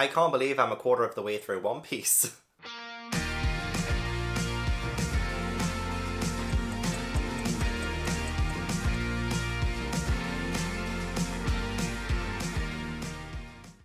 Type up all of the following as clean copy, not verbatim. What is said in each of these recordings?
I can't believe I'm a quarter of the way through One Piece.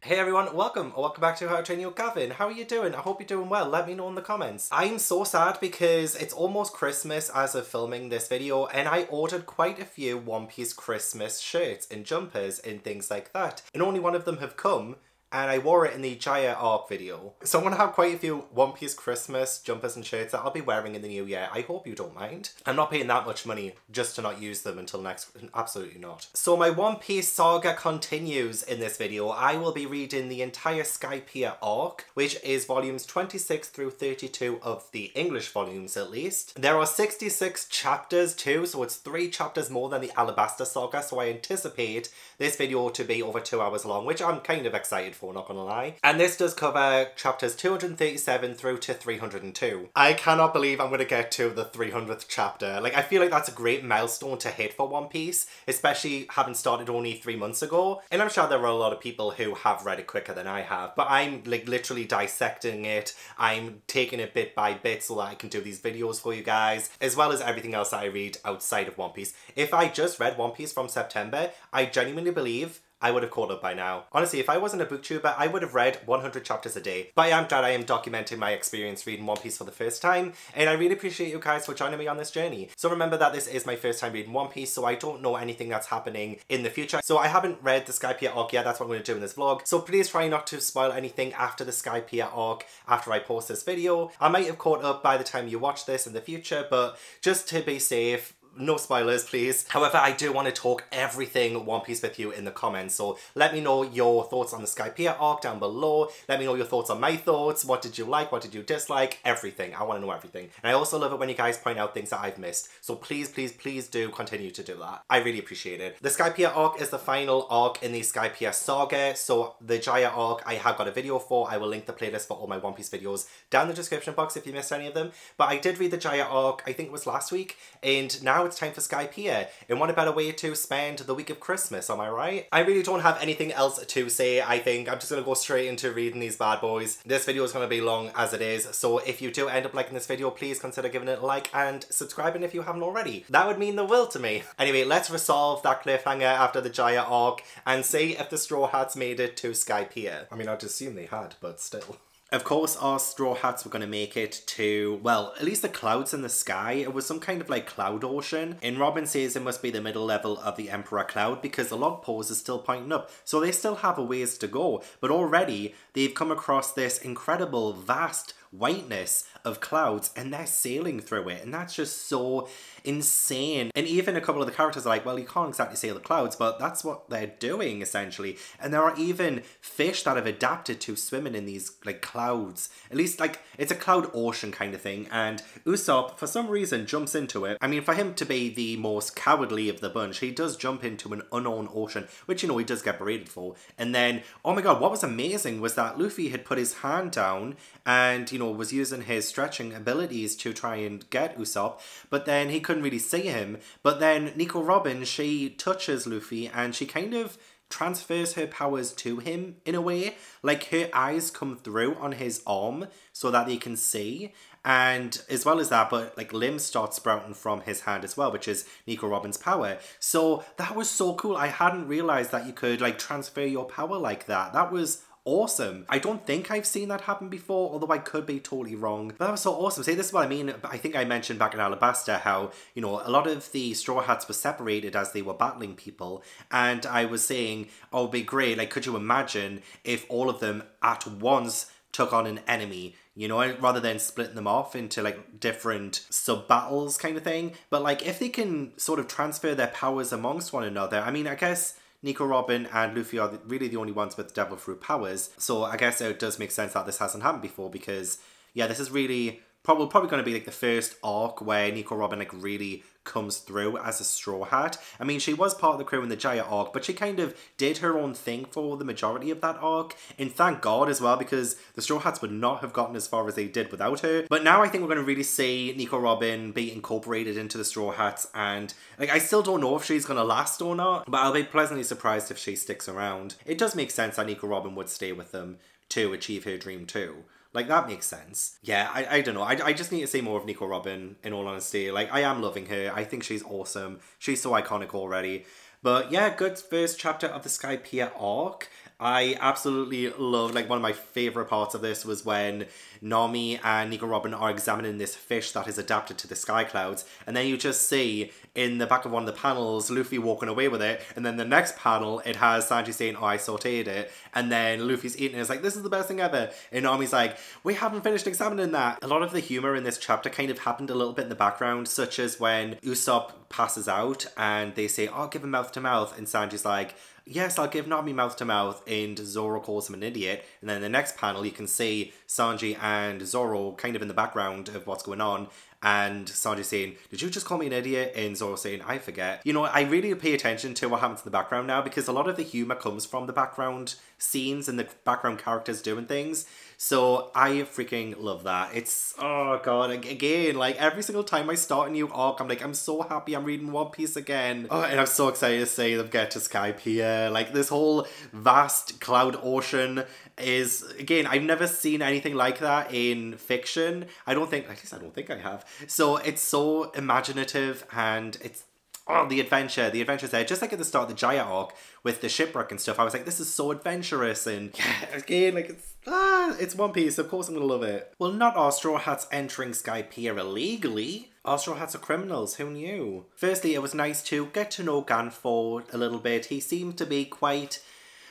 Hey everyone, welcome back to How to Train Your Gavin. How are you doing? I hope you're doing well. Let me know in the comments. I'm so sad because it's almost Christmas as of filming this video, and I ordered quite a few One Piece Christmas shirts and jumpers and things like that, and only one of them have come, and I wore it in the Jaya ARC video. So I'm gonna have quite a few One Piece Christmas jumpers and shirts that I'll be wearing in the new year. I hope you don't mind. I'm not paying that much money just to not use them until next, absolutely not. So my One Piece saga continues in this video. I will be reading the entire Skypiea ARC, which is volumes 26 through 32 of the English volumes at least. There are 66 chapters too, so it's 3 chapters more than the Alabasta saga, so I anticipate this video to be over 2 hours long, which I'm kind of excited for. Not gonna lie. And this does cover chapters 237 through to 302. I cannot believe I'm gonna get to the 300th chapter. Like, I feel like that's a great milestone to hit for One Piece, especially having started only 3 months ago. And I'm sure there are a lot of people who have read it quicker than I have, but I'm like literally dissecting it. I'm taking it bit by bit so that I can do these videos for you guys, as well as everything else that I read outside of One Piece. If I just read One Piece from September, I genuinely believe I would have caught up by now. Honestly, if I wasn't a booktuber, I would have read 100 chapters a day. But I am glad I am documenting my experience reading One Piece for the first time, and I really appreciate you guys for joining me on this journey. So remember that this is my first time reading One Piece, so I don't know anything that's happening in the future. So I haven't read the Skypiea arc yet, that's what I'm going to do in this vlog. So please try not to spoil anything after the Skypiea arc, after I post this video. I might have caught up by the time you watch this in the future, but just to be safe, no spoilers, please. However, I do want to talk everything One Piece with you in the comments, so let me know your thoughts on the Skypiea arc down below. Let me know your thoughts on my thoughts. What did you like? What did you dislike? Everything. I want to know everything. And I also love it when you guys point out things that I've missed, so please, please, please do continue to do that. I really appreciate it. The Skypiea arc is the final arc in the Skypiea saga, so the Jaya arc I have got a video for. I will link the playlist for all my One Piece videos down in the description box if you missed any of them. But I did read the Jaya arc, I think it was last week, and now it's time for Skypiea, and what a better way to spend the week of Christmas, am I right? I really don't have anything else to say. I think I'm just gonna go straight into reading these bad boys. This video is gonna be long as it is, so if you do end up liking this video, please consider giving it a like and subscribing if you haven't already. That would mean the world to me. Anyway, let's resolve that cliffhanger after the Jaya arc and see if the Straw Hats made it to Skypiea. I mean, I'd assume they had, but still. Of course, our Straw Hats were going to make it to, well, at least the clouds in the sky. It was some kind of like cloud ocean. And Robin says it must be the middle level of the Emperor Cloud because the log pose is still pointing up. So they still have a ways to go. But already they've come across this incredible vast whiteness of clouds and they're sailing through it, and that's just so insane. And even a couple of the characters are like, well, you can't exactly sail the clouds, but that's what they're doing essentially. And there are even fish that have adapted to swimming in these like clouds, at least like it's a cloud ocean kind of thing. And Usopp for some reason jumps into it. I mean, for him to be the most cowardly of the bunch, he does jump into an unknown ocean, which, you know, he does get berated for. And then, oh my god, what was amazing was that Luffy had put his hand down and, you know, was using his stretching abilities to try and get Usopp, but then he couldn't really see him. But then Nico Robin, she touches Luffy and she kind of transfers her powers to him in a way. Like, her eyes come through on his arm so that they can see. And as well as that, but like limbs start sprouting from his hand as well, which is Nico Robin's power. So that was so cool. I hadn't realized that you could like transfer your power like that. That was awesome. I don't think I've seen that happen before, although I could be totally wrong. But that was so awesome. See, this is what I mean. I think I mentioned back in Alabasta how, you know, a lot of the Straw Hats were separated as they were battling people. And I was saying, oh, it'd be great. Like, could you imagine if all of them at once took on an enemy, you know, rather than splitting them off into like different sub-battles kind of thing. But like, if they can sort of transfer their powers amongst one another, I mean, I guess Nico Robin and Luffy are really the only ones with Devil Fruit powers, so I guess it does make sense that this hasn't happened before because, yeah, this is really probably going to be like the first arc where Nico Robin like really comes through as a Straw Hat. I mean, she was part of the crew in the Jaya arc, but she kind of did her own thing for the majority of that arc, and thank God as well, because the Straw Hats would not have gotten as far as they did without her. But now I think we're going to really see Nico Robin be incorporated into the Straw Hats, and like, I still don't know if she's going to last or not, but I'll be pleasantly surprised if she sticks around. It does make sense that Nico Robin would stay with them to achieve her dream too. Like, that makes sense. Yeah, I don't know. I just need to see more of Nico Robin, in all honesty. Like, I am loving her. I think she's awesome. She's so iconic already. But yeah, good first chapter of the Skypiea arc. I absolutely love, like, one of my favourite parts of this was when Nami and Nico Robin are examining this fish that is adapted to the sky clouds, and then you just see in the back of one of the panels Luffy walking away with it, and then the next panel it has Sanji saying, "Oh, I sauteed it," and then Luffy's eating it. It's like, this is the best thing ever, and Nami's like, "We haven't finished examining that." A lot of the humour in this chapter kind of happened a little bit in the background, such as when Usopp passes out and they say, "Oh, give him mouth to mouth," and Sanji's like, "Yes, I'll give Nami mouth to mouth," and Zoro calls him an idiot. And then the next panel, you can see Sanji and Zoro kind of in the background of what's going on. And Sanji saying, "Did you just call me an idiot?" And Zoro saying, "I forget." You know, I really pay attention to what happens in the background now, because a lot of the humour comes from the background scenes and the background characters doing things. So I freaking love that. It's, oh god, again, like every single time I start a new arc, I'm like, I'm so happy I'm reading One Piece again. Oh, and I'm so excited to see them get to Skypiea. Like, this whole vast cloud ocean is, again, I've never seen anything like that in fiction. I don't think, at least I don't think I have. So it's so imaginative, and it's, oh, the adventure's there. Just like at the start of the Jaya arc with the shipwreck and stuff, I was like, this is so adventurous, and yeah, again, like, it's One Piece, of course I'm gonna love it. Well, not our Straw Hats entering Skypiea illegally. Our Straw Hats are criminals, who knew? Firstly, it was nice to get to know Gan Fall a little bit. He seemed to be quite...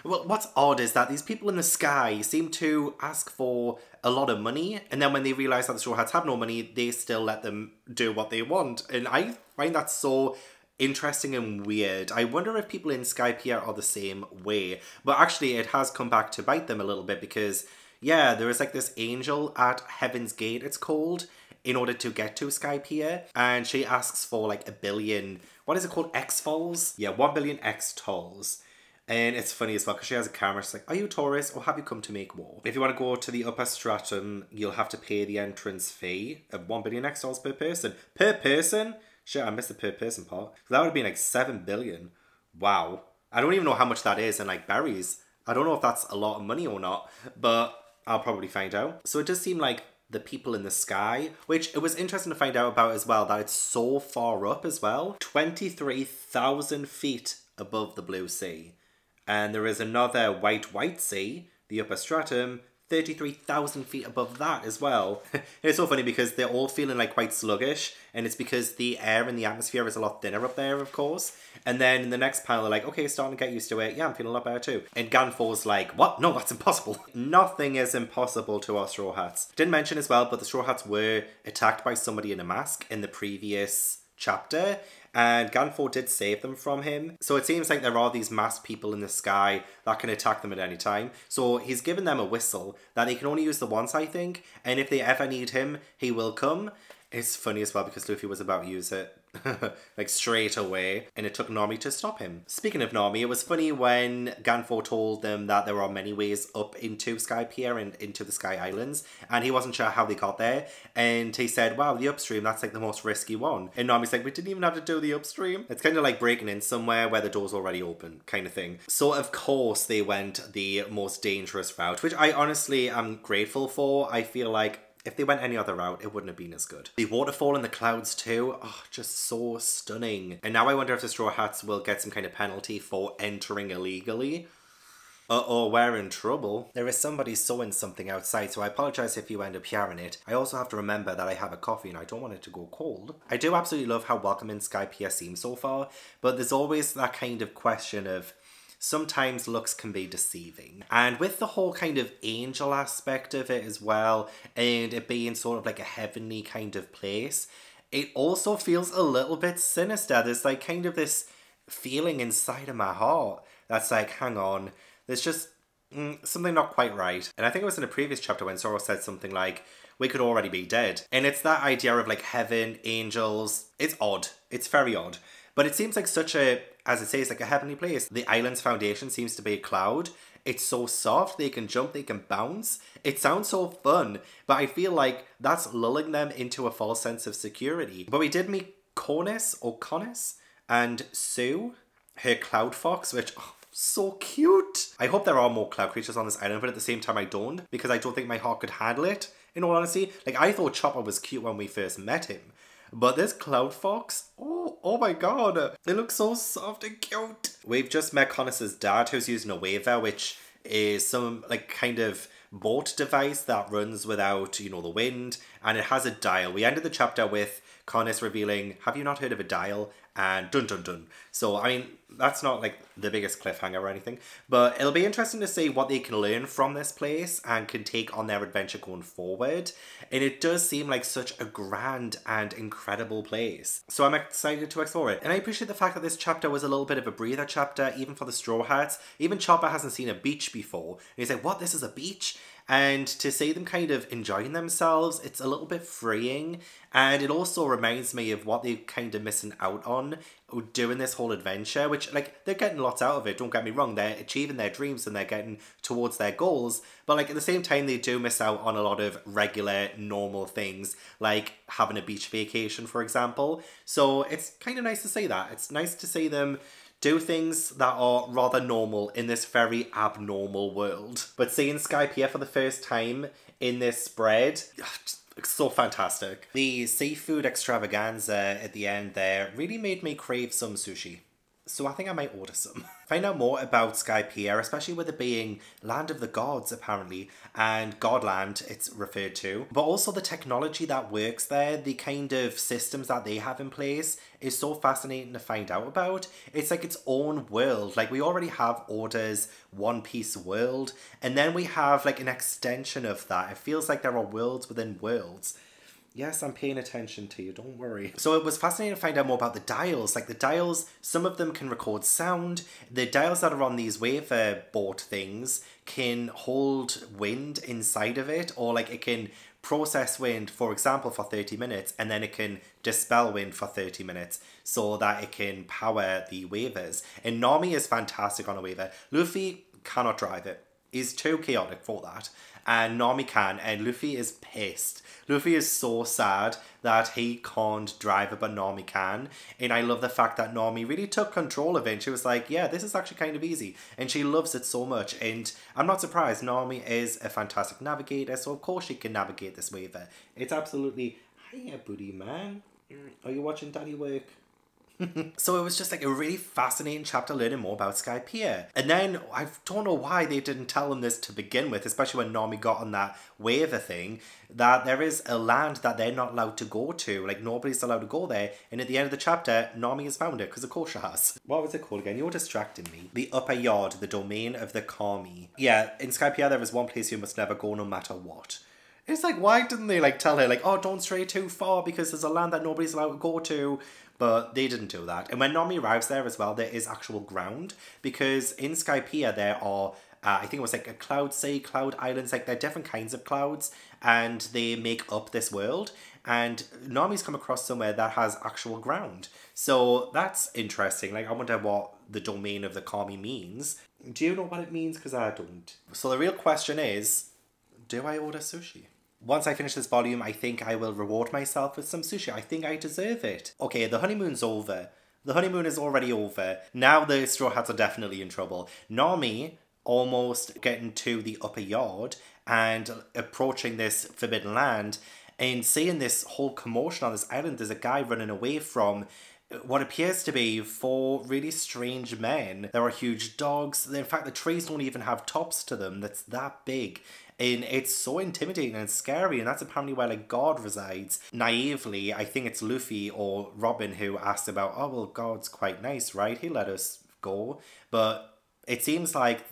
Well, what's odd is that these people in the sky seem to ask for a lot of money, and then when they realise that the Straw Hats have no money, they still let them do what they want. And I find that so interesting and weird. I wonder if people in Skypiea are the same way. But actually, it has come back to bite them a little bit, because, yeah, there is like this angel at Heaven's Gate, it's called, in order to get to Skypiea, and she asks for like 1 billion, what is it called, X-Falls? Yeah, 1 billion X-Tolls. And it's funny as well, because she has a camera, she's like, "Are you tourists, or have you come to make war?" If you want to go to the upper stratum, you'll have to pay the entrance fee of 1 billion X-Tolls per person. Per person? Shit, I missed the per person part. So that would have been like 7 billion. Wow. I don't even know how much that is in like berries. I don't know if that's a lot of money or not, but I'll probably find out. So it does seem like the people in the sky, which it was interesting to find out about as well, that it's so far up as well. 23,000 feet above the blue sea. And there is another white sea, the upper stratum, 33,000 feet above that as well. It's so funny because they're all feeling like quite sluggish, and it's because the air and the atmosphere is a lot thinner up there, of course. And then in the next panel, they're like, "Okay, starting to get used to it. Yeah, I'm feeling a lot better too." And Gan Fall's like, "What? No, that's impossible." Nothing is impossible to our Straw Hats. Didn't mention as well, but the Straw Hats were attacked by somebody in a mask in the previous chapter, and Gan Fall did save them from him. So it seems like there are these masked people in the sky that can attack them at any time. So he's given them a whistle that they can only use the once, I think, and if they ever need him, he will come. It's funny as well because Luffy was about to use it like straight away, and it took Nami to stop him. Speaking of Nami, it was funny when Gan Fall told them that there are many ways up into Skypiea and into the Sky Islands, and he wasn't sure how they got there, and he said, "Wow, the upstream, that's like the most risky one." And Nami's like, "We didn't even have to do the upstream." It's kind of like breaking in somewhere where the door's already open kind of thing. So of course they went the most dangerous route, which I honestly am grateful for. I feel like if they went any other route, it wouldn't have been as good. The waterfall and the clouds too, oh, just so stunning. And now I wonder if the Straw Hats will get some kind of penalty for entering illegally. Uh-oh, we're in trouble. There is somebody sewing something outside, so I apologise if you end up hearing it. I also have to remember that I have a coffee and I don't want it to go cold. I do absolutely love how welcoming Skypiea seems so far, but there's always that kind of question of, sometimes looks can be deceiving. And with the whole kind of angel aspect of it as well, and it being sort of like a heavenly kind of place, it also feels a little bit sinister. There's like kind of this feeling inside of my heart that's like, hang on, there's just something not quite right. And I think it was in a previous chapter when Zoro said something like, "We could already be dead." And it's that idea of like heaven, angels. It's odd. It's very odd. But it seems like such a, as it says, like a heavenly place. The island's foundation seems to be a cloud. It's so soft, they can jump, they can bounce. It sounds so fun, but I feel like that's lulling them into a false sense of security. But we did meet Conis, and Sue, her cloud fox, which, oh, so cute. exist. I hope there are more cloud creatures on this island, but at the same time I don't, because I don't think my heart could handle it, in all honesty. Like, I thought Chopper was cute when we first met him, but this cloud fox, oh my god, they look so soft and cute. We've just met Conis's dad, who's using a Waver, which is some, like, kind of boat device that runs without, you know, the wind, and it has a dial. We ended the chapter with Conis revealing, have you not heard of a dial? And dun dun dun. So, I mean, that's not like the biggest cliffhanger or anything, but it'll be interesting to see what they can learn from this place and can take on their adventure going forward. And it does seem like such a grand and incredible place, so I'm excited to explore it. And I appreciate the fact that this chapter was a little bit of a breather chapter, even for the Straw Hats. Even Chopper hasn't seen a beach before, and he's like, what, this is a beach? And to see them kind of enjoying themselves, it's a little bit freeing. And it also reminds me of what they're kind of missing out on during this whole adventure, which, like, they're getting lots out of it, don't get me wrong. They're achieving their dreams and they're getting towards their goals, but, like, at the same time they do miss out on a lot of regular normal things, like having a beach vacation, for example. So it's kind of nice to see that. It's nice to see them do things that are rather normal in this very abnormal world. But seeing Skypiea for the first time in this spread, so fantastic. The seafood extravaganza at the end there really made me crave some sushi, so I think I might order some. Find out more about Skypiea, especially with it being Land of the Gods, apparently, and Godland, it's referred to. But also the technology that works there, the kind of systems that they have in place, is so fascinating to find out about. It's like its own world. Like, we already have Order's One Piece world, and then we have, like, an extension of that. It feels like there are worlds within worlds. Yes, I'm paying attention to you, don't worry. So it was fascinating to find out more about the dials. Like, the dials, some of them can record sound. The dials that are on these Waver board things can hold wind inside of it, or, like, it can process wind, for example, for 30 minutes, and then it can dispel wind for 30 minutes so that it can power the Wavers. And Nami is fantastic on a Waver. Luffy cannot drive it. He's too chaotic for that. And Nami can, and Luffy is pissed. Luffy is so sad that he can't drive it, but Nami can. And I love the fact that Nami really took control of it, and she was like, yeah, this is actually kind of easy. And she loves it so much, and I'm not surprised. Nami is a fantastic navigator, so of course she can navigate this Waver. It's absolutely, hiya booty man, are you watching daddy work? So it was just like a really fascinating chapter learning more about Skypiea. And then I don't know why they didn't tell him this to begin with, especially when Nami got on that Waver thing, that there is a land that they're not allowed to go to. Like, nobody's allowed to go there. And at the end of the chapter, Nami has found it, because of course she has. What was it called again? You're distracting me. The Upper Yard, the domain of the Kami. Yeah, in Skypiea there is one place you must never go no matter what. It's like, why didn't they, like, tell her, like, oh, don't stray too far because there's a land that nobody's allowed to go to? But they didn't do that. And when Nami arrives there as well, there is actual ground, because in Skypiea there are, I think it was like a cloud sea, cloud islands, like they're different kinds of clouds, and they make up this world. And Nami's come across somewhere that has actual ground. So that's interesting. Like, I wonder what the domain of the Kami means. Do you know what it means? Because I don't. So the real question is, do I order sushi? Once I finish this volume, I think I will reward myself with some sushi. I think I deserve it. Okay, the honeymoon's over. The honeymoon is already over. Now the Straw Hats are definitely in trouble. Nami almost getting to the Upper Yard and approaching this forbidden land and seeing this whole commotion on this island. There's a guy running away from what appears to be four really strange men. There are huge dogs. In fact, the trees don't even have tops to them. That's that big. And it's so intimidating and scary, and that's apparently where, like, God resides. Naively, I think it's Luffy or Robin who asked about, oh, well, God's quite nice, right? He let us go. But it seems like,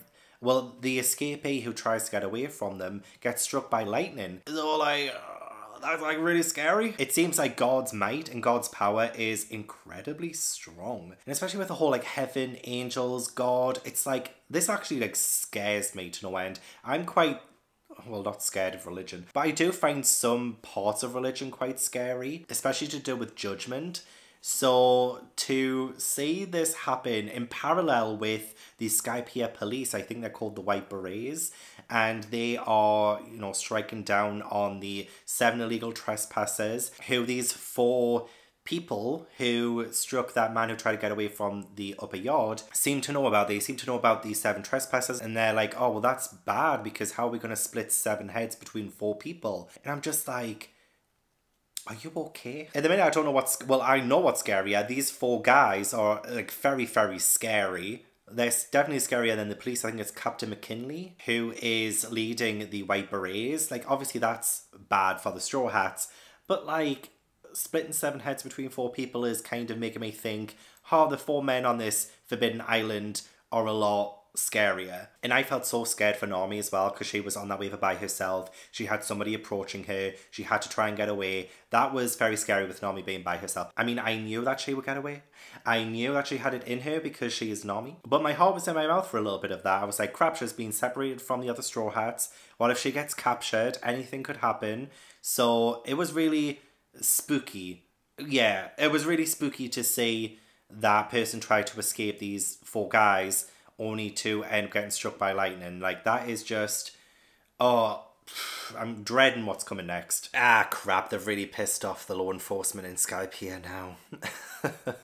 well, the escapee who tries to get away from them gets struck by lightning. So, like, that's, like, really scary. It seems like God's might and God's power is incredibly strong. And especially with the whole, like, heaven, angels, God, it's like, this actually, like, scares me to no end. I'm quite, well, not scared of religion, but I do find some parts of religion quite scary, especially to do with judgment. So to see this happen in parallel with the Skypiea police, I think they're called the White Berets, and they are, you know, striking down on the 7 illegal trespassers, who these four people who struck that man who tried to get away from the upper yard seem to know about these. Seem to know about these 7 trespassers, and they're like, oh, well, that's bad, because how are we going to split 7 heads between 4 people? And I'm just like, are you okay? At the minute, I don't know what's... Well, I know what's scarier. These 4 guys are, like, very, very scary. They're definitely scarier than the police. I think it's Captain McKinley who is leading the White Berets. Like, obviously, that's bad for the Straw Hats. But, like, splitting 7 heads between 4 people is kind of making me think, oh, the 4 men on this Forbidden Island are a lot scarier. And I felt so scared for Nami as well, because she was on that Waver by herself. She had somebody approaching her. She had to try and get away. That was very scary with Nami being by herself. I mean, I knew that she would get away. I knew that she had it in her because she is Nami. But my heart was in my mouth for a little bit of that. I was like, crap, she's been separated from the other Straw Hats. What if she gets captured? Anything could happen. So it was really spooky. Yeah, it was really spooky to see that person try to escape these 4 guys, only to end up getting struck by lightning. Like, that is just... oh, I'm dreading what's coming next. Ah, crap, they've really pissed off the law enforcement in Skypiea now.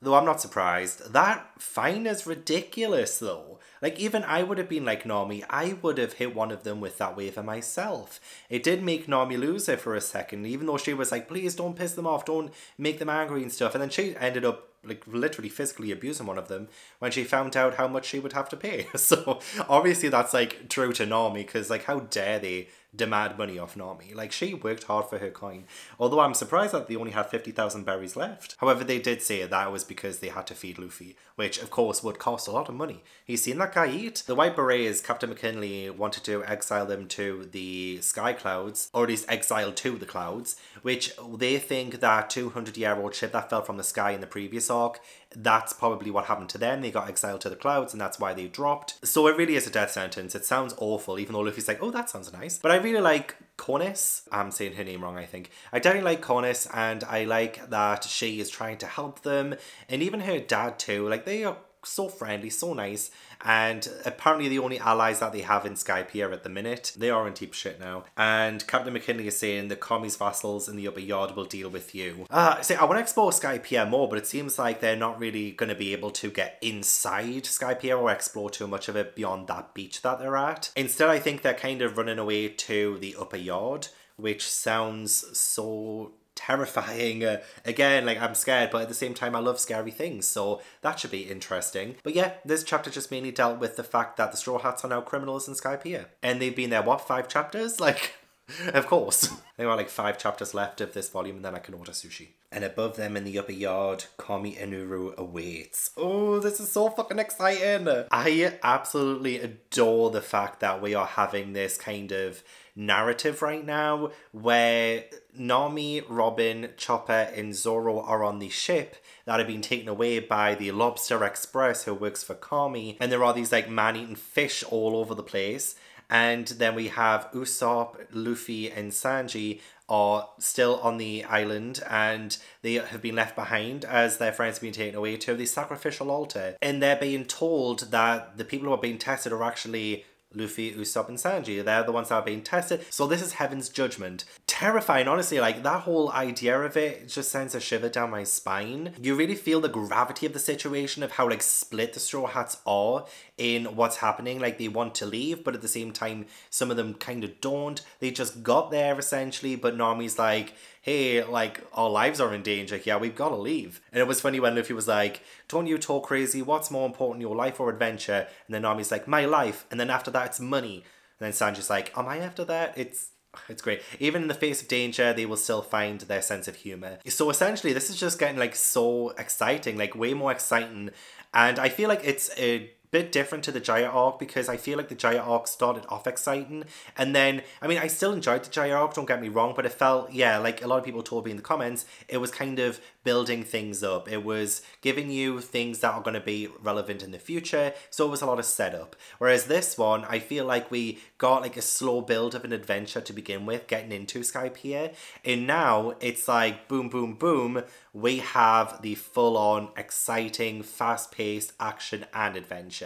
Though I'm not surprised. That fine is ridiculous, though. Like, even I would have been like Nami. I would have hit one of them with that Waver myself. It did make Nami lose her for a second, even though she was like, please don't piss them off, don't make them angry and stuff. And then she ended up, like, literally physically abusing one of them when she found out how much she would have to pay. So obviously that's, like, true to Nami, because, like, how dare they demand money off Nami? Like, she worked hard for her coin. Although I'm surprised that they only had 50,000 berries left. However, they did say that was because they had to feed Luffy, which of course would cost a lot of money. He's seen that guy eat. The White Berets, Captain McKinley wanted to exile them to the Sky Clouds, or at least exile to the clouds, which they think that 200-year-old ship that fell from the sky in the previous arc, that's probably what happened to them. They got exiled to the clouds, and that's why they dropped. So it really is a death sentence. It sounds awful, even though Luffy's like, oh, that sounds nice. But I really like Conis. I'm saying her name wrong, I think. I definitely like Conis, and I like that she is trying to help them, and even her dad too. Like, they are so friendly, so nice, and apparently the only allies that they have in Skypiea at the minute. They are in deep shit now. And Captain McKinley is saying the Kami's vassals in the upper yard will deal with you. See, I want to explore Skypiea more, but it seems like they're not really going to be able to get inside Skypiea or explore too much of it beyond that beach that they're at. Instead, I think they're kind of running away to the upper yard, which sounds so terrifying. Again, like, I'm scared, but at the same time I love scary things, so that should be interesting. But yeah, this chapter just mainly dealt with the fact that the Straw Hats are now criminals in Skypiea, and they've been there, what, 5 chapters? Like, of course. There are like 5 chapters left of this volume, and then I can order sushi. And above them in the upper yard, Kami Eneru awaits. Oh, this is so fucking exciting. I absolutely adore the fact that we are having this kind of narrative right now where Nami, Robin, Chopper and Zoro are on the ship that have been taken away by the Lobster Express who works for Kami, and there are these like man-eating fish all over the place. And then we have Usopp, Luffy and Sanji are still on the island, and they have been left behind as their friends have been taken away to the sacrificial altar, and they're being told that the people who are being tested are actually Luffy, Usopp and Sanji. They're the ones that are being tested. So this is Heaven's Judgment. Terrifying, honestly. Like, that whole idea of it just sends a shiver down my spine. You really feel the gravity of the situation, of how, like, split the Straw Hats are in what's happening. Like, they want to leave, but at the same time, some of them kind of don't. They just got there, essentially, but Nami's like, hey, like, our lives are in danger. Yeah, we've got to leave. And it was funny when Luffy was like, don't you talk crazy. What's more important, your life or adventure? And then Nami's like, my life. And then after that, it's money. And then Sanji's like, am I after that? It's great. Even in the face of danger, they will still find their sense of humor. So essentially, this is just getting, like, so exciting, like, way more exciting. And I feel like it's a bit different to the Jaya arc, because I feel like the Jaya arc started off exciting, and then, I mean, I still enjoyed the Jaya arc, don't get me wrong, but it felt, yeah, like a lot of people told me in the comments, it was kind of building things up. It was giving you things that are going to be relevant in the future, so it was a lot of setup. Whereas this one, I feel like we got like a slow build of an adventure to begin with, getting into Skypiea, and now it's like boom, boom, boom, we have the full-on, exciting, fast-paced action and adventure.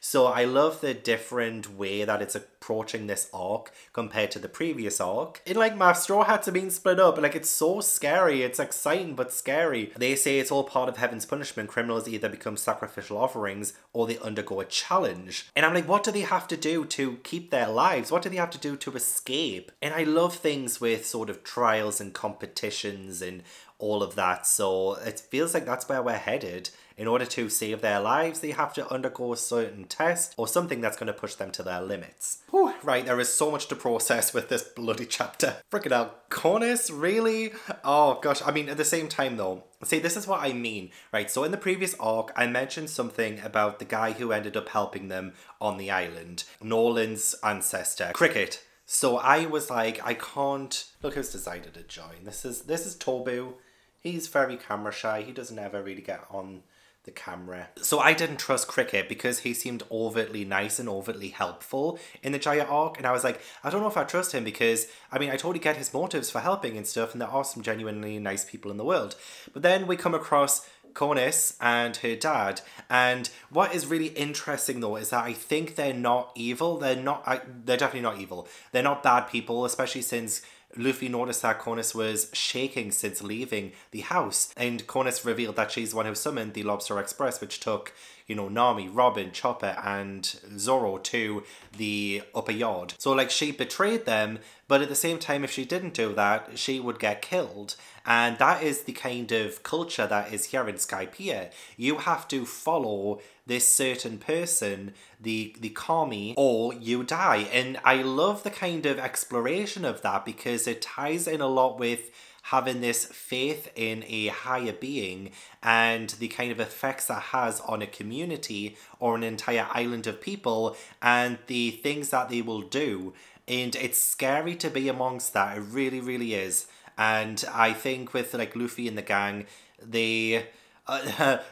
So I love the different way that it's approaching this arc compared to the previous arc. And like my Straw Hats are being split up, like it's so scary, it's exciting but scary. They say it's all part of heaven's punishment. Criminals either become sacrificial offerings or they undergo a challenge. And I'm like, what do they have to do to keep their lives? What do they have to do to escape? And I love things with sort of trials and competitions and all of that, so it feels like that's where we're headed. In order to save their lives, they have to undergo a certain test or something that's going to push them to their limits. Whew, right, there is so much to process with this bloody chapter. Freaking out, Conis, really? Oh gosh, I mean, at the same time though, see, this is what I mean, right? So in the previous arc, I mentioned something about the guy who ended up helping them on the island, Norland's ancestor, Cricket. So I was like, I can't, look who's decided to join. This is Tobu. He's very camera shy. He doesn't ever really get on the camera. So I didn't trust Cricket because he seemed overtly nice and overtly helpful in the Jaya arc. And I was like, I don't know if I trust him because, I mean, I totally get his motives for helping and stuff. And there are some genuinely nice people in the world. But then we come across Conis and her dad, and what is really interesting though is that I think they're not evil. They're definitely not evil. They're not bad people, especially since Luffy noticed that Conis was shaking since leaving the house, and Conis revealed that she's the one who summoned the Lobster Express, which took, you know, Nami, Robin, Chopper and Zoro to the Upper Yard. So like, she betrayed them, but at the same time, if she didn't do that, she would get killed. And that is the kind of culture that is here in Skypiea. You have to follow this certain person, the Kami, or you die. And I love the kind of exploration of that because it ties in a lot with having this faith in a higher being and the kind of effects that has on a community or an entire island of people and the things that they will do. And it's scary to be amongst that. It really, really is. And I think with like Luffy and the gang, they're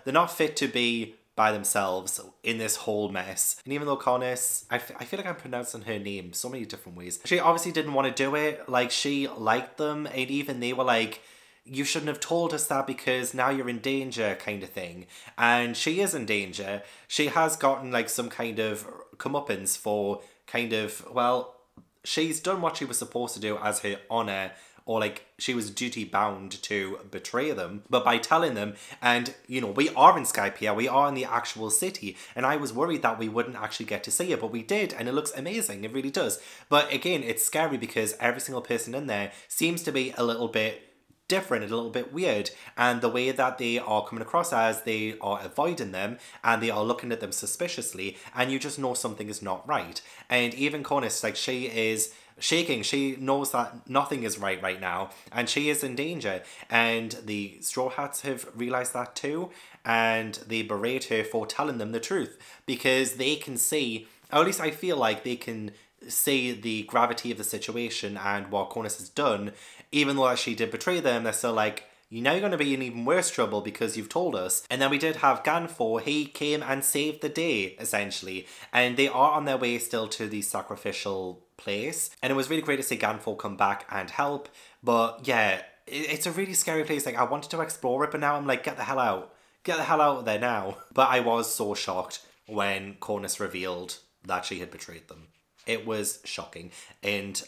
not fit to be by themselves in this whole mess. And even though Conis, I feel like I'm pronouncing her name so many different ways. She obviously didn't want to do it. Like, she liked them, and even they were like, you shouldn't have told us that because now you're in danger kind of thing. And she is in danger. She has gotten like some kind of comeuppance for kind of, well, she's done what she was supposed to do as her honor, or like she was duty bound to betray them. But by telling them, and you know, we are in Skypiea, we are in the actual city, and I was worried that we wouldn't actually get to see it, but we did, and it looks amazing, it really does. But again, it's scary because every single person in there seems to be a little bit different, a little bit weird, and the way that they are coming across as they are avoiding them and they are looking at them suspiciously, and you just know something is not right. And even Conis, like, she is shaking. She knows that nothing is right now, and she is in danger. And the Straw Hats have realized that too, and they berate her for telling them the truth because they can see, or at least I feel like they can see, the gravity of the situation and what Conis has done. Even though she did betray them, they're still like, you know, you're going to be in even worse trouble because you've told us. And then we did have Gan Fall. He came and saved the day, essentially. And they are on their way still to the sacrificial place. And it was really great to see Gan Fall come back and help. But yeah, it's a really scary place. Like, I wanted to explore it, but now I'm like, get the hell out. Get the hell out of there now. But I was so shocked when Conis revealed that she had betrayed them. It was shocking. And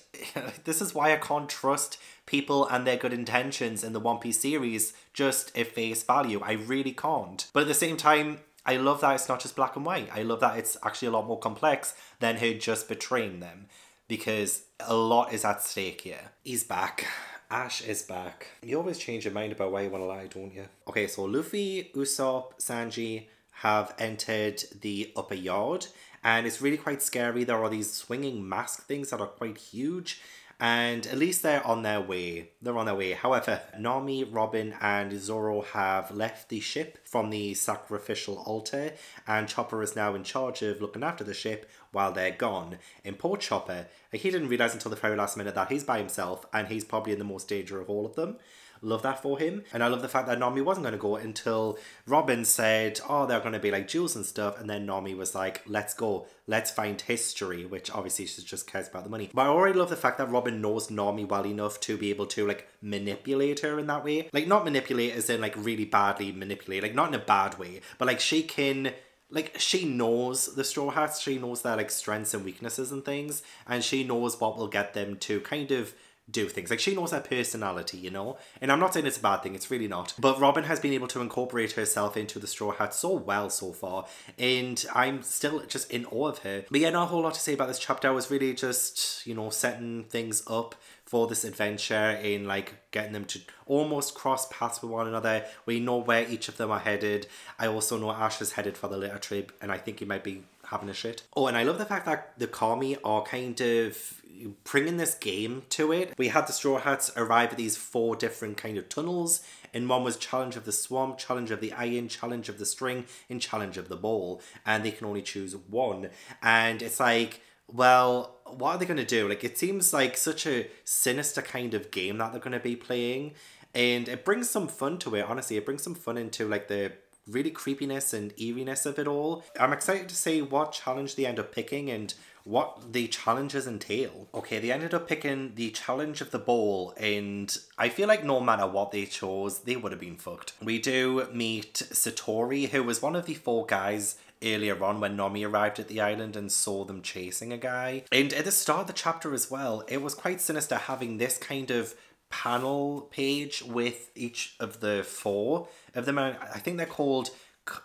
this is why I can't trust people and their good intentions in the One Piece series just at face value. I really can't. But at the same time, I love that it's not just black and white. I love that it's actually a lot more complex than her just betraying them, because a lot is at stake here. He's back. Ash is back. You always change your mind about why you want to lie, don't you? Okay, so Luffy, Usopp, Sanji have entered the Upper Yard, and it's really quite scary. There are these swinging mask things that are quite huge, and at least they're on their way. They're on their way. However, Nami, Robin and Zoro have left the ship from the sacrificial altar, and Chopper is now in charge of looking after the ship while they're gone. And poor Chopper, he didn't realise until the very last minute that he's by himself, and he's probably in the most danger of all of them. Love that for him. And I love the fact that Nami wasn't going to go until Robin said, oh, they're going to be like jewels and stuff. And then Nami was like, let's go. Let's find history, which obviously she just cares about the money. But I already love the fact that Robin knows Nami well enough to be able to like manipulate her in that way. Like, not manipulate as in like really badly manipulate, like not in a bad way, but like she can like, she knows the Straw Hats, she knows their, like, strengths and weaknesses and things, and she knows what will get them to kind of do things. Like, she knows her personality, you know? And I'm not saying it's a bad thing, it's really not. But Robin has been able to incorporate herself into the Straw Hat so well so far, and I'm still just in awe of her. But yeah, not a whole lot to say about this chapter. I was really just, you know, setting things up for this adventure in, like, getting them to almost cross paths with one another. We know where each of them are headed. I also know Ash is headed for the litter trip, and I think he might be having a shit. Oh, and I love the fact that the Kami are kind of bringing this game to it. We had the Straw Hats arrive at these 4 different kind of tunnels, and one was Challenge of the Swamp, Challenge of the Iron, Challenge of the String, and Challenge of the Bowl, and they can only choose one. And it's like, well, what are they going to do? Like, it seems like such a sinister kind of game that they're going to be playing, and it brings some fun to it, honestly. It brings some fun into, like, the really creepiness and eeriness of it all. I'm excited to see what challenge they end up picking and what the challenges entail. Okay, they ended up picking the Challenge of the Bowl, and I feel like no matter what they chose, they would have been fucked. We do meet Satori, who was one of the 4 guys earlier on when Nami arrived at the island and saw them chasing a guy. And at the start of the chapter as well, it was quite sinister having this kind of panel page with each of the 4 of them. I think they're called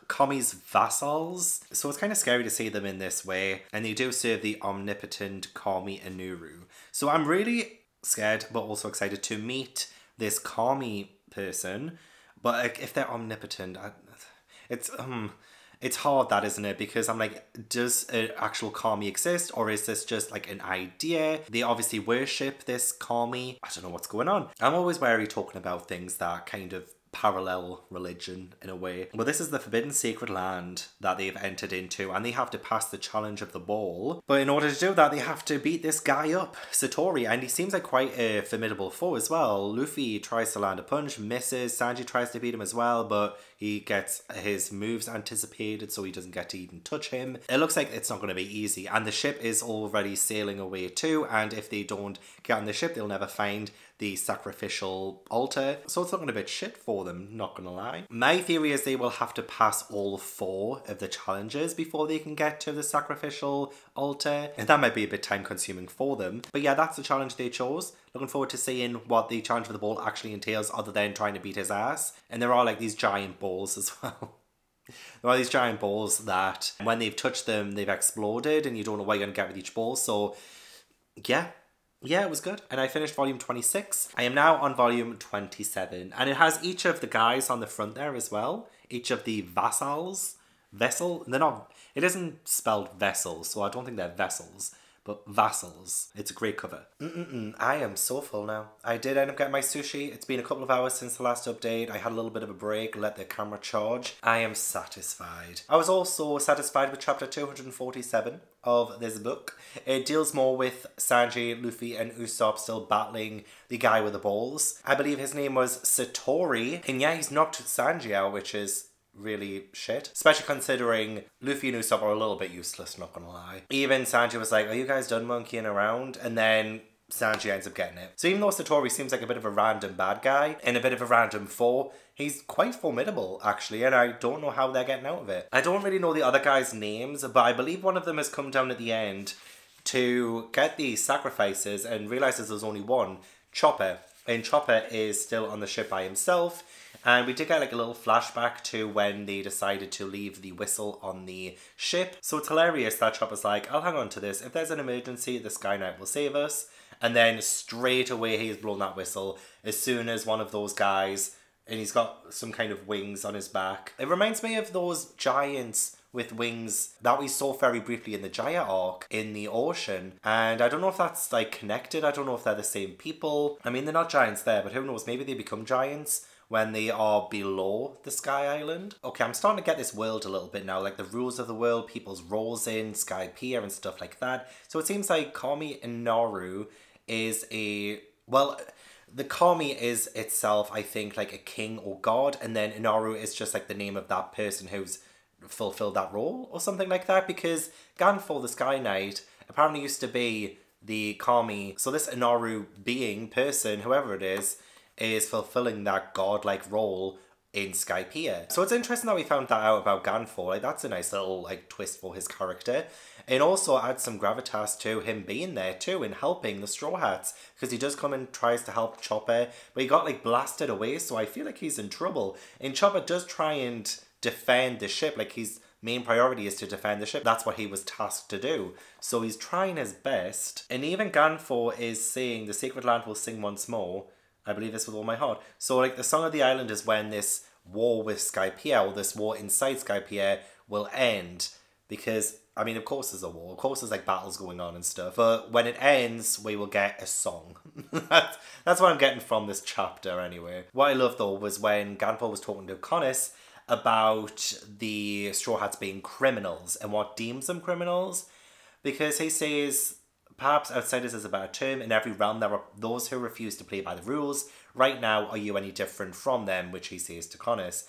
Kami's vassals, so it's kind of scary to see them in this way, and they do serve the omnipotent Kami Eneru. So I'm really scared but also excited to meet this Kami person, but like, if they're omnipotent, it's hard, that, isn't it? Because I'm like, does an actual Kami exist, or is this just like an idea? They obviously worship this Kami. I don't know what's going on. I'm always wary talking about things that kind of parallel religion in a way. Well, this is the forbidden sacred land that they've entered into, and they have to pass the Challenge of the Ball. But in order to do that, they have to beat this guy up, Satori, and he seems like quite a formidable foe as well. Luffy tries to land a punch, misses. Sanji tries to beat him as well, but he gets his moves anticipated, so he doesn't get to even touch him. It looks like it's not going to be easy, and the ship is already sailing away too, and if they don't get on the ship, they'll never find the sacrificial altar. So it's looking a bit shit for them, not gonna lie. My theory is they will have to pass all 4 of the challenges before they can get to the sacrificial altar, and that might be a bit time consuming for them. But yeah, that's the challenge they chose. Looking forward to seeing what the Challenge of the Ball actually entails, other than trying to beat his ass. And there are like these giant balls as well. There are these giant balls that when they've touched them, they've exploded, and you don't know what you're gonna get with each ball. So yeah. Yeah, it was good. And I finished volume 26. I am now on volume 27. And it has each of the guys on the front there as well. Each of the vassals. Vessel? They're not... It isn't spelled vessel, so I don't think they're vessels. But vassals. It's a great cover. I am so full now. I did end up getting my sushi. It's been a couple of hours since the last update. I had a little bit of a break, let the camera charge. I am satisfied. I was also satisfied with chapter 247 of this book. It deals more with Sanji, Luffy and Usopp still battling the guy with the balls. I believe his name was Satori. And yeah, he's knocked Sanji out, which is really shit, especially considering Luffy and Usopp are a little bit useless, not gonna lie. Even Sanji was like, are you guys done monkeying around? And then Sanji ends up getting it. So even though Satori seems like a bit of a random bad guy and a bit of a random foe, he's quite formidable actually, and I don't know how they're getting out of it. I don't really know the other guys' names, but I believe one of them has come down at the end to get these sacrifices and realizes there's only one, Chopper. And Chopper is still on the ship by himself. And we did get like a little flashback to when they decided to leave the whistle on the ship. So it's hilarious that Chopper's like, I'll hang on to this. If there's an emergency, the Sky Knight will save us. And then straight away he's blown that whistle as soon as one of those guys, and he's got some kind of wings on his back. It reminds me of those giants with wings that we saw very briefly in the Jaya arc in the ocean. And I don't know if that's like connected. I don't know if they're the same people. I mean, they're not giants there, but who knows? Maybe they become giants when they are below the Sky Island. Okay, I'm starting to get this world a little bit now, like the rules of the world, people's roles in Skypiea and stuff like that. So it seems like Kami Eneru is a, well, the Kami is itself, I think, like a king or god, and then Eneru is just like the name of that person who's fulfilled that role or something like that, because Gan Fall, the Sky Knight, apparently used to be the Kami. So this Eneru being, person, whoever it is fulfilling that godlike role in Skypiea. So it's interesting that we found that out about Gan Fall. Like, that's a nice little like twist for his character. And also adds some gravitas to him being there too and helping the Straw Hats, because he does come and tries to help Chopper, but he got like blasted away, so I feel like he's in trouble. And Chopper does try and defend the ship, like his main priority is to defend the ship. That's what he was tasked to do. So he's trying his best. And even Gan Fall is saying, "The sacred land will sing once more. I believe this with all my heart." So like the song of the island is when this war with Skypiea, or this war inside Skypiea, will end. Because, I mean, of course there's a war. Of course there's like battles going on and stuff. But when it ends, we will get a song. That's what I'm getting from this chapter anyway. What I loved though was when Gan Fall was talking to Conis about the Straw Hats being criminals and what deems them criminals. Because he says, "Perhaps outsiders is a better term. In every realm there are those who refuse to play by the rules. Right now, are you any different from them?" Which he says to Conis.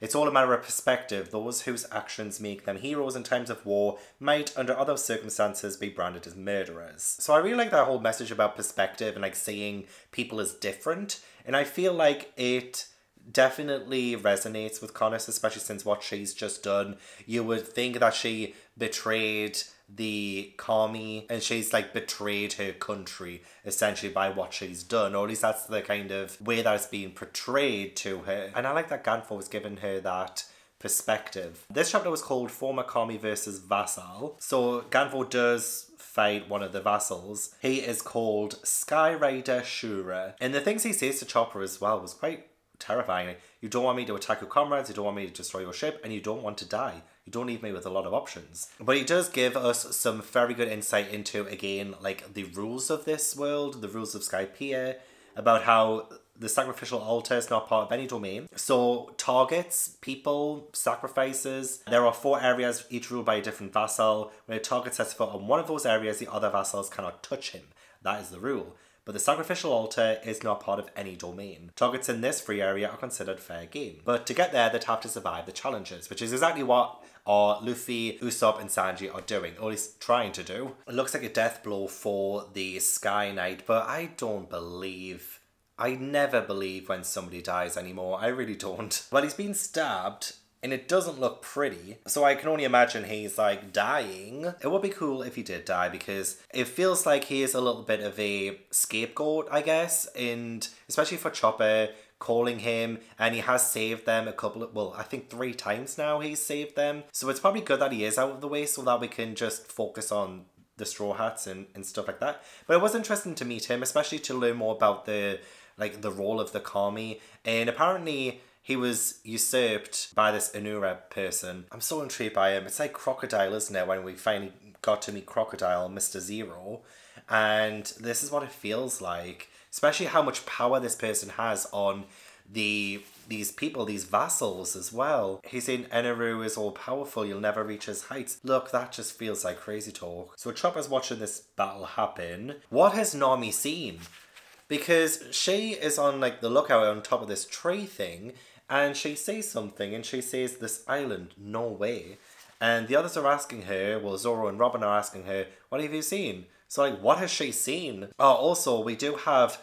"It's all a matter of perspective. Those whose actions make them heroes in times of war might, under other circumstances, be branded as murderers." So I really like that whole message about perspective and like seeing people as different. And I feel like it definitely resonates with Conis, especially since what she's just done. You would think that she betrayed the Kami, and she's like betrayed her country essentially by what she's done, or at least that's the kind of way that it's being portrayed to her. And I like that Gan Fall was giving her that perspective. This chapter was called Former Kami versus Vassal. So Gan Fall does fight one of the vassals. He is called Sky Rider Shura, and the things he says to Chopper as well was quite terrifying. Like, "You don't want me to attack your comrades, you don't want me to destroy your ship, and you don't want to die. You don't leave me with a lot of options." But he does give us some very good insight into, again, like the rules of this world, the rules of Skypiea, about how the sacrificial altar is not part of any domain. So targets, people, sacrifices. There are 4 areas, each ruled by a different vassal. When a target sets foot on one of those areas, the other vassals cannot touch him. That is the rule. But the sacrificial altar is not part of any domain. Targets in this free area are considered fair game. But to get there, they'd have to survive the challenges, which is exactly what Luffy, Usopp, and Sanji are doing, or at least trying to do. It looks like a death blow for the Sky Knight, but I never believe when somebody dies anymore. I really don't. Well, he's been stabbed, and it doesn't look pretty, so I can only imagine he's like dying. It would be cool if he did die, because it feels like he is a little bit of a scapegoat, I guess, and especially for Chopper calling him, and he has saved them a couple of, well, I think 3 times now he's saved them. So it's probably good that he is out of the way so that we can just focus on the Straw Hats and stuff like that. But it was interesting to meet him, especially to learn more about the role of the Kami, and apparently he was usurped by this Enura person. I'm so intrigued by him. It's like Crocodile, isn't it? When we finally got to meet Crocodile, Mr. Zero. And this is what it feels like. Especially how much power this person has on these people, these vassals as well. He's saying Eneru is all powerful, you'll never reach his heights. Look, that just feels like crazy talk. So Chopper's watching this battle happen. What has Nami seen? Because she is on like the lookout on top of this tree thing, and she sees something, and she says, "This island, no way." And the others are asking her, well, Zoro and Robin are asking her, "What have you seen?" So, like, what has she seen? Oh, also, we do have,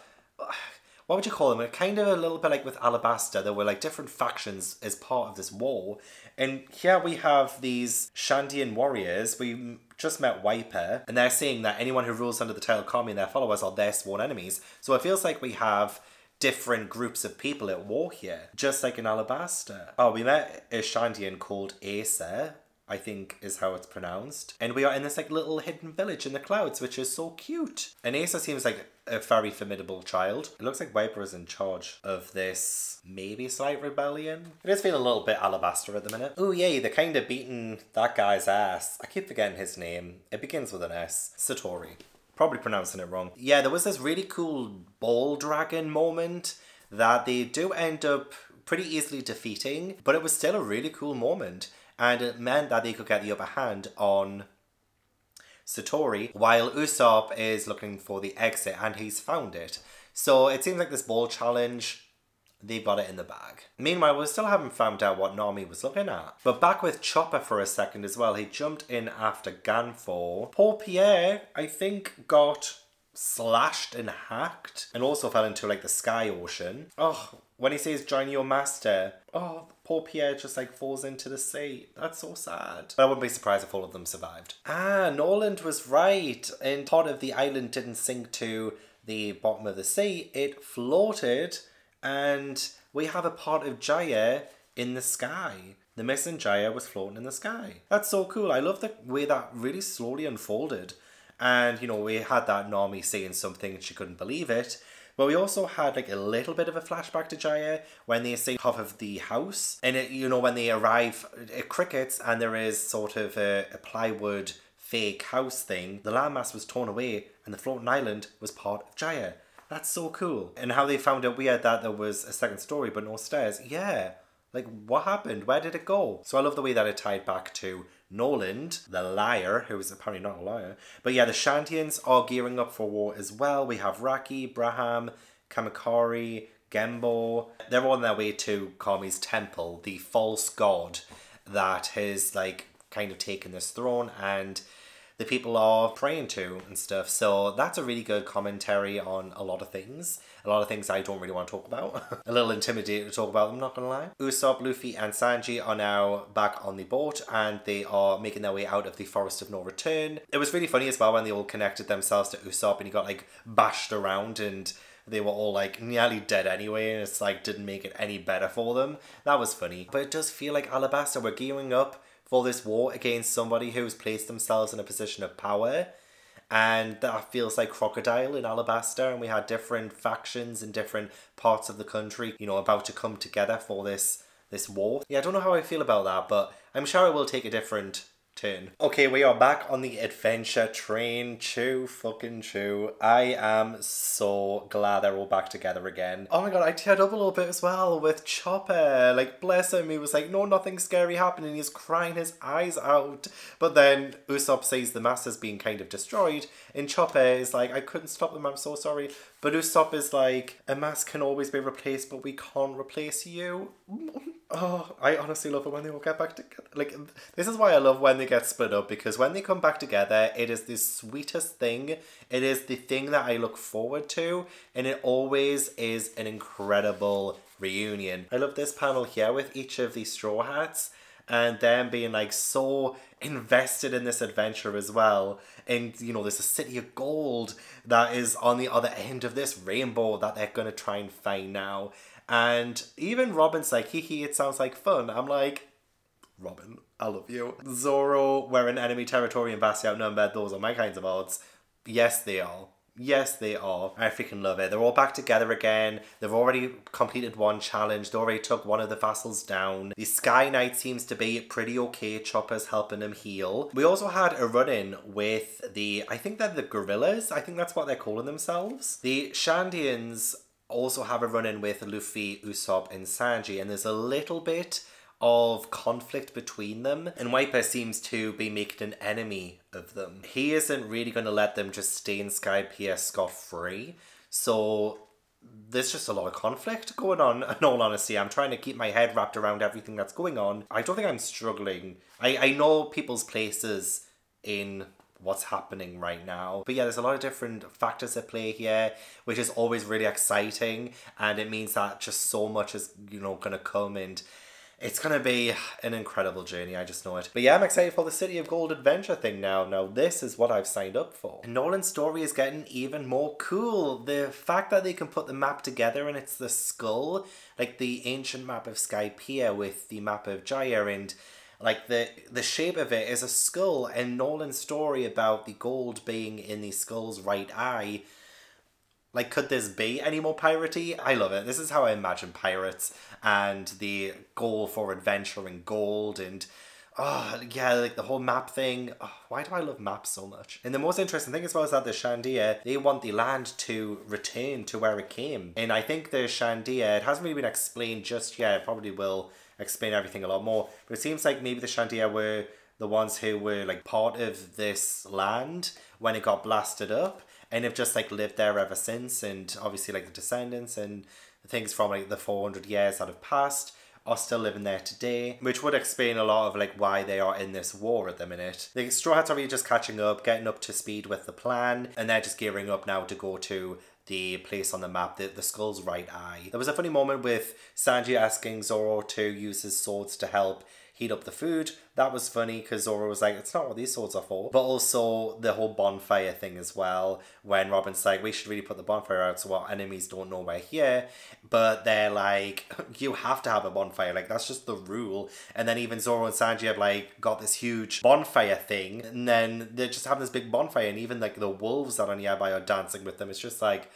what would you call them? Kind of a little bit like with Alabasta, there were, like, different factions as part of this war. And here we have these Shandian warriors. We just met Wiper, and they're saying that anyone who rules under the title of Kami and their followers are their sworn enemies. So it feels like we have different groups of people at war here, just like in Alabasta. Oh, we met a Shandian called Asa, I think is how it's pronounced. And we are in this like little hidden village in the clouds, which is so cute. And Asa seems like a very formidable child. It looks like Wiper is in charge of this maybe slight rebellion. It is feeling a little bit Alabasta at the minute. Oh yay, they're kind of beating that guy's ass. I keep forgetting his name. It begins with an S. Satori. Probably pronouncing it wrong. Yeah, there was this really cool ball dragon moment that they do end up pretty easily defeating, but it was still a really cool moment. And it meant that they could get the upper hand on Satori, while Usopp is looking for the exit, and he's found it. So it seems like this ball challenge, they've got it in the bag. Meanwhile, we still haven't found out what Nami was looking at. But back with Chopper for a second as well. He jumped in after Gan Fall. Poor Pierre, I think, got slashed and hacked, and also fell into like the sky ocean. Oh, When he says, join your master, oh, poor Pierre just like falls into the sea. That's so sad. But I wouldn't be surprised if all of them survived. Ah, Norland was right. And part of the island didn't sink to the bottom of the sea. It floated, and we have a part of Jaya in the sky. The missing Jaya was floating in the sky. That's so cool. I love the way that really slowly unfolded. And, you know, we had that Nami saying something and she couldn't believe it. But we also had like a little bit of a flashback to Jaya when they see half of the house. And, it, you know, when they arrive at Cricket's and there is sort of a plywood fake house thing. The landmass was torn away and the floating island was part of Jaya. That's so cool. And how they found it weird that there was a second story but no stairs. Yeah. Like, what happened? Where did it go? So I love the way that it tied back to Norland, the liar, who is apparently not a liar. But yeah, the Shandians are gearing up for war as well. We have Raki, Braham, Kamakari, Gembo. They're on their way to Kami's temple, the false god that has, like, kind of taken this throne and the people are praying to and stuff. So that's a really good commentary on a lot of things. A lot of things I don't really want to talk about. A little intimidated to talk about them, not gonna lie. Usopp, Luffy and Sanji are now back on the boat and they are making their way out of the Forest of No Return. It was really funny as well when they all connected themselves to Usopp and he got like bashed around and they were all like nearly dead anyway, and it's like didn't make it any better for them. That was funny. But it does feel like Alabasta were gearing up for this war against somebody who's placed themselves in a position of power, and that feels like Crocodile in Alabasta. And we had different factions in different parts of the country, you know, about to come together for this war. Yeah, I don't know how I feel about that, but I'm sure it will take a different turn. Okay, we are back on the adventure train. Chew fucking chew. I am so glad they're all back together again. Oh my god, I teared up a little bit as well with Chopper. Like, bless him, he was like, no, nothing scary happening. He's crying his eyes out. But then Usopp sees the master's being kind of destroyed, and Chopper is like, I couldn't stop them, I'm so sorry. But Usopp is like, a mask can always be replaced, but we can't replace you. Oh, I honestly love it when they all get back together. Like, this is why I love when they get split up, because when they come back together, it is the sweetest thing. It is the thing that I look forward to, and it always is an incredible reunion. I love this panel here with each of the Straw Hats and them being like so invested in this adventure as well. And you know, there's a city of gold that is on the other end of this rainbow that they're gonna try and find now. And even Robin's like, hee hee, it sounds like fun. I'm like, Robin, I love you. Zoro, we're in enemy territory and vastly outnumbered. Those are my kinds of odds. Yes, they are. Yes, they are. I freaking love it. They're all back together again. They've already completed one challenge. They already took one of the vassals down. The Sky Knight seems to be pretty okay. Chopper's helping him heal. We also had a run-in with the, I think they're the gorillas. I think that's what they're calling themselves. The Shandians also have a run-in with Luffy, Usopp and Sanji, and there's a little bit of conflict between them, and Wiper seems to be making an enemy of them. He isn't really going to let them just stay in Skypiea scot-free, so there's just a lot of conflict going on. In all honesty, I'm trying to keep my head wrapped around everything that's going on. I don't think I'm struggling. I know people's places in what's happening right now. But yeah, there's a lot of different factors at play here, which is always really exciting. And it means that just so much is, you know, gonna come, and it's gonna be an incredible journey. I just know it. But yeah, I'm excited for the City of Gold adventure thing now. Now this is what I've signed up for. And Norland's story is getting even more cool. The fact that they can put the map together and it's the skull, like the ancient map of Skypiea with the map of Jaya, and like the shape of it is a skull, and Norland's story about the gold being in the skull's right eye. Like, could this be any more piratey? I love it. This is how I imagine pirates and the goal for adventure and gold, and oh yeah, like the whole map thing. Oh, why do I love maps so much? And the most interesting thing as well is that the Shandia, they want the land to return to where it came. And I think the Shandia, it hasn't really been explained just yet, it probably will explain everything a lot more, but it seems like maybe the Shandia were the ones who were like part of this land when it got blasted up, and have just like lived there ever since. And obviously like the descendants and the things from like the 400 years that have passed are still living there today, which would explain a lot of like why they are in this war at the minute. The Straw Hats are really just catching up, getting up to speed with the plan, and they're just gearing up now to go to the place on the map, the skull's right eye. There was a funny moment with Sanji asking Zoro to use his swords to help heat up the food. That was funny because Zoro was like, it's not what these swords are for. But also the whole bonfire thing as well, when Robin's like, we should really put the bonfire out so our enemies don't know we're here. But they're like, you have to have a bonfire, like that's just the rule. And then even Zoro and Sanji have like got this huge bonfire thing, and then they're just having this big bonfire, and even like the wolves that are nearby are dancing with them. It's just like,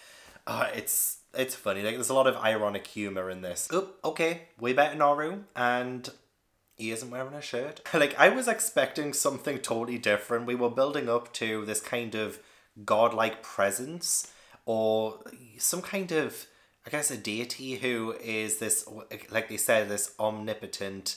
it's funny. Like there's a lot of ironic humor in this. Oh, okay, we better Naru, and he isn't wearing a shirt. Like, I was expecting something totally different. We were building up to this kind of godlike presence, or some kind of, I guess, a deity who is this, like they said, this omnipotent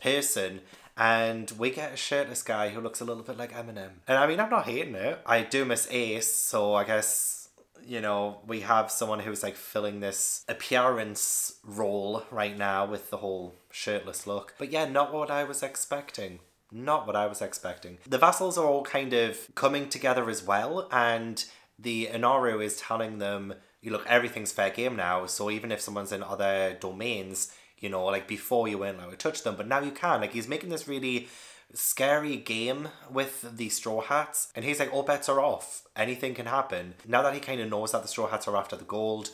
person. And we get a shirtless guy who looks a little bit like Eminem. And I mean, I'm not hating it. I do miss Ace, so I guess, you know, we have someone who's like filling this appearance role right now with the whole shirtless look. But yeah, not what I was expecting. Not what I was expecting. The vassals are all kind of coming together as well, and the Eneru is telling them, you look, everything's fair game now, so even if someone's in other domains, you know, like before you weren't allowed to touch them, but now you can. Like, he's making this really scary game with the Straw Hats, and he's like, all bets are off, anything can happen. Now that he kind of knows that the Straw Hats are after the gold,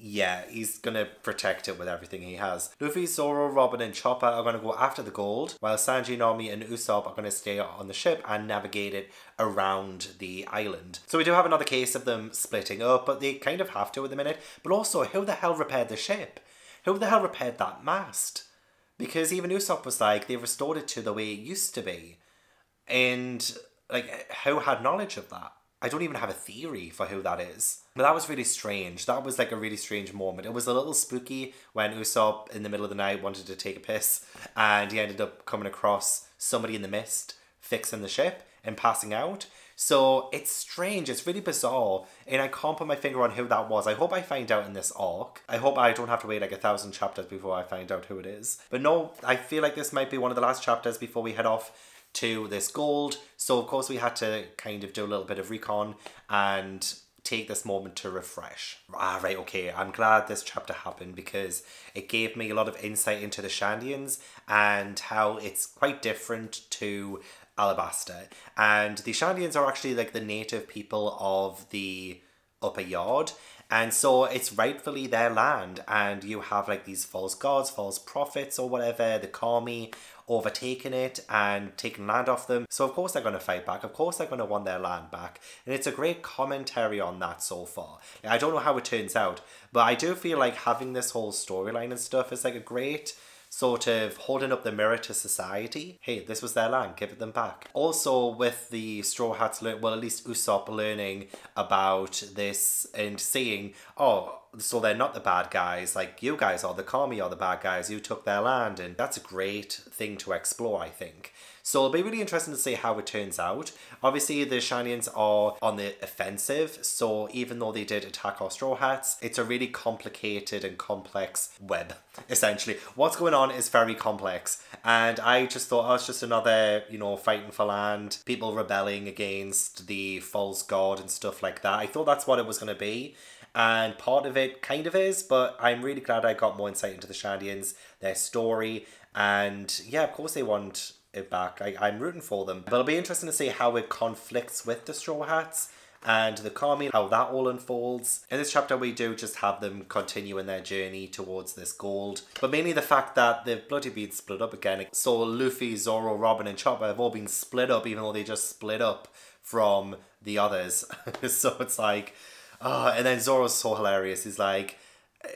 yeah, he's gonna protect it with everything he has. Luffy, Zoro, Robin and Chopper are gonna go after the gold, while Sanji, Nami and Usopp are gonna stay on the ship and navigate it around the island. So we do have another case of them splitting up, but they kind of have to at the minute. But also, who the hell repaired the ship? Who the hell repaired that mast? Because even Usopp was like, they restored it to the way it used to be. And, like, who had knowledge of that? I don't even have a theory for who that is. But that was really strange. That was, like, a really strange moment. It was a little spooky when Usopp, in the middle of the night, wanted to take a piss. And he ended up coming across somebody in the mist, fixing the ship and passing out. So it's strange, it's really bizarre, and I can't put my finger on who that was. I hope I find out in this arc. I hope I don't have to wait like 1,000 chapters before I find out who it is. But no, I feel like this might be one of the last chapters before we head off to this gold. So of course we had to kind of do a little bit of recon and take this moment to refresh. Ah, right, okay, I'm glad this chapter happened because it gave me a lot of insight into the Shandians and how it's quite different to Alabasta. And the Shandians are actually like the native people of the Upper Yard, and so it's rightfully their land. And you have like these false gods, false prophets or whatever, the Kami overtaking it and taking land off them. So of course they're going to fight back, of course they're going to want their land back. And it's a great commentary on that so far. I don't know how it turns out, but I do feel like having this whole storyline and stuff is like a great sort of holding up the mirror to society. Hey, this was their land, give it them back. Also with the Straw Hats, well, at least Usopp learning about this and seeing, oh, so they're not the bad guys, like you guys are, the Kami are the bad guys, you took their land. And that's a great thing to explore, I think. So it'll be really interesting to see how it turns out. Obviously the Shandians are on the offensive, so even though they did attack our Straw Hats, it's a really complicated and complex web, essentially. What's going on is very complex, and I just thought, oh, it's just another, you know, fighting for land, people rebelling against the false god and stuff like that. I thought that's what it was going to be. And part of it kind of is, but I'm really glad I got more insight into the Shandians, their story, and yeah, of course they want it back. I'm rooting for them. But it'll be interesting to see how it conflicts with the Straw Hats and the Kami, how that all unfolds. In this chapter we do just have them continuing their journey towards this gold, but mainly the fact that they've bloody been split up again. So Luffy, Zoro, Robin and Chopper have all been split up, even though they just split up from the others. So it's like, oh, and then Zoro's so hilarious. He's like,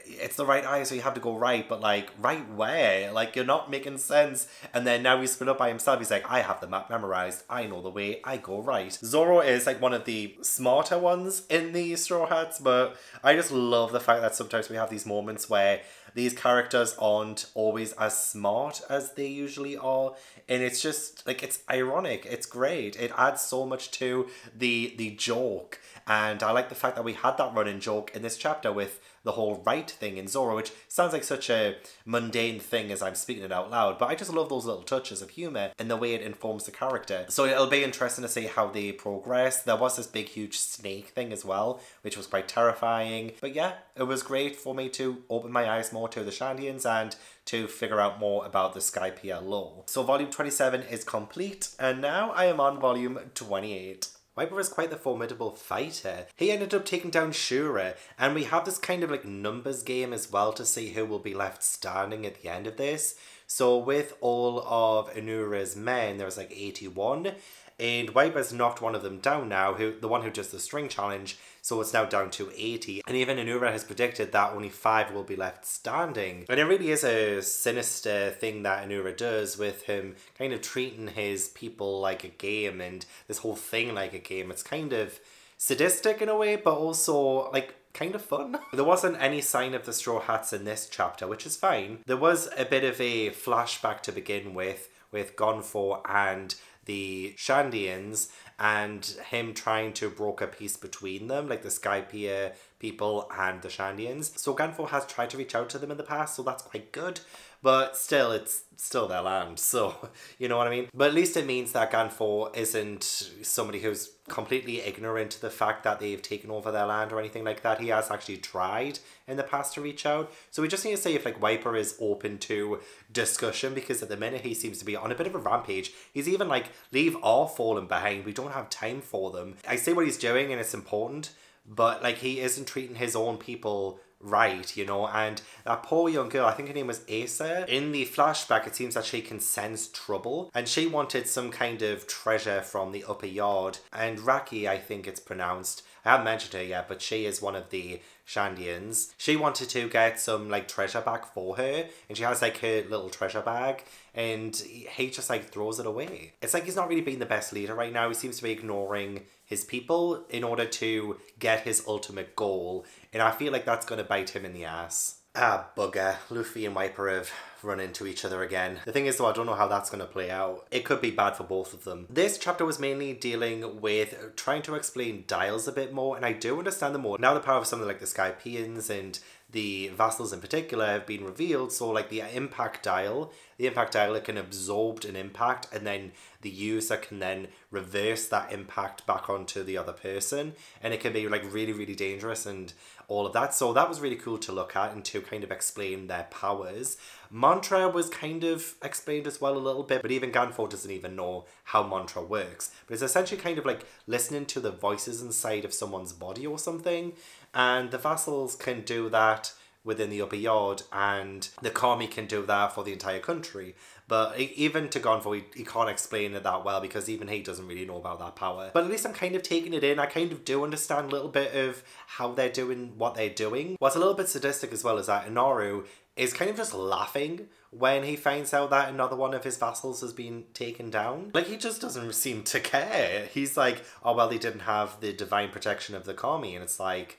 it's the right eye, so you have to go right, but like, right where? Like, you're not making sense. And then now he's split up by himself. He's like, I have the map memorized, I know the way, I go right. Zoro is like one of the smarter ones in the Straw Hats, but I just love the fact that sometimes we have these moments where these characters aren't always as smart as they usually are. And it's just like, it's ironic, it's great. It adds so much to the joke. And I like the fact that we had that running joke in this chapter with the whole right light thing in Zoro, which sounds like such a mundane thing as I'm speaking it out loud, but I just love those little touches of humour and the way it informs the character. So it'll be interesting to see how they progress. There was this big huge snake thing as well, which was quite terrifying. But yeah, it was great for me to open my eyes more to the Shandians and to figure out more about the Skypiea lore. So volume 27 is complete, and now I am on volume 28. Wiper is quite the formidable fighter. He ended up taking down Shura, and we have this kind of like numbers game as well to see who will be left standing at the end of this. So with all of Inura's men, there was like 81, and Wiper's knocked one of them down now, the one who does the string challenge, so it's now down to 80. And even Inura has predicted that only 5 will be left standing. And it really is a sinister thing that Inura does, with him kind of treating his people like a game and this whole thing like a game. It's kind of sadistic in a way, but also like kind of fun. There wasn't any sign of the Straw Hats in this chapter, which is fine. There was a bit of a flashback to begin with Gan Fall and the Shandians, and him trying to broker peace between them, like the Skypiea people and the Shandians. So Gan Fall has tried to reach out to them in the past, so that's quite good. But still, it's still their land, so you know what I mean? But at least it means that Gan Fall isn't somebody who's completely ignorant to the fact that they've taken over their land or anything like that. He has actually tried in the past to reach out. So we just need to see if like Wiper is open to discussion, because at the minute he seems to be on a bit of a rampage. He's even like, leave our fallen behind, we don't have time for them. I see what he's doing and it's important, but like he isn't treating his own people right, you know. And that poor young girl, I think her name was Asa, in the flashback it seems that she can sense trouble, and she wanted some kind of treasure from the Upper Yard. And Raki, I think it's pronounced, I haven't mentioned her yet, but she is one of the Shandians. She wanted to get some like treasure back for her, and she has like her little treasure bag, and he just like throws it away. It's like he's not really being the best leader right now. He seems to be ignoring his people in order to get his ultimate goal, and I feel like that's gonna bite him in the ass. Ah, bugger. Luffy and Wiper have run into each other again. The thing is though, I don't know how that's going to play out. It could be bad for both of them. This chapter was mainly dealing with trying to explain Dials a bit more, and I do understand them more. Now the power of something like the Skypeans and the vassals in particular have been revealed, so like the impact dial, it can absorb an impact, and then the user can then reverse that impact back onto the other person, and it can be like really, really dangerous and all of that. So that was really cool to look at and to kind of explain their powers. Mantra was kind of explained as well a little bit, but even Gan Fall doesn't even know how Mantra works. But it's essentially kind of like listening to the voices inside of someone's body or something, and the vassals can do that within the Upper Yard, and the Kami can do that for the entire country. But even to Gan Fall, he can't explain it that well, because even he doesn't really know about that power. But at least I'm kind of taking it in. I kind of do understand a little bit of how they're doing what they're doing. What's a little bit sadistic as well is that Eneru is kind of just laughing when he finds out that another one of his vassals has been taken down. Like, he just doesn't seem to care. He's like, oh, well, they didn't have the divine protection of the Kami. And it's like,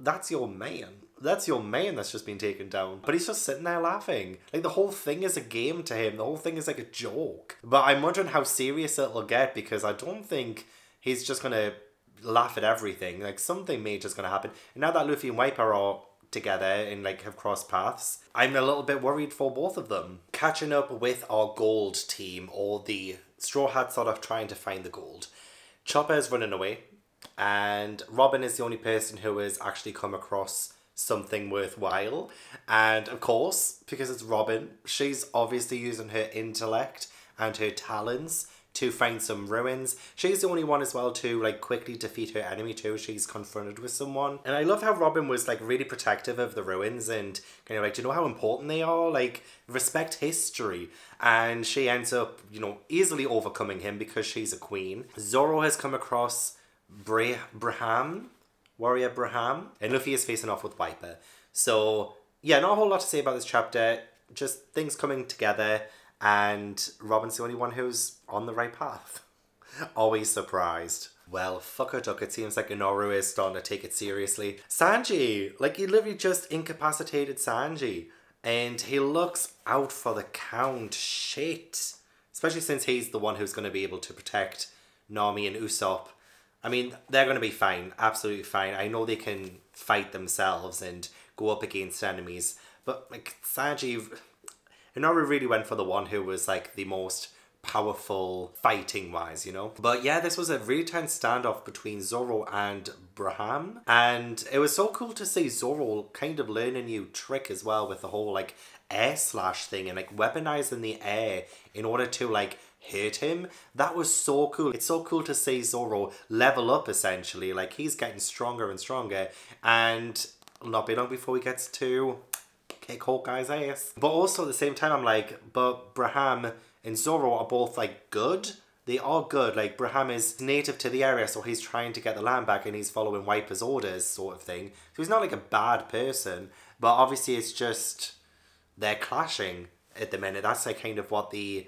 that's your man. That's your man that's just been taken down. But he's just sitting there laughing. Like, the whole thing is a game to him. The whole thing is like a joke. But I'm wondering how serious it'll get, because I don't think he's just going to laugh at everything. Like, something major's going to happen. And now that Luffy and Wiper are together and like have crossed paths, I'm a little bit worried for both of them. Catching up with our gold team, or the Straw Hats sort of trying to find the gold. Chopper is running away, and Robin is the only person who has actually come across something worthwhile. And of course, because it's Robin, she's obviously using her intellect and her talents to find some ruins. She's the only one as well to like quickly defeat her enemy too. She's confronted with someone. And I love how Robin was like really protective of the ruins and kind of like, do you know how important they are? Like, respect history. And she ends up, you know, easily overcoming him because she's a queen. Zoro has come across Warrior Braham. And Luffy is facing off with Wiper. So yeah, not a whole lot to say about this chapter. Just things coming together. And Robin's the only one who's on the right path. Always surprised. Well, fuck a duck, it seems like Eneru is starting to take it seriously. Sanji! Like, he literally just incapacitated Sanji. And he looks out for the count. Shit. Especially since he's the one who's going to be able to protect Nami and Usopp. I mean, they're going to be fine. Absolutely fine. I know they can fight themselves and go up against enemies. But like Sanji, Inoue really went for the one who was like the most powerful fighting wise, you know? But yeah, this was a really tense standoff between Zoro and Braham. And it was so cool to see Zoro kind of learn a new trick as well with the whole like air slash thing and like weaponizing the air in order to like hurt him. That was so cool. It's so cool to see Zoro level up essentially. Like he's getting stronger and stronger, and not be long before he gets to kick Hawkeye's ass. But also at the same time, I'm like, but Braham and Zoro are both like good. They are good. Like Braham is native to the area, so he's trying to get the land back and he's following Wiper's orders sort of thing. So he's not like a bad person, but obviously it's just they're clashing at the minute. That's like kind of what the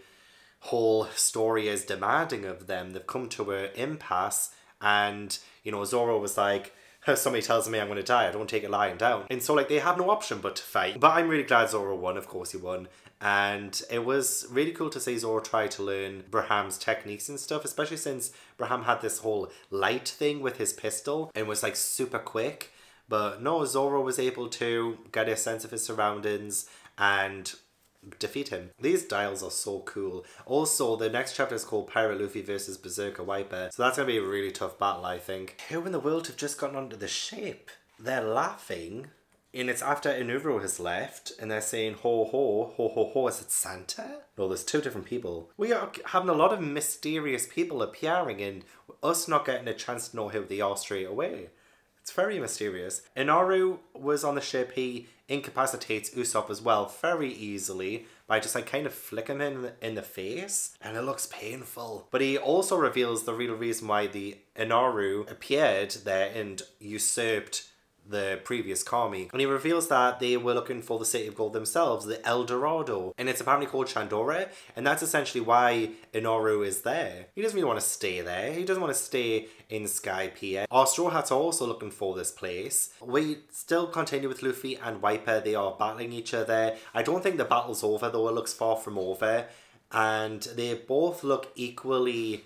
whole story is demanding of them. They've come to an impasse, and you know, Zoro was like, somebody tells me I'm gonna die, I don't take it lying down. And so like they have no option but to fight. But I'm really glad Zoro won. Of course he won. And it was really cool to see Zoro try to learn Braham's techniques and stuff, especially since Braham had this whole light thing with his pistol and was like super quick. But no, Zoro was able to get a sense of his surroundings and defeat him. These dials are so cool. Also, the next chapter is called Pirate Luffy versus Berserker Wiper, so that's gonna be a really tough battle, I think. Who in the world have just gotten onto the ship? They're laughing, and it's after Eneru has left, and they're saying ho ho, ho ho ho. Is it Santa? No, there's two different people. We are having a lot of mysterious people appearing and us not getting a chance to know who they are straight away. It's very mysterious. Eneru was on the ship. He incapacitates Usopp as well very easily by just like kind of flicking him in the face, and it looks painful. But he also reveals the real reason why the Eneru appeared there and usurped the previous Kami. And he reveals that they were looking for the City of Gold themselves, the El Dorado. And it's apparently called Shandora, and that's essentially why Eneru is there. He doesn't really want to stay there. He doesn't want to stay in Skypiea. Our Straw Hats are also looking for this place. We still continue with Luffy and Wiper. They are battling each other. I don't think the battle's over, though it looks far from over. And they both look equally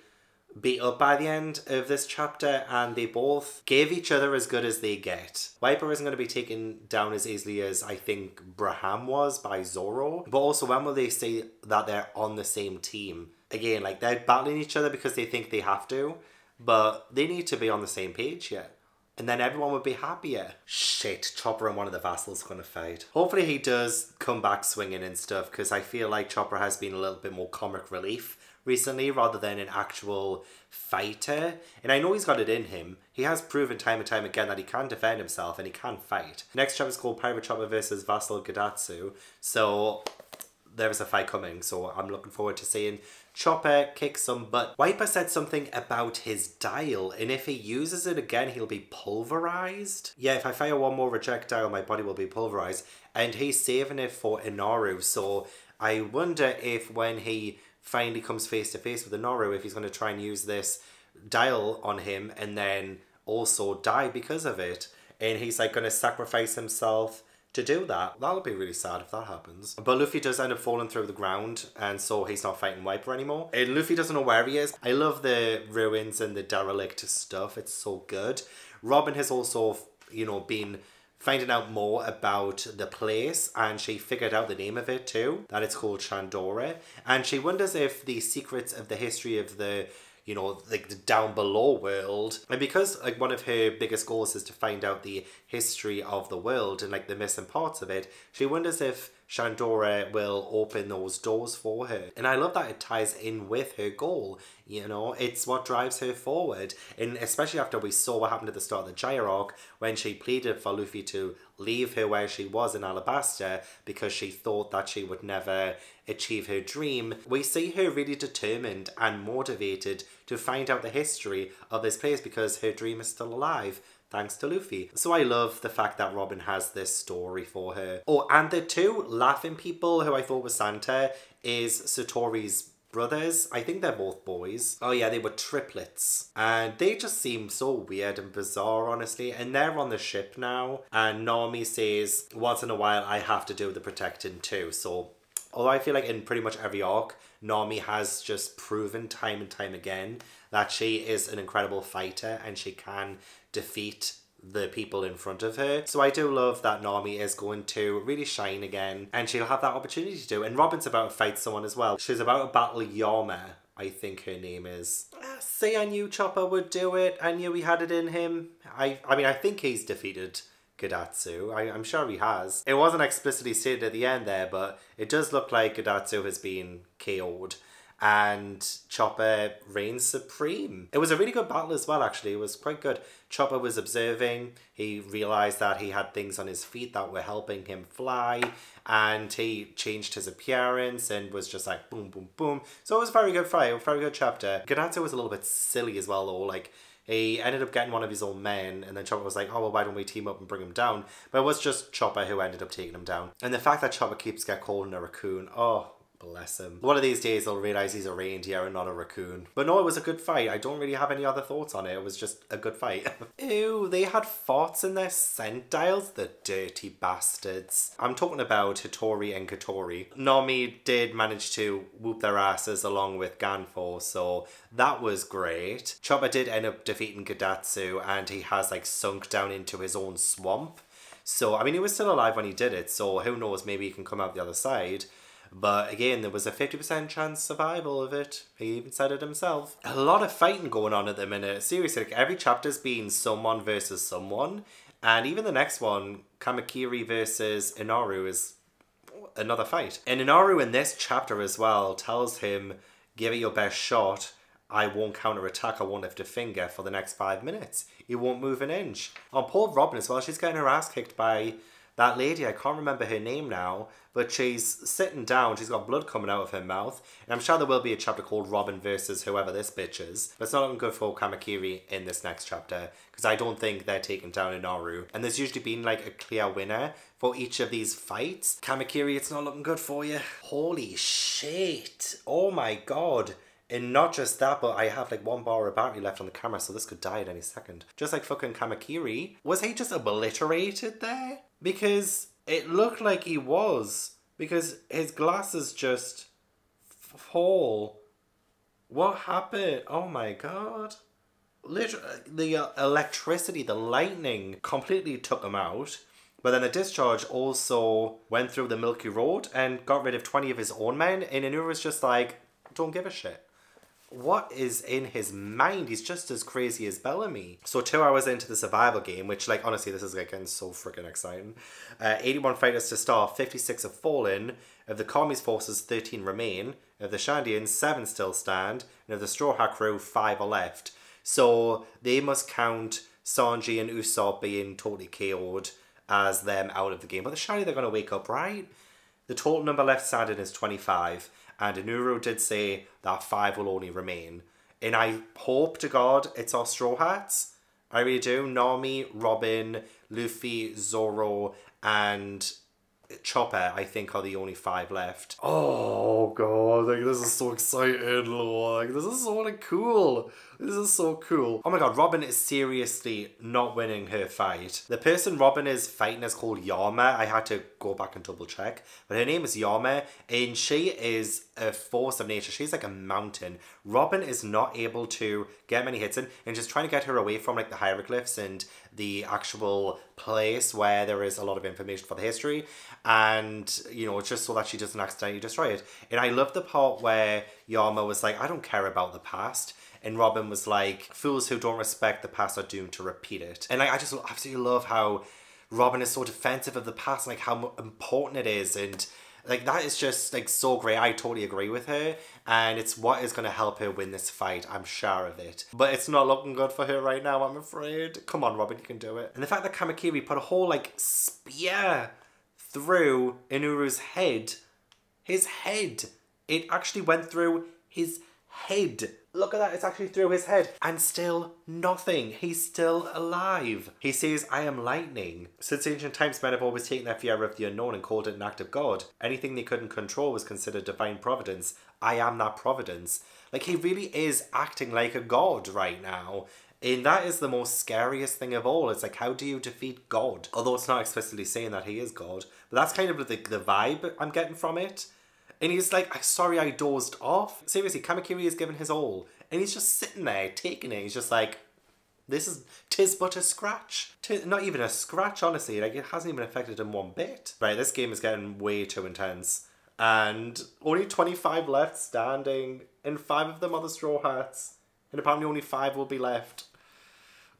beat up by the end of this chapter, and they both gave each other as good as they get. Wiper isn't going to be taken down as easily as I think Braham was by Zoro. But also, when will they say that they're on the same team? Again, like they're battling each other because they think they have to, but they need to be on the same page here. And then everyone would be happier. Shit, Chopper and one of the vassals are gonna fight. Hopefully he does come back swinging and stuff, because I feel like Chopper has been a little bit more comic relief recently rather than an actual fighter. And I know he's got it in him. He has proven time and time again that he can defend himself and he can fight. Next chapter is called Pirate Chopper versus Vassal Gadatsu. So there is a fight coming, so I'm looking forward to seeing Chopper kick some butt. Wiper said something about his dial, and if he uses it again, he'll be pulverized. Yeah, if I fire one more reject dial, my body will be pulverized. And he's saving it for Eneru, so I wonder if when he finally comes face to face with Eneru, if he's going to try and use this dial on him and then also die because of it. And he's like going to sacrifice himself to do that. That'll be really sad if that happens. But Luffy does end up falling through the ground, and so he's not fighting Wiper anymore. And Luffy doesn't know where he is. I love the ruins and the derelict stuff. It's so good. Robin has also, you know, been finding out more about the place, and she figured out the name of it too, that it's called Shandora. And she wonders if the secrets of the history of the, you know, like the down below world. And because like one of her biggest goals is to find out the history of the world and like the missing parts of it, she wonders if Shandora will open those doors for her. And I love that it ties in with her goal. You know, it's what drives her forward. And especially after we saw what happened at the start of the Jaya arc, when she pleaded for Luffy to leave her where she was in Alabasta because she thought that she would never achieve her dream. We see her really determined and motivated to find out the history of this place because her dream is still alive, thanks to Luffy. So I love the fact that Robin has this story for her. Oh, and the two laughing people who I thought was Santa is Satori's brothers. I think they're both boys. Oh yeah, they were triplets. And they just seem so weird and bizarre, honestly. And they're on the ship now. And Nami says, once in a while, I have to do the protecting too. So although I feel like in pretty much every arc, Nami has just proven time and time again that she is an incredible fighter and she can defeat the people in front of her. So I do love that Nami is going to really shine again, and she'll have that opportunity to do. And Robin's about to fight someone as well. She's about to battle Yorma, I think her name is. See, I knew Chopper would do it. I knew he had it in him. I mean, I think he's defeated Gadatsu. I'm sure he has. It wasn't explicitly stated at the end there, but it does look like Gadatsu has been KO'd. And Chopper reigns supreme. It was a really good battle as well, actually. It was quite good. Chopper was observing. He realised that he had things on his feet that were helping him fly. And he changed his appearance and was just like boom, boom, boom. So it was a very good fight. A very good chapter. Gadatsu was a little bit silly as well, though. Like, he ended up getting one of his own men, and then Chopper was like, oh, well, why don't we team up and bring him down? But it was just Chopper who ended up taking him down. And the fact that Chopper keeps getting called a raccoon, oh, bless him. One of these days they'll realise he's a reindeer and not a raccoon. But no, it was a good fight. I don't really have any other thoughts on it. It was just a good fight. Ew, they had farts in their scent dials, the dirty bastards. I'm talking about Hattori and Katori. Nami did manage to whoop their asses along with Gan Fall, so that was great. Chopper did end up defeating Gadatsu, and he has like sunk down into his own swamp. So, I mean, he was still alive when he did it, so who knows, maybe he can come out the other side. But again, there was a 50% chance survival of it. He even said it himself. A lot of fighting going on at the minute. Seriously, like, every chapter's been someone versus someone. And even the next one, Kamakiri versus Inaru, is another fight. And Inaru in this chapter as well tells him, give it your best shot. I won't counterattack, I won't lift a finger for the next 5 minutes. You won't move an inch. On poor Robin as well, she's getting her ass kicked by that lady, I can't remember her name now, but she's sitting down, she's got blood coming out of her mouth, and I'm sure there will be a chapter called Robin versus whoever this bitch is, but it's not looking good for Kamakiri in this next chapter, because I don't think they're taking down Inaru, and there's usually been like a clear winner for each of these fights. Kamakiri, it's not looking good for you. Holy shit, oh my god. And not just that, but I have like one bar of battery left on the camera, so this could die at any second. Just like fucking Kamakiri. Was he just obliterated there? Because it looked like he was. Because his glasses just fall. What happened? Oh my god. Literally, the electricity, the lightning completely took him out. But then the discharge also went through the Milky Road and got rid of 20 of his own men. And Inura was just like, don't give a shit. What is in his mind? He's just as crazy as Bellamy. So 2 hours into the survival game, which like honestly this is like getting so freaking exciting. 81 fighters to start, 56 have fallen. Of the Kami's forces, 13 remain. Of the Shandians, 7 still stand. And of the Straw Hat crew, 5 are left. So they must count Sanji and Usopp being totally KO'd as them out of the game. But surely they're going to wake up, right? The total number left standing is 25. And Inuru did say that 5 will only remain. And I hope to God it's our Straw Hats. I really do. Nami, Robin, Luffy, Zoro, and Chopper, I think, are the only 5 left. Oh god, like, this is so exciting, Lord. Like, this is so cool. This is so cool. Oh my god, Robin is seriously not winning her fight. The person Robin is fighting is called Yorma. I had to go back and double check. But her name is Yorma, and she is a force of nature. She's like a mountain. Robin is not able to get many hits in, and just trying to get her away from like the hieroglyphs and the actual place where there is a lot of information for the history, and you know, just so that she doesn't accidentally destroy it. And I love the part where Yorma was like, I don't care about the past, and Robin was like, fools who don't respect the past are doomed to repeat it. And like, I just absolutely love how Robin is so defensive of the past, like how important it is, and like that is just like so great. I totally agree with her, and it's what is going to help her win this fight. I'm sure of it. But it's not looking good for her right now, I'm afraid. Come on, Robin, you can do it. And the fact that Kamakiri put a whole like spear through Inuru's head. His head. It actually went through his head. Look at that, it's actually through his head. And still nothing. He's still alive. He says, I am lightning. Since ancient times, men have always taken their fear of the unknown and called it an act of God. Anything they couldn't control was considered divine providence. I am that providence. Like, he really is acting like a god right now. And that is the most scariest thing of all. It's like, how do you defeat God? Although it's not explicitly saying that he is God. But that's kind of the vibe I'm getting from it. And he's like, sorry, I dozed off. Seriously, Kamakiri has given his all. And he's just sitting there, taking it. He's just like, This is, tis but a scratch. Tis, not even a scratch, honestly. Like, it hasn't even affected him one bit. Right, this game is getting way too intense. And only 25 left standing, and 5 of them are the Straw Hats. And apparently only 5 will be left.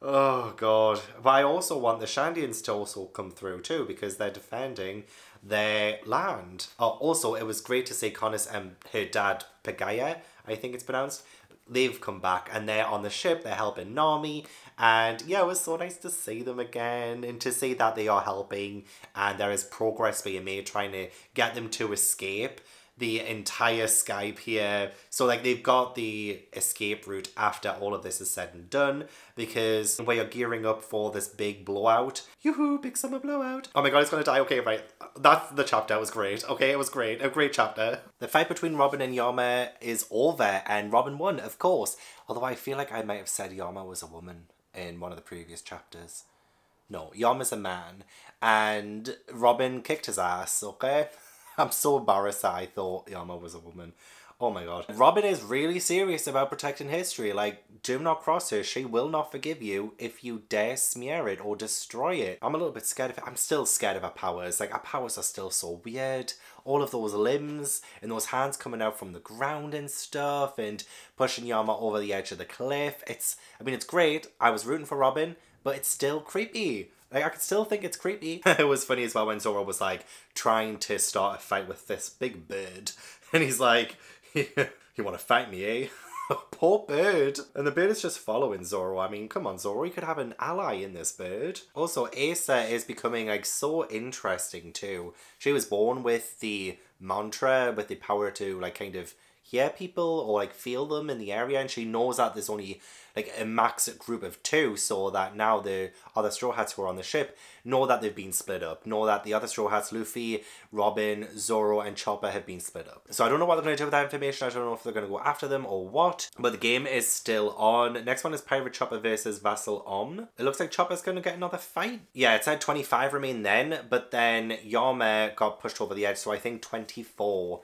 Oh, God. But I also want the Shandians to also come through, too, because they're defending their land. Oh, also, it was great to see Conis and her dad, Pagaya, I think it's pronounced. They've come back, and they're on the ship. They're helping Nami. And, yeah, it was so nice to see them again and to see that they are helping and there is progress being made trying to get them to escape the entire Skypiea. So, like, they've got the escape route after all of this is said and done, because we are gearing up for this big blowout. Yoo-hoo, big summer blowout. Oh my God, it's gonna die. Okay, right. That's the chapter. It was great. Okay, it was great. A great chapter. The fight between Robin and Yama is over, and Robin won, of course. Although I feel like I might have said Yama was a woman in one of the previous chapters. No, Yama's a man, and Robin kicked his ass, okay? I'm so embarrassed that I thought Yama was a woman. Oh my God. Robin is really serious about protecting history. Like, do not cross her. She will not forgive you if you dare smear it or destroy it. I'm a little bit scared of it. I'm still scared of her powers. Like, her powers are still so weird. All of those limbs and those hands coming out from the ground and stuff and pushing Yama over the edge of the cliff. It's, I mean, it's great. I was rooting for Robin, but it's still creepy. Like, I could still think it's creepy. It was funny as well when Zoro was, like, trying to start a fight with this big bird. And he's like, you want to fight me, eh? Poor bird. And the bird is just following Zoro. I mean, come on, Zoro. You could have an ally in this bird. Also, Asa is becoming, like, so interesting, too. She was born with the mantra, with the power to, like, kind of hear people or, like, feel them in the area. And she knows that there's only, like, a max group of 2, so that now the other Straw Hats who are on the ship know that they've been split up, know that the other Straw Hats, Luffy, Robin, Zoro, and Chopper have been split up. So I don't know what they're going to do with that information. I don't know if they're going to go after them or what, but the game is still on. Next one is Pirate Chopper versus Vassal Om. It looks like Chopper's going to get another fight. Yeah, it said 25 remain then, but then Yama got pushed over the edge, so I think 24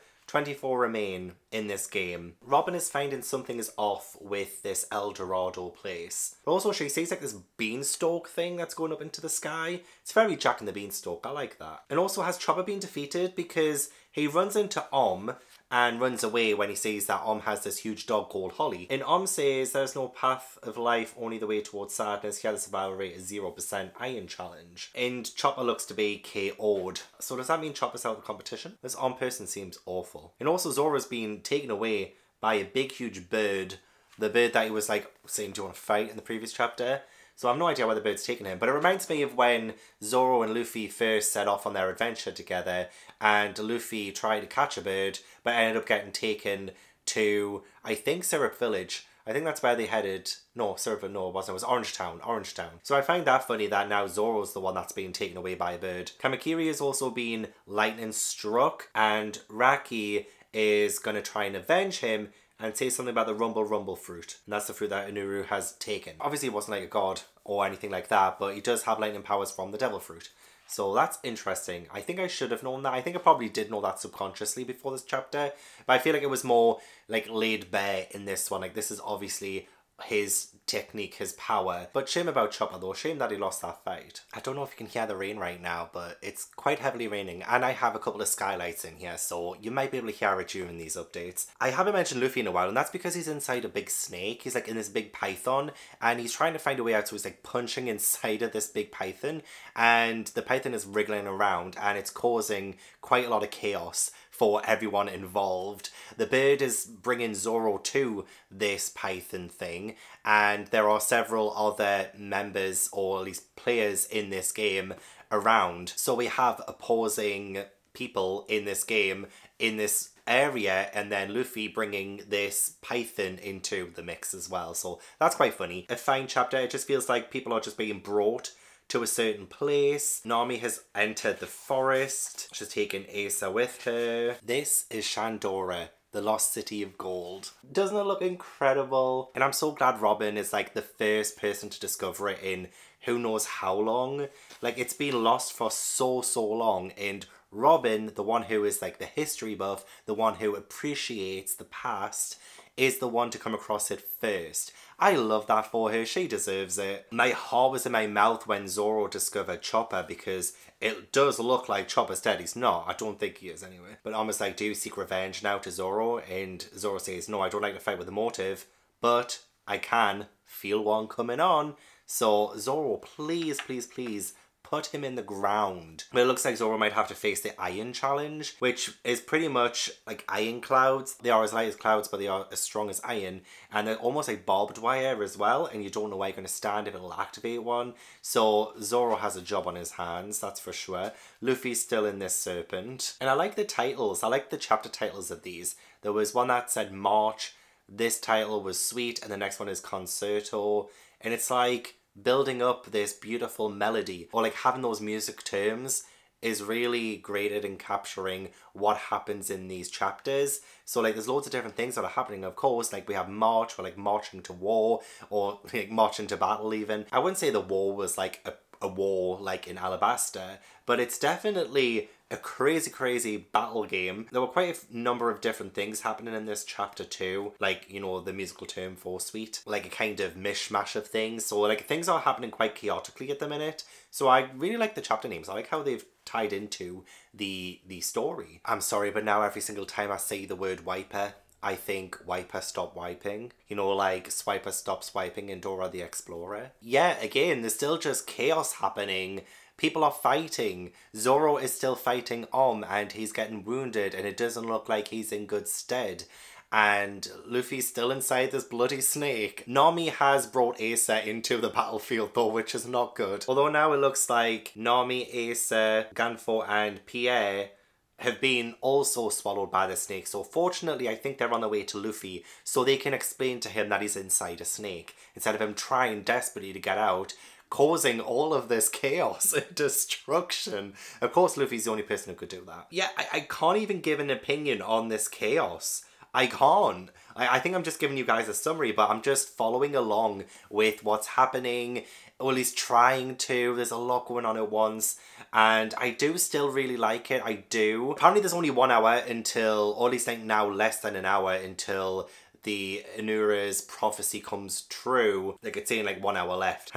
remain in this game. Robin is finding something is off with this El Dorado place. Also, she sees like this beanstalk thing that's going up into the sky. It's very Jack and the Beanstalk, I like that. And also, has Chopper been defeated? Because he runs into Om and runs away when he sees that Om has this huge dog called Holly. And Om says there's no path of life, only the way towards sadness. Here the survival rate is 0%, iron challenge. And Chopper looks to be KO'd. So does that mean Chopper's out of the competition? This Om person seems awful. And also Zoro's been taken away by a big huge bird. The bird that he was like saying, do you want to fight in the previous chapter? So I have no idea where the bird's taken him, but it reminds me of when Zoro and Luffy first set off on their adventure together, and Luffy tried to catch a bird, but ended up getting taken to, I think, Syrup Village. I think that's where they headed. No, Syrup Village, no, it wasn't. It was Orangetown. So I find that funny that now Zoro's the one that's being taken away by a bird. Kamakiri has also been lightning struck, and Raki is going to try and avenge him, and say something about the Rumble Rumble fruit. And that's the fruit that Eneru has taken. Obviously, he wasn't like a god or anything like that, but he does have lightning powers from the devil fruit. So that's interesting. I think I should have known that. I think I probably did know that subconsciously before this chapter, but I feel like it was more like laid bare in this one. Like, this is obviously his technique, his power. But shame about Chopper though, shame that he lost that fight. I don't know if you can hear the rain right now, but it's quite heavily raining, and I have a couple of skylights in here, so you might be able to hear it during these updates. I haven't mentioned Luffy in a while, and that's because he's inside a big snake. He's like in this big python, and he's trying to find a way out, so he's like punching inside of this big python, and the python is wriggling around, and it's causing quite a lot of chaos for everyone involved. The bird is bringing Zoro to this python thing, and there are several other members, or at least players in this game, around. So we have opposing people in this game, in this area, and then Luffy bringing this python into the mix as well. So that's quite funny. A fine chapter. It just feels like people are just being brought to a certain place. Nami has entered the forest. She's taken Asa with her. This is Shandora, the lost city of gold. Doesn't it look incredible? And I'm so glad Robin is like the first person to discover it in who knows how long. Like, it's been lost for so long, and Robin, the one who is like the history buff, the one who appreciates the past, is the one to come across it first. I love that for her, she deserves it. My heart was in my mouth when Zoro discovered Chopper, because it does look like Chopper's dead. He's not, I don't think he is anyway. But almost like, do you seek revenge now to Zoro? And Zoro says, no, I don't like to fight with a motive, but I can feel one coming on. So Zoro, please, please, please, put him in the ground. But it looks like Zoro might have to face the Iron Challenge, which is pretty much like iron clouds. They are as light as clouds, but they are as strong as iron. And they're almost like barbed wire as well, and you don't know where you're going to stand if it'll activate one. So Zoro has a job on his hands, that's for sure. Luffy's still in this serpent. And I like the titles. I like the chapter titles of these. There was one that said March. This title was Sweet, and the next one is Concerto. And it's like, building up this beautiful melody, or like having those music terms is really great at capturing what happens in these chapters. So like there's loads of different things that are happening, of course, like we have March, or like marching to war, or like marching to battle even. I wouldn't say the war was like a war like in Alabasta, but it's definitely a crazy, crazy battle game. There were quite a number of different things happening in this chapter too. Like, you know, the musical term for sweet. Like a kind of mishmash of things. So like things are happening quite chaotically at the minute. So I really like the chapter names. I like how they've tied into the story. I'm sorry, but now every single time I say the word wiper, I think wiper stop wiping. You know, like swiper stop swiping in Dora the Explorer. Yeah, again, there's still just chaos happening. People are fighting. Zoro is still fighting Om, and he's getting wounded, and it doesn't look like he's in good stead. And Luffy's still inside this bloody snake. Nami has brought Acer into the battlefield though, which is not good. Although now it looks like Nami, Acer, Gan Fall and Pierre have been also swallowed by the snake. So fortunately, I think they're on their way to Luffy, so they can explain to him that he's inside a snake, instead of him trying desperately to get out, causing all of this chaos and destruction. Of course, Luffy's the only person who could do that. Yeah, I can't even give an opinion on this chaos. I can't. I think I'm just giving you guys a summary, but I'm just following along with what's happening, or at least trying to. There's a lot going on at once, and I do still really like it. I do. Apparently, there's only 1 hour until, or at least like now, less than an hour until the Inura's prophecy comes true. Like it's saying like 1 hour left.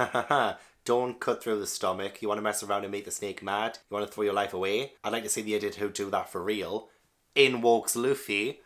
Don't cut through the stomach. You want to mess around and make the snake mad? You want to throw your life away? I'd like to see the idiot who do that for real. In walks Luffy.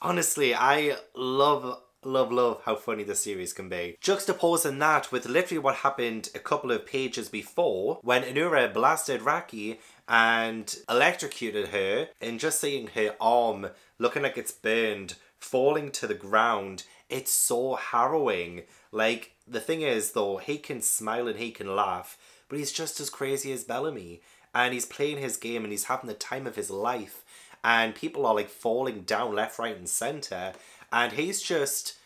Honestly, I love how funny this series can be. Juxtaposing that with literally what happened a couple of pages before, when Inura blasted Raki and electrocuted her, and just seeing her arm looking like it's burned, falling to the ground, it's so harrowing. Like, the thing is though, he can smile and he can laugh, but he's just as crazy as Bellamy, and he's playing his game and he's having the time of his life, and people are like falling down left, right and centre, and he's just,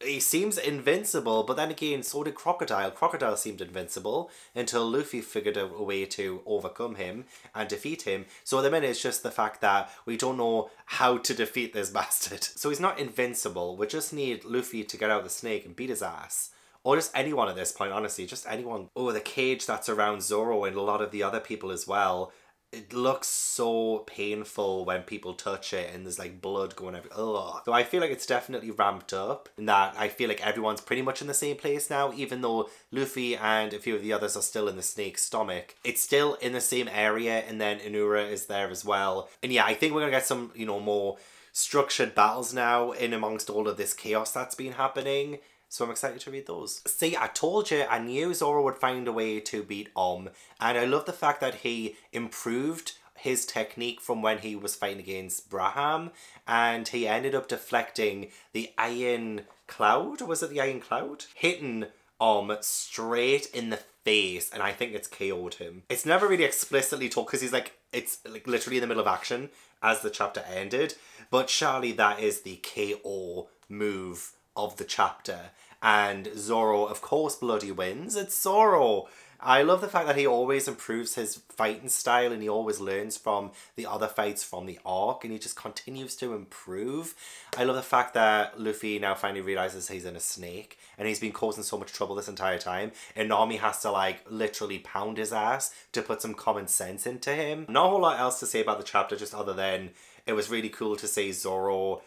he seems invincible, but then again, so did Crocodile. Crocodile seemed invincible until Luffy figured out a way to overcome him and defeat him. So at the minute, it's just the fact that we don't know how to defeat this bastard. So he's not invincible. We just need Luffy to get out of the snake and beat his ass. Or just anyone at this point, honestly, just anyone. Oh, the cage that's around Zoro and a lot of the other people as well. It looks so painful when people touch it, and there's like blood going everywhere. Ugh. So I feel like it's definitely ramped up, in that I feel like everyone's pretty much in the same place now, even though Luffy and a few of the others are still in the snake's stomach. It's still in the same area, and then Inura is there as well. And yeah, I think we're gonna get some, you know, more structured battles now in amongst all of this chaos that's been happening. So I'm excited to read those. See, I told you, I knew Zoro would find a way to beat Om. And I love the fact that he improved his technique from when he was fighting against Braham. And he ended up deflecting the Iron Cloud. Was it the Iron Cloud? Hitting Om straight in the face. And I think it's KO'd him. It's never really explicitly told, because he's like, it's like literally in the middle of action as the chapter ended. But surely that is the KO move of the chapter, and Zoro of course bloody wins. It's Zoro. I love the fact that he always improves his fighting style, and he always learns from the other fights from the arc, and he just continues to improve. I love the fact that Luffy now finally realizes he's in a snake, and he's been causing so much trouble this entire time, and Nami has to like literally pound his ass to put some common sense into him. Not a whole lot else to say about the chapter, just other than it was really cool to see Zoro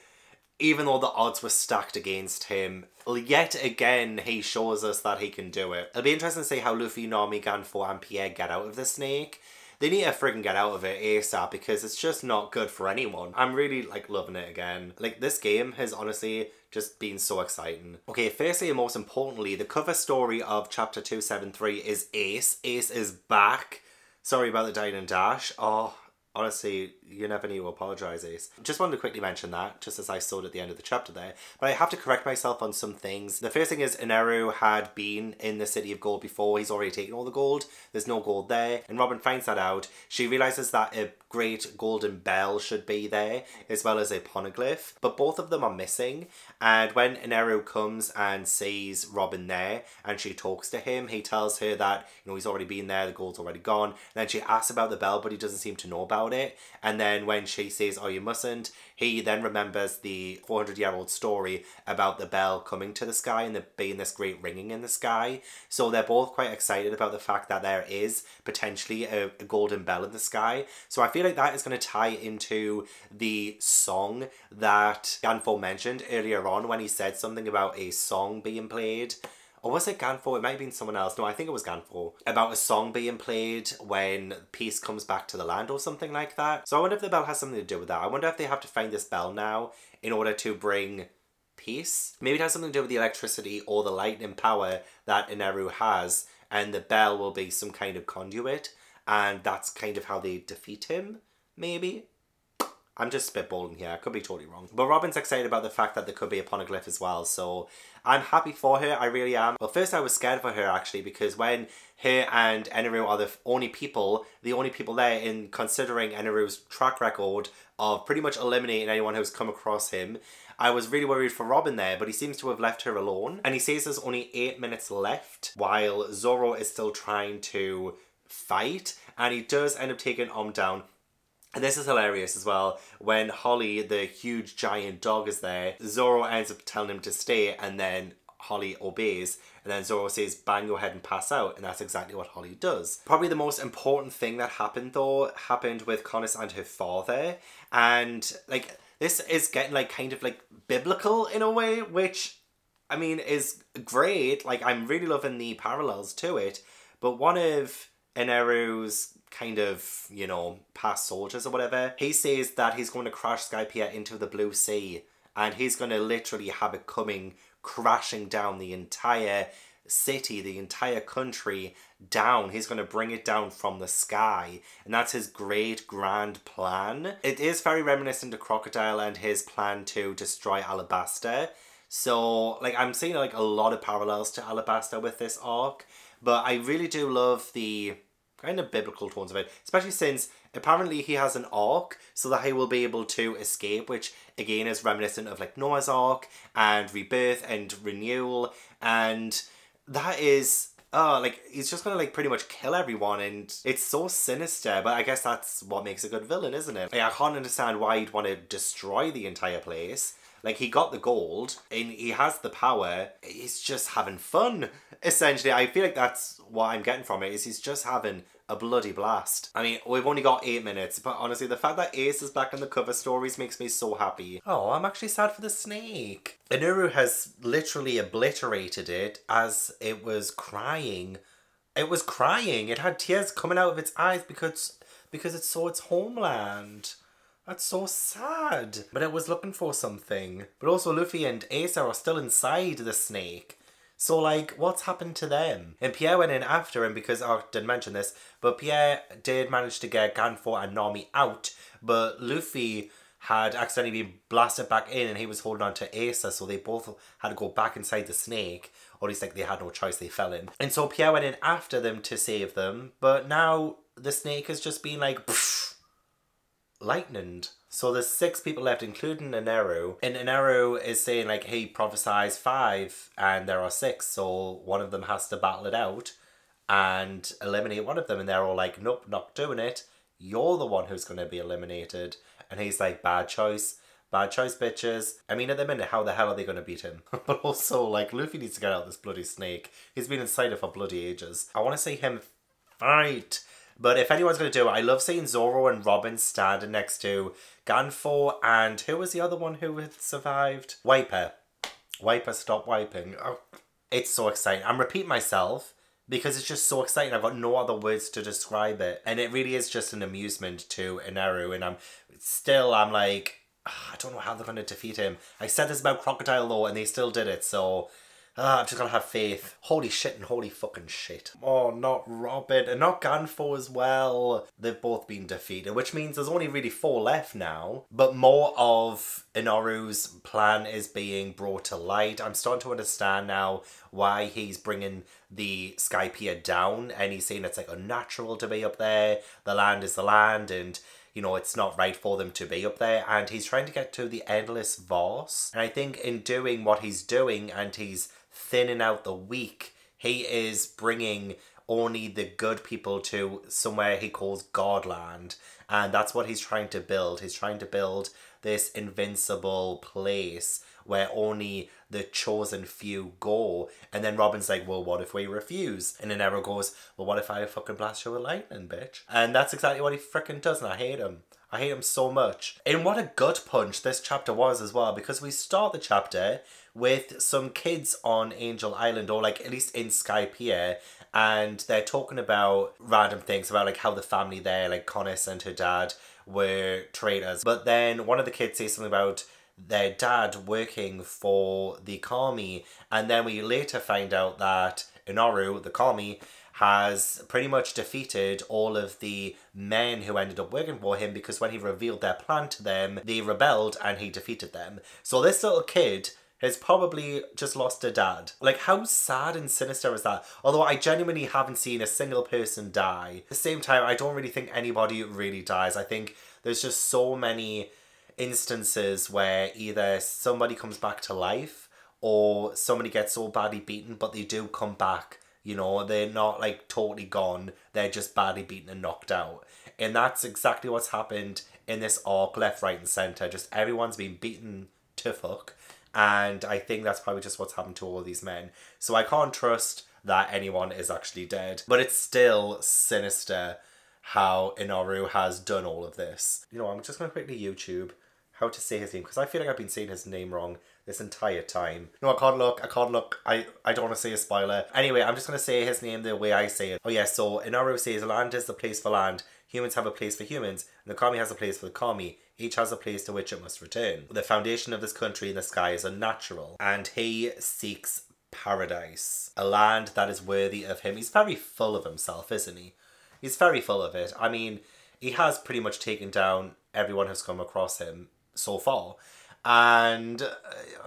even though the odds were stacked against him. Yet again, he shows us that he can do it. It'll be interesting to see how Luffy, Nami, Gan Fall and Pierre get out of the snake. They need to friggin' get out of it ASAP because it's just not good for anyone. I'm really, loving it again. This game has honestly just been so exciting. Okay, firstly and most importantly, the cover story of Chapter 273 is Ace. Ace is back. Sorry about the dine and dash. Oh, honestly, you never need to apologise, Ace. Just wanted to quickly mention that, just as I saw it at the end of the chapter there. But I have to correct myself on some things. The first thing is Eneru had been in the City of Gold before. He's already taken all the gold. There's no gold there. And Robin finds that out. She realises that a great golden bell should be there, as well as a poneglyph. But both of them are missing. And when Eneru comes and sees Robin there, and she talks to him, he tells her that, he's already been there, the gold's already gone. And then she asks about the bell, but he doesn't seem to know about it. And then when she says, oh, you mustn't, he then remembers the 400-year-old story about the bell coming to the sky and there being this great ringing in the sky. So they're both quite excited about the fact that there is potentially a golden bell in the sky. So I feel like that is going to tie into the song that Gan Fall mentioned earlier on when he said something about a song being played. Or was it Gan Fall? It might have been someone else. No, I think it was Gan Fall. About a song being played when peace comes back to the land or something like that. So I wonder if the bell has something to do with that. I wonder if they have to find this bell now in order to bring peace. Maybe it has something to do with the electricity or the lightning power that Eneru has. And the bell will be some kind of conduit. And that's kind of how they defeat him, maybe? I'm just spitballing here, I could be totally wrong. But Robin's excited about the fact that there could be a poneglyph as well, so I'm happy for her, I really am. Well, first I was scared for her actually, because when her and Eneru are the only people there, in considering Eneru's track record of pretty much eliminating anyone who's come across him, I was really worried for Robin there, but he seems to have left her alone. And he says there's only 8 minutes left, while Zoro is still trying to fight, and he does end up taking Om down. And this is hilarious as well, when Holly, the huge giant dog, is there, Zoro ends up telling him to stay, and then Holly obeys, and then Zoro says, bang your head and pass out, and that's exactly what Holly does. Probably the most important thing that happened, though, happened with Conis and her father, and, this is getting, kind of, biblical in a way, which, I mean, is great. I'm really loving the parallels to it, but one of Eneru's kind of, past soldiers or whatever, he says that he's going to crash Skypiea into the blue sea, and he's going to literally have it coming, crashing down the entire city, the entire country down. He's going to bring it down from the sky, and that's his great grand plan. It is very reminiscent to Crocodile and his plan to destroy Alabasta. So, I'm seeing, a lot of parallels to Alabasta with this arc, but I really do love the kind of biblical tones of it, especially since apparently he has an ark so that he will be able to escape, which again is reminiscent of Noah's Ark and rebirth and renewal, and that is, he's just gonna pretty much kill everyone, and it's so sinister, but I guess that's what makes a good villain, isn't it? I can't understand why he'd want to destroy the entire place. He got the gold, and he has the power. He's just having fun, essentially. I feel like that's what I'm getting from it, is he's just having a bloody blast. I mean, we've only got 8 minutes, but honestly, the fact that Ace is back in the cover stories makes me so happy. Oh, I'm actually sad for the snake. Eneru has literally obliterated it as it was crying. It was crying. It had tears coming out of its eyes because it saw its homeland. That's so sad. But it was looking for something. But also Luffy and Ace are still inside the snake. So what's happened to them? And Pierre went in after him because, I didn't mention this, but Pierre did manage to get Gan Fall and Nami out. But Luffy had accidentally been blasted back in and he was holding on to Ace, so they both had to go back inside the snake. Or at least they had no choice, they fell in. And so Pierre went in after them to save them. But now the snake has just been pfft, lightened. So there's 6 people left, including Eneru. And Eneru is saying he prophesies 5 and there are 6, so one of them has to battle it out and eliminate one of them. And they're all nope, not doing it. You're the one who's going to be eliminated. And he's bad choice, bitches. I mean, at the minute, how the hell are they going to beat him? But also, Luffy needs to get out this bloody snake. He's been inside it for bloody ages. I want to see him fight. But if anyone's going to do it, I love seeing Zoro and Robin standing next to Gan Fall and who was the other one who had survived? Wiper. Wiper, stop wiping. Oh, it's so exciting. I'm repeating myself because it's just so exciting. I've got no other words to describe it. And it really is just an amusement to Eneru. And I'm like, I don't know how they're going to defeat him. I said this about Crocodile though and they still did it. So I've just got to have faith. Holy shit and holy fucking shit. Oh, not Robin and not Gan Fall as well. They've both been defeated, which means there's only really 4 left now. But more of Eneru's plan is being brought to light. I'm starting to understand now why he's bringing the Skypiea down. And he's saying it's like unnatural to be up there. The land is the land and you know, it's not right for them to be up there. And he's trying to get to the endless vast. And I think in doing what he's doing and he's thinning out the weak, he is bringing only the good people to somewhere he calls Godland. And that's what he's trying to build. He's trying to build this invincible place where only the chosen few go. And then Robin's like, well, what if we refuse? And Eneru goes, well, what if I fucking blast you with lightning, bitch? And that's exactly what he freaking does, and I hate him. I hate him so much. And what a gut punch this chapter was as well, because we start the chapter with some kids on Angel Island, or like at least in Skypiea, and they're talking about random things, about like how the family there, like Conis and her dad, were traitors. But then one of the kids says something about their dad working for the Kami, and then we later find out that Eneru, the Kami, has pretty much defeated all of the men who ended up working for him, because when he revealed their plan to them, they rebelled and he defeated them. So this little kid has probably just lost a dad. Like, how sad and sinister is that? Although I genuinely haven't seen a single person die. At the same time, I don't really think anybody really dies. I think there's just so many instances where either somebody comes back to life or somebody gets so badly beaten, but they do come back. You know, they're not like totally gone. They're just badly beaten and knocked out. And that's exactly what's happened in this arc, left, right and centre. Just everyone's been beaten to fuck. And I think that's probably just what's happened to all these men. So I can't trust that anyone is actually dead. But it's still sinister how Eneru has done all of this. You know, I'm just going to quickly YouTube how to say his name, because I feel like I've been saying his name wrong this entire time. No, I can't look, I can't look. I don't want to say a spoiler. Anyway, I'm just going to say his name the way I say it. Oh yeah, so Eneru says, land is the place for land. Humans have a place for humans. And the Kami has a place for the Kami. Each has a place to which it must return. The foundation of this country in the sky is unnatural. And he seeks paradise. A land that is worthy of him. He's very full of himself, isn't he? He's very full of it. I mean, he has pretty much taken down everyone who's come across him so far. And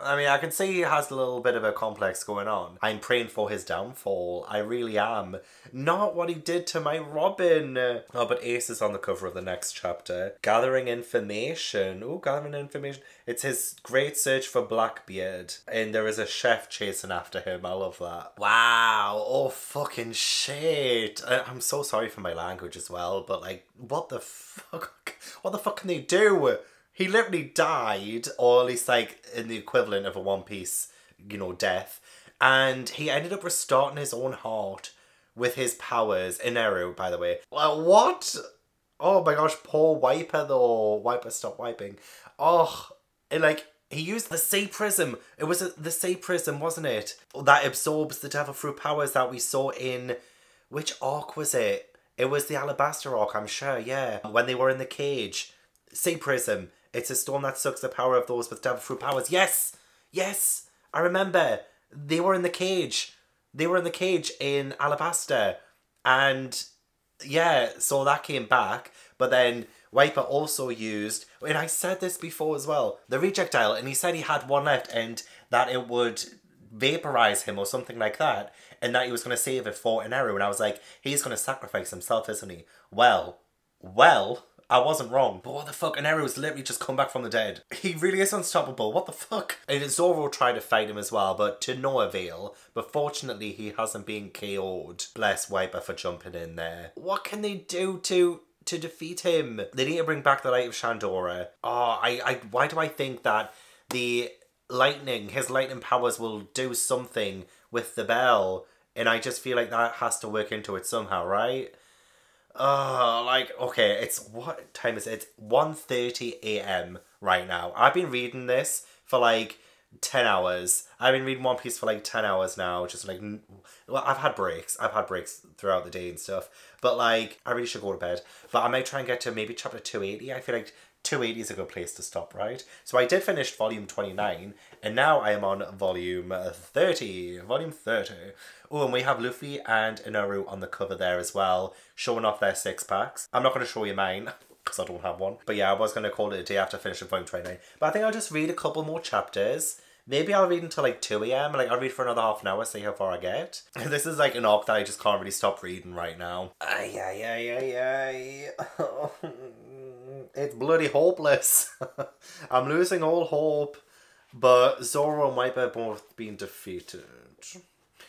I mean, I can see he has a little bit of a complex going on. I'm praying for his downfall. I really am. Not what he did to my Robin. Oh, but Ace is on the cover of the next chapter. Gathering information. Oh, gathering information. It's his great search for Blackbeard. And there is a chef chasing after him. I love that. Wow. Oh, fucking shit. I'm so sorry for my language as well. But like, what the fuck? What the fuck can they do? He literally died, or at least like in the equivalent of a One Piece, you know, death. And he ended up restarting his own heart with his powers. Eneru, by the way. What? Oh my gosh, poor Wiper though. Wiper, stop wiping. Oh, and like, he used the Sea Prism. It was the Sea Prism, wasn't it? That absorbs the devil fruit powers that we saw in, which arc was it? It was the Alabasta arc, I'm sure, yeah. When they were in the cage. Sea Prism. It's a storm that sucks the power of those with devil fruit powers. Yes! Yes! I remember. They were in the cage. They were in the cage in Alabasta. And yeah, so that came back. But then Wiper also used, and I said this before as well, the reject dial. And he said he had one left and that it would vaporize him or something like that. And that he was going to save it for Eneru. And I was like, he's going to sacrifice himself, isn't he? Well... I wasn't wrong. But what the fuck? Eneru's literally just come back from the dead. He really is unstoppable. What the fuck? And Zoro tried to fight him as well, but to no avail. But fortunately, he hasn't been KO'd. Bless Wiper for jumping in there. What can they do to defeat him? They need to bring back the light of Shandora. Oh, why do I think that the lightning, his lightning powers will do something with the bell? And I just feel like that has to work into it somehow, right? Like, okay, it's, what time is it? It's 1:30 a.m. right now. I've been reading this for like 10 hours. I've been reading One Piece for like 10 hours now. Just like, well, I've had breaks. I've had breaks throughout the day and stuff. But like, I really should go to bed. But I might try and get to maybe chapter 280. I feel like 280 is a good place to stop, right? So I did finish volume 29, and now I am on volume 30. Volume 30. Oh, and we have Luffy and Eneru on the cover there as well, showing off their six packs. I'm not going to show you mine, because I don't have one. But yeah, I was going to call it a day after finishing volume 29. But I think I'll just read a couple more chapters. Maybe I'll read until like 2 a.m. Like, I'll read for another half an hour, see how far I get. This is like an arc that I just can't really stop reading right now. Ay, ay, ay, ay, ay. It's bloody hopeless. I'm losing all hope. But Zoro and Wiper have both been defeated.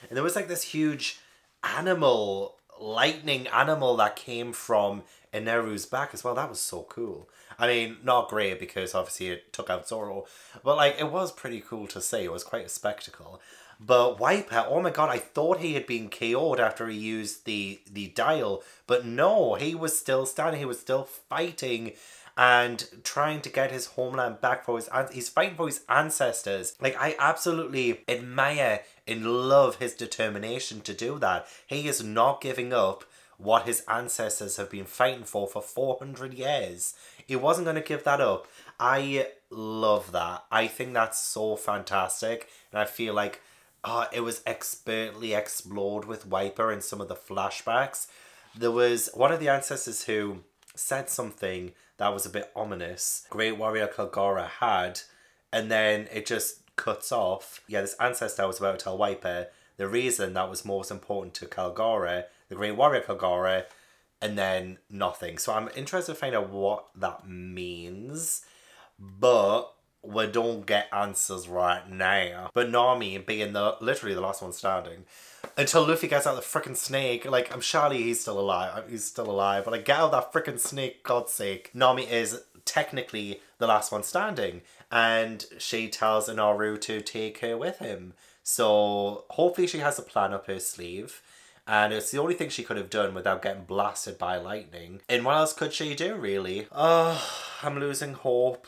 And there was like this huge animal, lightning animal that came from Eneru's back as well. That was so cool. I mean, not great because obviously it took out Zoro. But like, it was pretty cool to see. It was quite a spectacle. But Wiper, oh my god, I thought he had been KO'd after he used the dial. But no, he was still standing. He was still fighting and trying to get his homeland back for his... He's fighting for his ancestors. Like, I absolutely admire and love his determination to do that. He is not giving up what his ancestors have been fighting for 400 years. He wasn't going to give that up. I love that. I think that's so fantastic. And I feel like... it was expertly explored with Wiper and some of the flashbacks. There was one of the ancestors who said something that was a bit ominous. Great warrior Kalgara had, and then it just cuts off. Yeah, this ancestor was about to tell Wiper the reason that was most important to Kalgara, the great warrior Kalgara, and then nothing. So I'm interested to find out what that means, but... we don't get answers right now. But Nami being literally the last one standing. Until Luffy gets out of the frickin' snake. Like, I'm surely he's still alive. He's still alive. But like, get out of that frickin' snake, God's sake. Nami is technically the last one standing. And she tells Eneru to take her with him. So hopefully she has a plan up her sleeve. And it's the only thing she could have done without getting blasted by lightning. And what else could she do, really? Oh, I'm losing hope.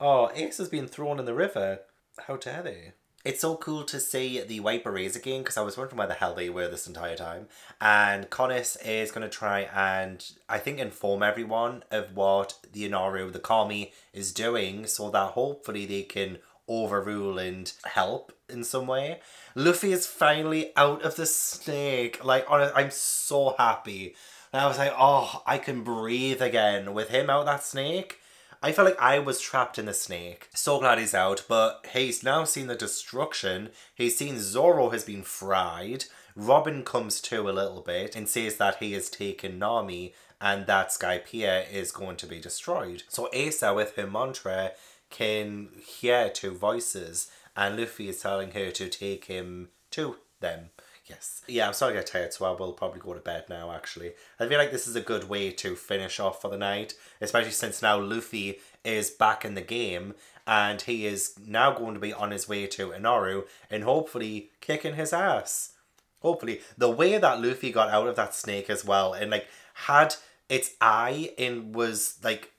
Oh, Ace has been thrown in the river. How dare they? It's so cool to see the Wiper Ace again, because I was wondering where the hell they were this entire time. And Conis is going to try and, I think, inform everyone of what the Eneru, the Kami, is doing, so that hopefully they can overrule and help in some way. Luffy is finally out of the snake. Like, honestly, I'm so happy. And I was like, oh, I can breathe again. With him out of that snake... I felt like I was trapped in the snake. So glad he's out, but he's now seen the destruction. He's seen Zoro has been fried. Robin comes to a little bit and says that he has taken Nami and that Skypiea is going to be destroyed. So Asa, with her mantra, can hear two voices and Luffy is telling her to take him to them. Yes. Yeah, I'm starting to get tired, so I will probably go to bed now, actually. I feel like this is a good way to finish off for the night, especially since now Luffy is back in the game, and he is now going to be on his way to Eneru, and hopefully kicking his ass. Hopefully. The way that Luffy got out of that snake as well, and, like, had its eye and was, like,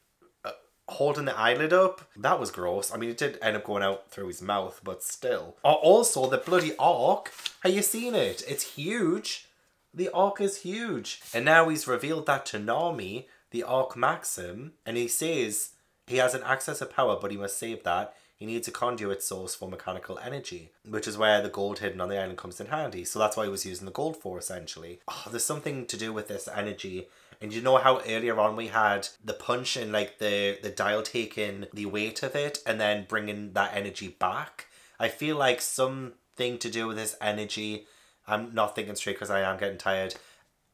holding the eyelid up, that was gross. I mean, it did end up going out through his mouth, but still. Also, the bloody arc. Have you seen it? It's huge. The arc is huge. And now he's revealed that to Nami, the arc maxim, and he says he has an access of power, but he must save that. He needs a conduit source for mechanical energy, which is where the gold hidden on the island comes in handy. So that's what he was using the gold for, essentially. Oh, there's something to do with this energy. And you know how earlier on we had the punch and like the dial taking the weight of it and then bringing that energy back? I feel like something to do with his energy, I'm not thinking straight because I am getting tired,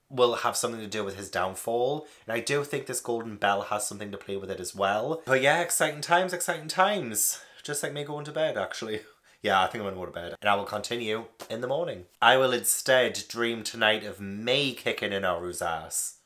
will have something to do with his downfall. And I do think this golden bell has something to play with it as well. But yeah, exciting times, exciting times. Just like me going to bed, actually. Yeah, I think I'm gonna go to bed. And I will continue in the morning. I will instead dream tonight of me kicking Eneru's ass.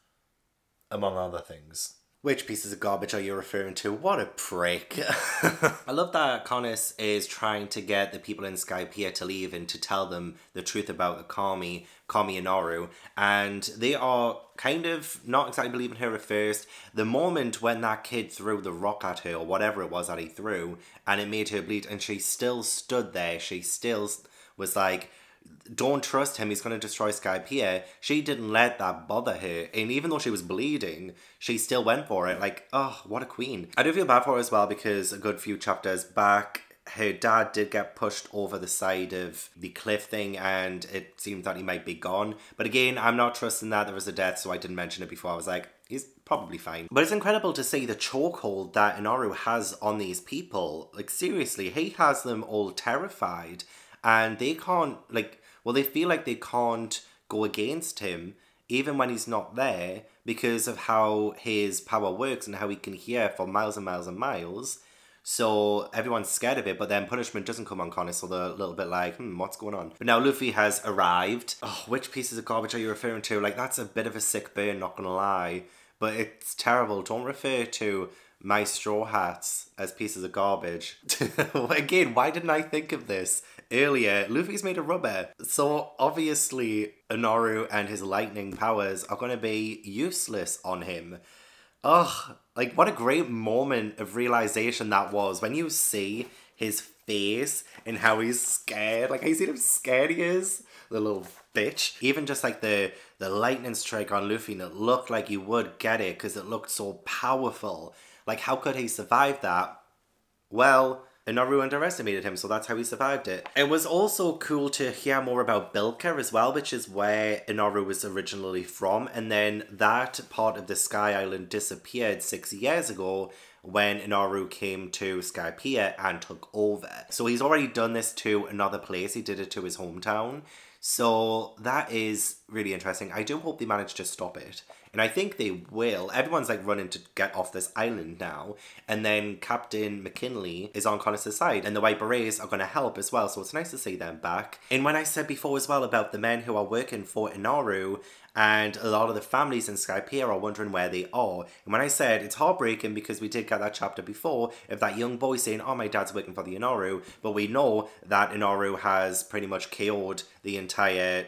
Among other things. Which pieces of garbage are you referring to? What a prick. I love that Conis is trying to get the people in Skypiea to leave and to tell them the truth about the Kami Eneru, and they are kind of not exactly believing her at first. The moment when that kid threw the rock at her, or whatever it was that he threw, and it made her bleed, and she still stood there, she still was like, don't trust him, he's going to destroy Skypiea. She didn't let that bother her, and even though she was bleeding, she still went for it. Like, oh, what a queen. I do feel bad for her as well, because a good few chapters back, her dad did get pushed over the side of the cliff thing, and it seemed that he might be gone. But again, I'm not trusting that there was a death, so I didn't mention it before. I was like, he's probably fine. But it's incredible to see the chokehold that Eneru has on these people. Like, seriously, he has them all terrified, and they can't, like, well, they feel like they can't go against him, even when he's not there, because of how his power works and how he can hear for miles and miles and miles. So everyone's scared of it, but then punishment doesn't come on Conis, so they're a little bit like, what's going on? But now Luffy has arrived. Oh, which pieces of garbage are you referring to? Like, that's a bit of a sick burn, not gonna lie. But it's terrible. Don't refer to my straw hats as pieces of garbage. Again, why didn't I think of this earlier? Luffy's made of rubber, so obviously Eneru and his lightning powers are going to be useless on him. Ugh, like, what a great moment of realization that was, when you see his face and how he's scared. Like, I see him scared, he is the little bitch. Even just like the lightning strike on Luffy, and it looked like he would get it because it looked so powerful. Like, how could he survive that? Well, Eneru underestimated him, so that's how he survived it. It was also cool to hear more about Bilka as well, which is where Eneru was originally from, and then that part of the Sky Island disappeared 6 years ago when Eneru came to Skypiea and took over. So he's already done this to another place, he did it to his hometown. So that is really interesting. I do hope they manage to stop it. And I think they will. Everyone's like running to get off this island now. And then Captain McKinley is on Conis' side, and the White Berets are going to help as well. So it's nice to see them back. And when I said before as well about the men who are working for Eneru, and a lot of the families in Skypiea are wondering where they are. And when I said it's heartbreaking, because we did get that chapter before of that young boy saying, oh, my dad's working for the Eneru. But we know that Eneru has pretty much KO'd the entire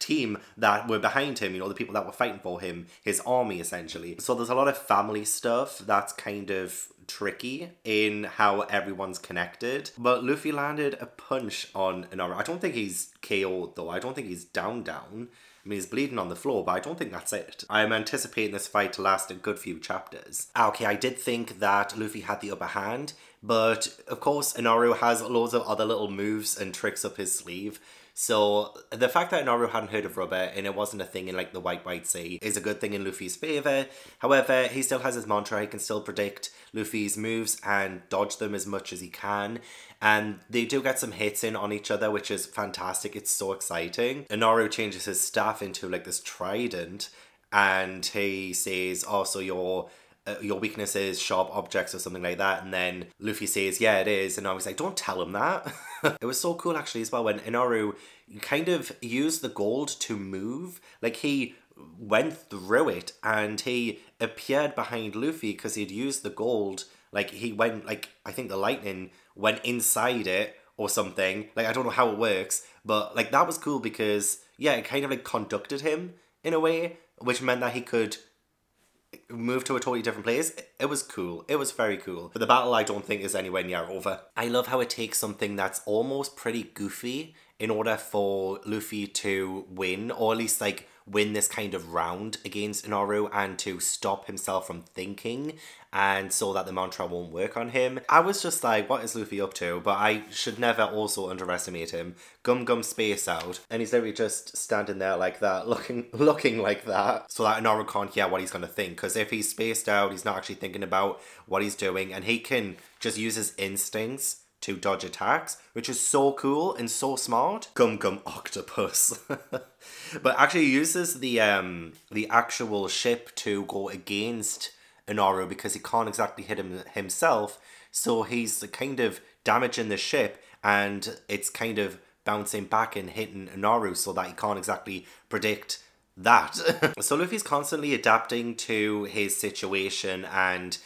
team that were behind him, you know, the people that were fighting for him, his army essentially. So there's a lot of family stuff that's kind of tricky in how everyone's connected. But Luffy landed a punch on Eneru. I don't think he's KO'd though. I don't think he's down. I mean, he's bleeding on the floor, but I don't think that's it. I'm anticipating this fight to last a good few chapters. Okay, I did think that Luffy had the upper hand, but of course Eneru has loads of other little moves and tricks up his sleeve. So the fact that Eneru hadn't heard of rubber and it wasn't a thing in like the White Sea is a good thing in Luffy's favour. However, he still has his mantra, he can still predict Luffy's moves and dodge them as much as he can. And they do get some hits in on each other, which is fantastic, it's so exciting. Eneru changes his staff into like this trident, and he says, oh, so your weakness is sharp objects or something like that. And then Luffy says, yeah, it is. And I was like, don't tell him that. It was so cool actually as well when Eneru kind of used the gold to move. Like, he went through it and he appeared behind Luffy because he'd used the gold. Like, he went, like, I think the lightning went inside it or something. Like, I don't know how it works, but like, that was cool because, yeah, it kind of like conducted him in a way, which meant that he could move to a totally different place. It was cool. It was very cool. But the battle, I don't think, is anywhere near over. I love how it takes something that's almost pretty goofy in order for Luffy to win, or at least like win this kind of round against Eneru, and to stop himself from thinking, and so that the mantra won't work on him. I was just like, what is Luffy up to? But I should never also underestimate him. Gum space out. And he's literally just standing there like that, looking like that, so that Eneru can't hear what he's going to think. Because if he's spaced out, he's not actually thinking about what he's doing, and he can just use his instincts to dodge attacks, which is so cool and so smart. Gum octopus. But actually uses the actual ship to go against Eneru, because he can't exactly hit him himself, so he's kind of damaging the ship, and it's kind of bouncing back and hitting Eneru, so that he can't exactly predict that. So Luffy's constantly adapting to his situation, and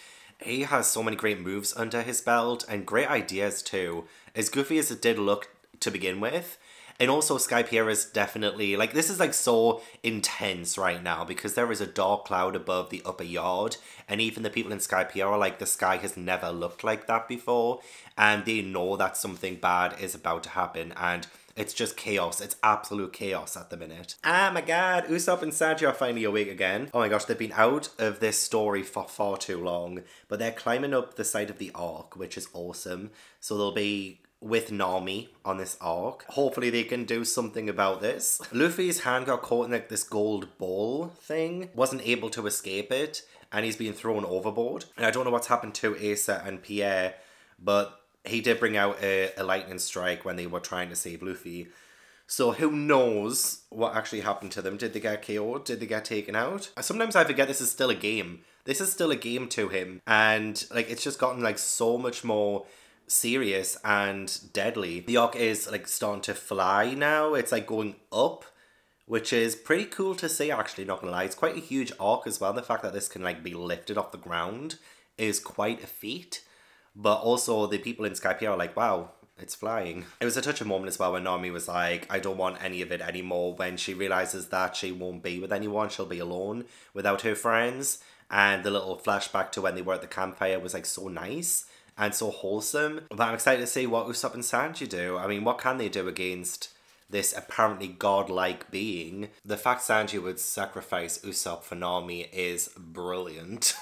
he has so many great moves under his belt and great ideas too. As goofy as it did look to begin with. And also Skypiea is definitely, like, this is like so intense right now because there is a dark cloud above the Upper Yard, and even the people in Skypiea are like, the sky has never looked like that before, and they know that something bad is about to happen, and it's just chaos. It's absolute chaos at the minute. Oh my god, Usopp and Sanji are finally awake again. Oh my gosh, they've been out of this story for far too long, but they're climbing up the side of the arc, which is awesome. So they'll be with Nami on this arc. Hopefully they can do something about this. Luffy's hand got caught in like this gold ball thing, wasn't able to escape it, and he's been thrown overboard. And I don't know what's happened to Asa and Pierre, but he did bring out a lightning strike when they were trying to save Luffy. So who knows what actually happened to them? Did they get KO'd? Did they get taken out? Sometimes I forget this is still a game. This is still a game to him. And like, it's just gotten like so much more serious and deadly. The arc is like starting to fly now. It's like going up, which is pretty cool to see, actually, not gonna lie. It's quite a huge arc as well. The fact that this can like be lifted off the ground is quite a feat. But also the people in Skypiea are like, wow, it's flying. It was a touching moment as well when Nami was like, I don't want any of it anymore, when she realizes that she won't be with anyone. She'll be alone without her friends. And the little flashback to when they were at the campfire was like so nice and so wholesome. But I'm excited to see what Usopp and Sanji do. I mean, what can they do against this apparently godlike being? The fact Sanji would sacrifice Usopp for Nami is brilliant.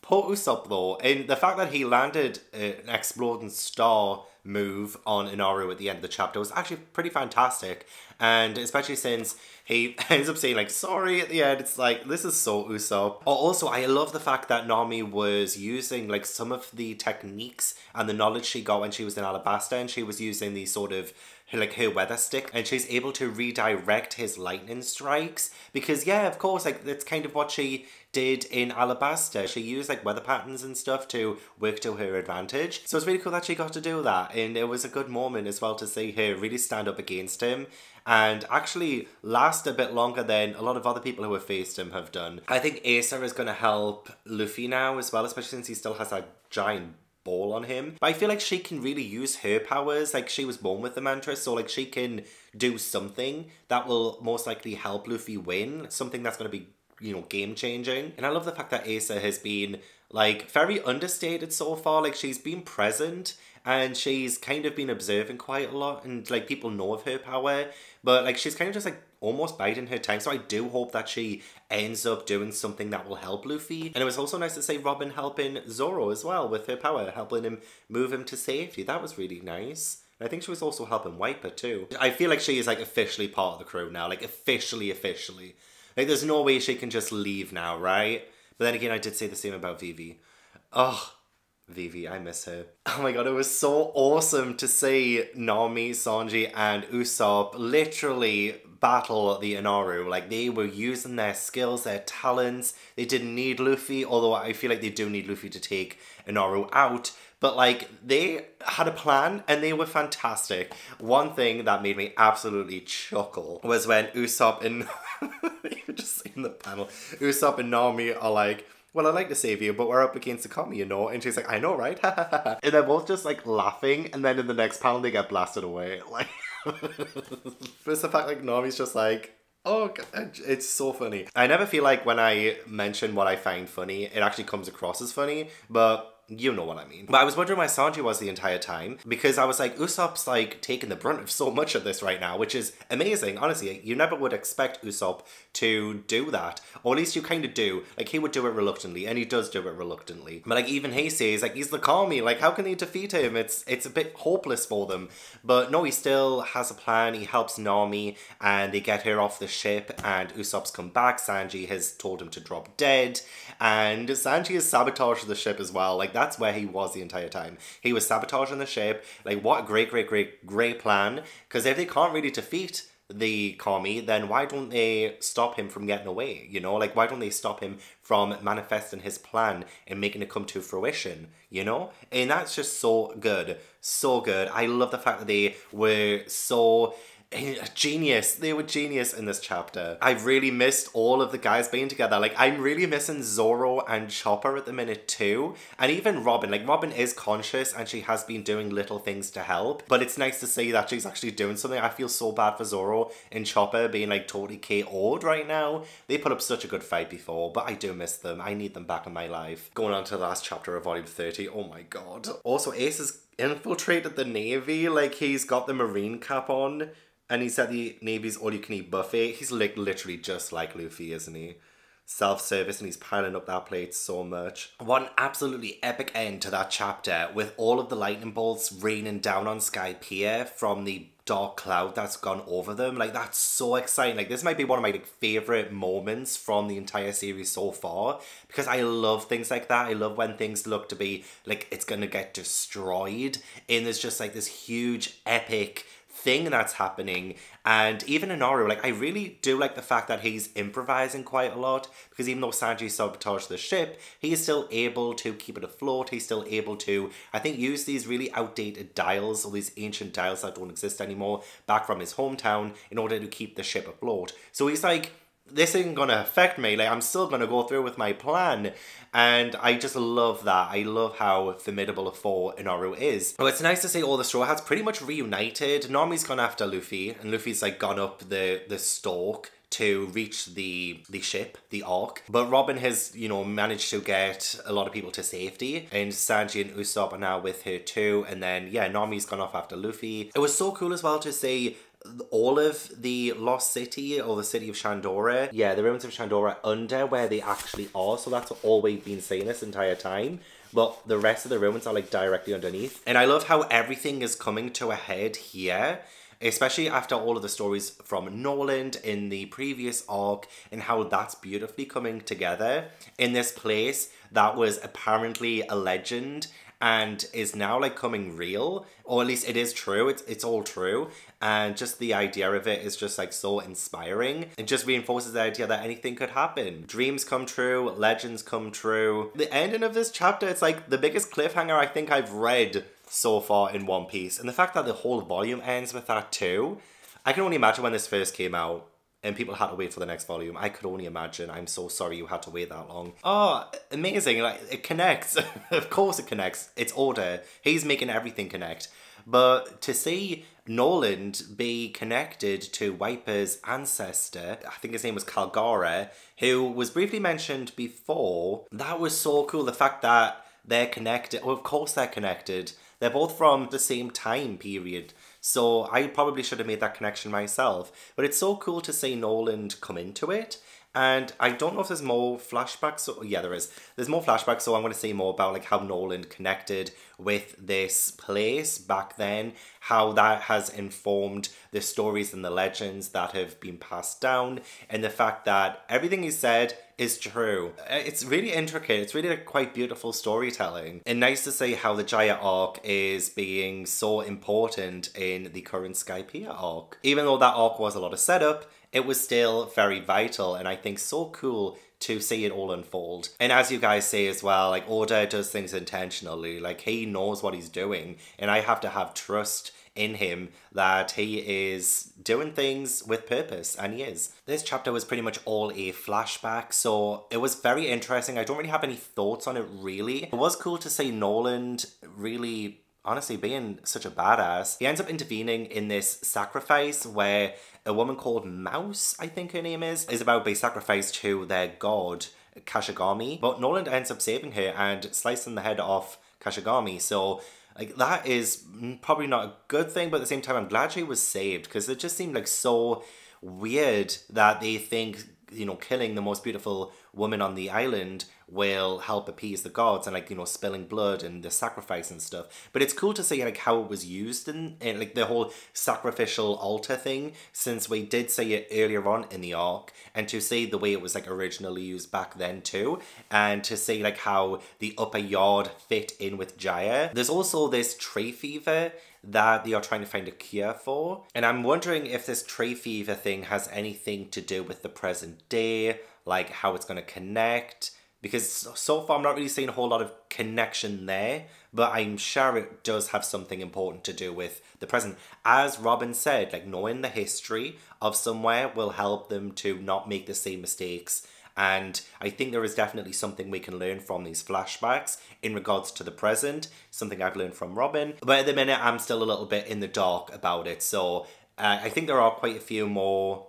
Poor Usopp though, and the fact that he landed an exploding star move on Inaru at the end of the chapter was actually pretty fantastic. And especially since he ends up saying like, sorry at the end, it's like, this is so Usopp. Also, I love the fact that Nami was using like some of the techniques and the knowledge she got when she was in Alabasta, and she was using these sort of like her weather stick, and she's able to redirect his lightning strikes because, yeah, of course, like that's kind of what she did in Alabasta. She used like weather patterns and stuff to work to her advantage. So it's really cool that she got to do that, and it was a good moment as well to see her really stand up against him and actually last a bit longer than a lot of other people who have faced him have done. I think Asa is going to help Luffy now as well, especially since he still has that giant ball on him. But I feel like she can really use her powers. Like, she was born with the mantra, so like she can do something that will most likely help Luffy win, something that's going to be, you know, game changing. And I love the fact that Asa has been like very understated so far. Like, she's been present and she's kind of been observing quite a lot, and like people know of her power, but like she's kind of just like almost biding her time. So I do hope that she ends up doing something that will help Luffy. And it was also nice to see Robin helping Zoro as well with her power, helping him move him to safety. That was really nice. And I think she was also helping Wiper too. I feel like she is like officially part of the crew now, like officially. Like, there's no way she can just leave now, right? But then again, I did say the same about Vivi. Oh, Vivi, I miss her. Oh my god, it was so awesome to see Nami, Sanji, and Usopp literally battle the Inaru. Like, they were using their skills, their talents. They didn't need Luffy, although I feel like they do need Luffy to take Inaru out. But like, they had a plan and they were fantastic. One thing that made me absolutely chuckle was when Usopp and you're just seeing the panel. Usopp and Nami are like, well, I'd like to save you, but we're up against the Kami, you know? And she's like, I know, right? And they're both just like laughing, and then in the next panel they get blasted away. Like, it's the fact like Nami's just like, oh god, it's so funny. I never feel like when I mention what I find funny, it actually comes across as funny, but you know what I mean. But I was wondering why Sanji was the entire time, because I was like, Usopp's like taking the brunt of so much of this right now, which is amazing. Honestly, you never would expect Usopp to do that, or at least you kind of do. Like, he would do it reluctantly, and he does do it reluctantly. But like, even he says like, he's the Kami, like how can they defeat him? It's a bit hopeless for them. But no, he still has a plan. He helps Nami and they get her off the ship, and Usopp's come back. Sanji has told him to drop dead, and Sanji has sabotaged the ship as well. Like, that's where he was the entire time. He was sabotaging the ship. Like, what a great plan. Because if they can't really defeat the Kami, then why don't they stop him from getting away? You know, like, why don't they stop him from manifesting his plan and making it come to fruition, you know? And that's just so good. So good. I love the fact that they were so genius. They were genius in this chapter. I really missed all of the guys being together. Like, I'm really missing Zoro and Chopper at the minute too. And even Robin. Like, Robin is conscious and she has been doing little things to help. But it's nice to see that she's actually doing something. I feel so bad for Zoro and Chopper being, like, totally KO'd right now. They put up such a good fight before, but I do miss them. I need them back in my life. Going on to the last chapter of volume 30. Oh my god. Also, Ace has infiltrated the Navy. Like, he's got the Marine cap on. And he's at the Navy's all-you-can-eat buffet. He's like literally just like Luffy, isn't he? Self-service, and he's piling up that plate so much. What an absolutely epic end to that chapter, with all of the lightning bolts raining down on Skypiea from the dark cloud that's gone over them. Like, that's so exciting. Like, this might be one of my favorite moments from the entire series so far, because I love things like that. I love when things look to be like it's gonna get destroyed, and there's just like this huge epic thing that's happening. And even Inaru, like, I really do like the fact that he's improvising quite a lot, because even though Sanji sabotaged the ship, he is still able to keep it afloat. He's still able to, I think, use these really outdated dials, or these ancient dials that don't exist anymore, back from his hometown in order to keep the ship afloat. So he's like, this isn't gonna affect me. Like, I'm still gonna go through with my plan. And I just love that. I love how formidable a foe Inaru is. Well, it's nice to see all the Straw Hats pretty much reunited. Nami's gone after Luffy, and Luffy's like gone up the stalk to reach the ship, the Ark. But Robin has, you know, managed to get a lot of people to safety, and Sanji and Usopp are now with her too. And then, yeah, Nami's gone off after Luffy. It was so cool as well to see all of the lost city, or the city of Shandora. Yeah, the ruins of Shandora under where they actually are. So that's all we've been seeing this entire time. But the rest of the ruins are like directly underneath. And I love how everything is coming to a head here, especially after all of the stories from Norland in the previous arc, and how that's beautifully coming together in this place that was apparently a legend and is now like coming real, or at least it is true. It's all true. And just the idea of it is just like so inspiring. It just reinforces the idea that anything could happen. Dreams come true, legends come true. The ending of this chapter, it's like the biggest cliffhanger I think I've read so far in One Piece. And the fact that the whole volume ends with that too, I can only imagine when this first came out and people had to wait for the next volume. I could only imagine. I'm so sorry you had to wait that long. Oh, amazing. Like, it connects. Of course it connects. It's order. He's making everything connect. But to see Norland be connected to Wiper's ancestor, I think his name was Kalgara, who was briefly mentioned before, that was so cool. The fact that they're connected. Well, of course they're connected. They're both from the same time period. So I probably should have made that connection myself. But it's so cool to see Norland come into it. And I don't know if there's more flashbacks. So, yeah, there is. There's more flashbacks, so I'm going to say more about like how Norland connected with this place back then, how that has informed the stories and the legends that have been passed down, and the fact that everything he said is true. It's really intricate. It's really like quite beautiful storytelling. And nice to see how the Jaya arc is being so important in the current Skypiea arc. Even though that arc was a lot of setup, it was still very vital, and I think so cool to see it all unfold. And as you guys say as well, like, Oda does things intentionally. Like, he knows what he's doing, and I have to have trust in him that he is doing things with purpose, and he is. This chapter was pretty much all a flashback, so it was very interesting. I don't really have any thoughts on it, really. It was cool to see Norland really, honestly, being such a badass. He ends up intervening in this sacrifice where a woman called Mouse, I think her name is about to be sacrificed to their god, Kashigami. But Norland ends up saving her and slicing the head off Kashigami. So, like, that is probably not a good thing, but at the same time, I'm glad she was saved, because it just seemed like so weird that they think, you know, killing the most beautiful woman on the island will help appease the gods, and, like, you know, spilling blood and the sacrifice and stuff. But it's cool to see like how it was used in like the whole sacrificial altar thing, since we did see it earlier on in the arc, and to see the way it was like originally used back then too, and to see like how the Upper Yard fit in with Jaya. There's also this tree fever that they are trying to find a cure for, and I'm wondering if this tree fever thing has anything to do with the present day, like how it's going to connect because so far I'm not really seeing a whole lot of connection there, but I'm sure it does have something important to do with the present. As Robin said, like, knowing the history of somewhere will help them to not make the same mistakes. And I think there is definitely something we can learn from these flashbacks in regards to the present, something I've learned from Robin. But at the minute, I'm still a little bit in the dark about it. So I think there are quite a few more.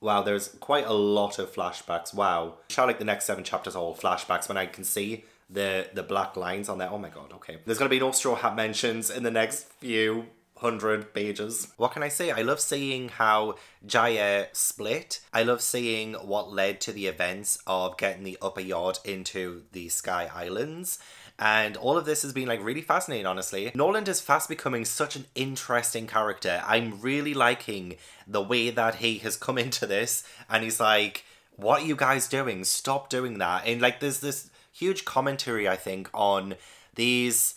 Wow, there's quite a lot of flashbacks. Wow. Shall like the next 7 chapters are all flashbacks when I can see the black lines on there. Oh my God, okay. There's going to be no Straw Hat mentions in the next few 100 pages. What can I say? I love seeing how Jaya split. I love seeing what led to the events of getting the Upper Yard into the Sky Islands. And all of this has been like really fascinating, honestly. Norland is fast becoming such an interesting character. I'm really liking the way that he has come into this and he's like, what are you guys doing? Stop doing that. And like there's this huge commentary, I think, on these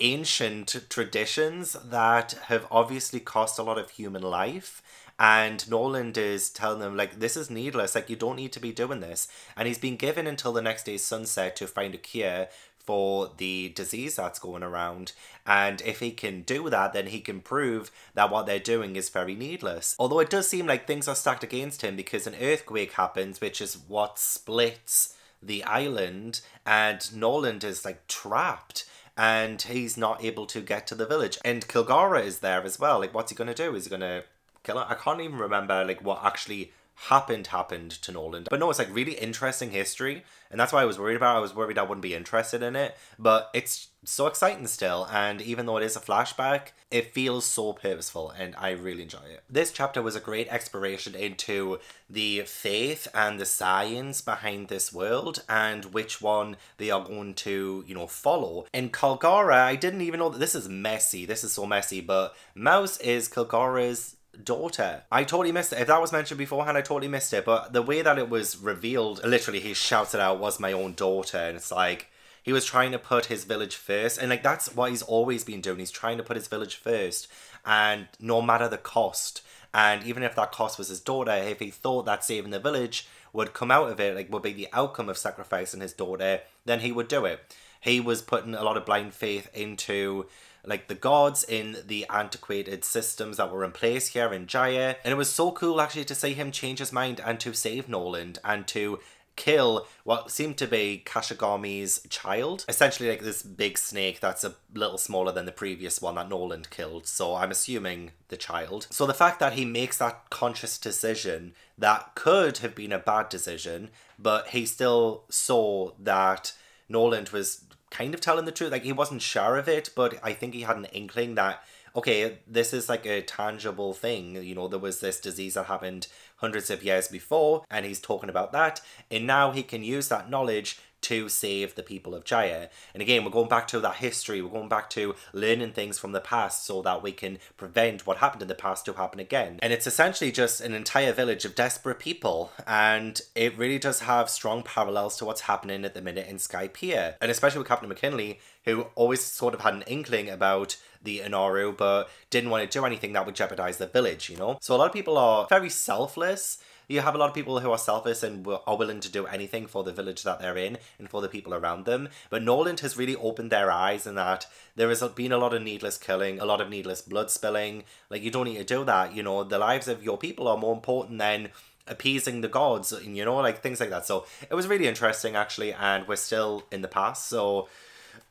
ancient traditions that have obviously cost a lot of human life. And Norland is telling them, like, this is needless. Like, you don't need to be doing this. And he's been given until the next day's sunset to find a cure for the disease that's going around. And if he can do that, then he can prove that what they're doing is very needless. Although it does seem like things are stacked against him because an earthquake happens, which is what splits the island. And Norland is, like, trapped. And he's not able to get to the village. And Kalgara is there as well. Like, what's he going to do? Is he going to kill her? I can't even remember, like, what actually happened to Norland. But no, it's, like, really interesting history. And that's why I was worried about it. I was worried I wouldn't be interested in it. But it's so exciting still. And even though it is a flashback, it feels so purposeful. And I really enjoy it. This chapter was a great exploration into the faith and the science behind this world and which one they are going to, you know, follow. In Kalgara, I didn't even know that this is messy. This is so messy. But Mouse is Kalgara's daughter. I totally missed it. If that was mentioned beforehand, I totally missed it. But the way that it was revealed, literally he shouted out, was my own daughter. And it's like, he was trying to put his village first. And like, that's what he's always been doing. He's trying to put his village first. And no matter the cost. And even if that cost was his daughter, if he thought that saving the village would come out of it, like would be the outcome of sacrificing his daughter, then he would do it. He was putting a lot of blind faith into like the gods in the antiquated systems that were in place here in Jaya. And it was so cool actually to see him change his mind and to save Norland and to kill what seemed to be Kashigami's child. Essentially like this big snake that's a little smaller than the previous one that Norland killed. So I'm assuming the child. So the fact that he makes that conscious decision that could have been a bad decision, but he still saw that Norland was kind of telling the truth. Like he wasn't sure of it, but I think he had an inkling that, okay, this is like a tangible thing. You know, there was this disease that happened hundreds of years before and he's talking about that. And now he can use that knowledge to save the people of Jaya. And again, we're going back to that history. We're going back to learning things from the past so that we can prevent what happened in the past to happen again. And it's essentially just an entire village of desperate people. And it really does have strong parallels to what's happening at the minute in Skypiea. And especially with Captain McKinley, who always sort of had an inkling about the Eneru, but didn't want to do anything that would jeopardize the village, you know? So a lot of people are very selfless. You have a lot of people who are selfish and are willing to do anything for the village that they're in and for the people around them. But Norland has really opened their eyes in that there has been a lot of needless killing, a lot of needless blood spilling. Like, you don't need to do that, you know. The lives of your people are more important than appeasing the gods, and you know, like, things like that. So it was really interesting, actually, and we're still in the past, so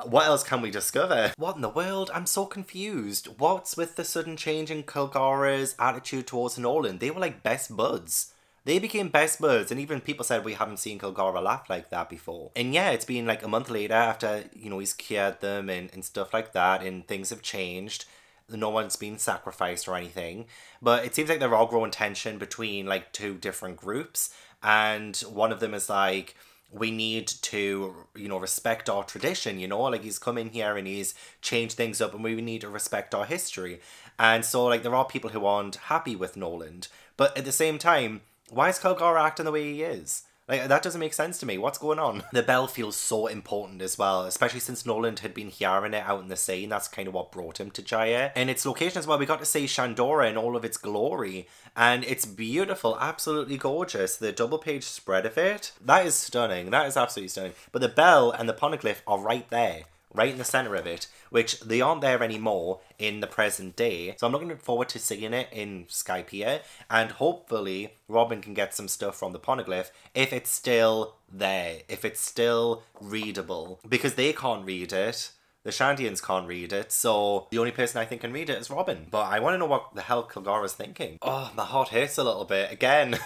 what else can we discover? What in the world? I'm so confused. What's with the sudden change in Kalgara's attitude towards Norland? They were, like, best buds. They became best buds, and even people said we haven't seen Kalgara laugh like that before. And yeah, it's been like a month later after, you know, he's cured them and stuff like that, and things have changed. No one's been sacrificed or anything. But it seems like they're all growing tension between like two different groups. And one of them is like, we need to, you know, respect our tradition, you know, like he's come in here and he's changed things up and we need to respect our history. And so like there are people who aren't happy with Norland. But at the same time, why is Kalgara acting the way he is? Like, that doesn't make sense to me. What's going on? The bell feels so important as well, especially since Norland had been hearing it out in the sea, and that's kind of what brought him to Jaya. And its location as well, we got to see Shandora in all of its glory, and it's beautiful, absolutely gorgeous. The double page spread of it, that is stunning. That is absolutely stunning. But the bell and the poneglyph are right there, right in the center of it, which they aren't there anymore in the present day. So I'm looking forward to seeing it in Skypiea, and hopefully Robin can get some stuff from the poneglyph if it's still there, if it's still readable, because they can't read it. The Shandians can't read it, so the only person I think can read it is Robin. But I want to know what the hell Kalgara's thinking. Oh, my heart hurts a little bit. Again,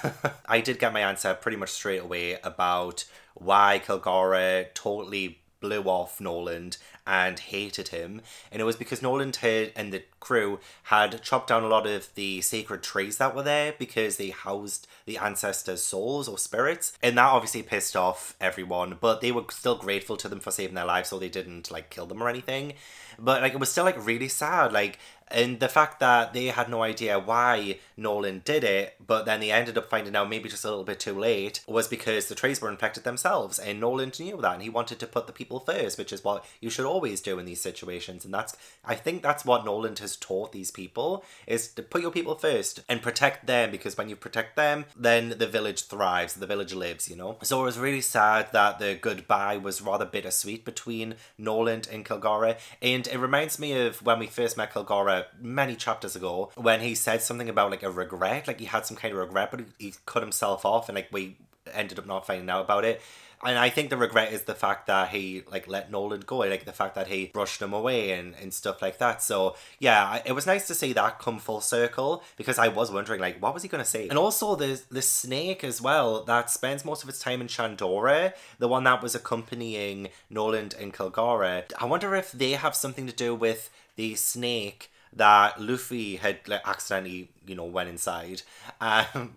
I did get my answer pretty much straight away about why Kalgara totally blew off Norland and hated him, and it was because Norland had, and the crew had chopped down a lot of the sacred trees that were there because they housed the ancestors' souls or spirits, and that obviously pissed off everyone. But they were still grateful to them for saving their lives, so they didn't like kill them or anything. But like, it was still like really sad, like, and the fact that they had no idea why Norland did it, but then they ended up finding out maybe just a little bit too late, was because the trees were infected themselves, and Norland knew that, and he wanted to put the people first, which is what you should always do in these situations. And that's, I think that's what Norland has taught these people, is to put your people first and protect them, because when you protect them, then the village thrives, the village lives, you know. So it was really sad that the goodbye was rather bittersweet between Norland and Kalgara, and it reminds me of when we first met Kalgara many chapters ago, when he said something about like a regret, like he had some kind of regret, but he cut himself off, and like we ended up not finding out about it. And I think the regret is the fact that he like let Norland go, like the fact that he brushed him away and stuff like that. So yeah, it was nice to see that come full circle, because I was wondering like what was he going to say. And also the snake as well that spends most of its time in Shandora, the one that was accompanying Norland and Kalgara. I wonder if they have something to do with the snake that Luffy had like accidentally, you know, went inside,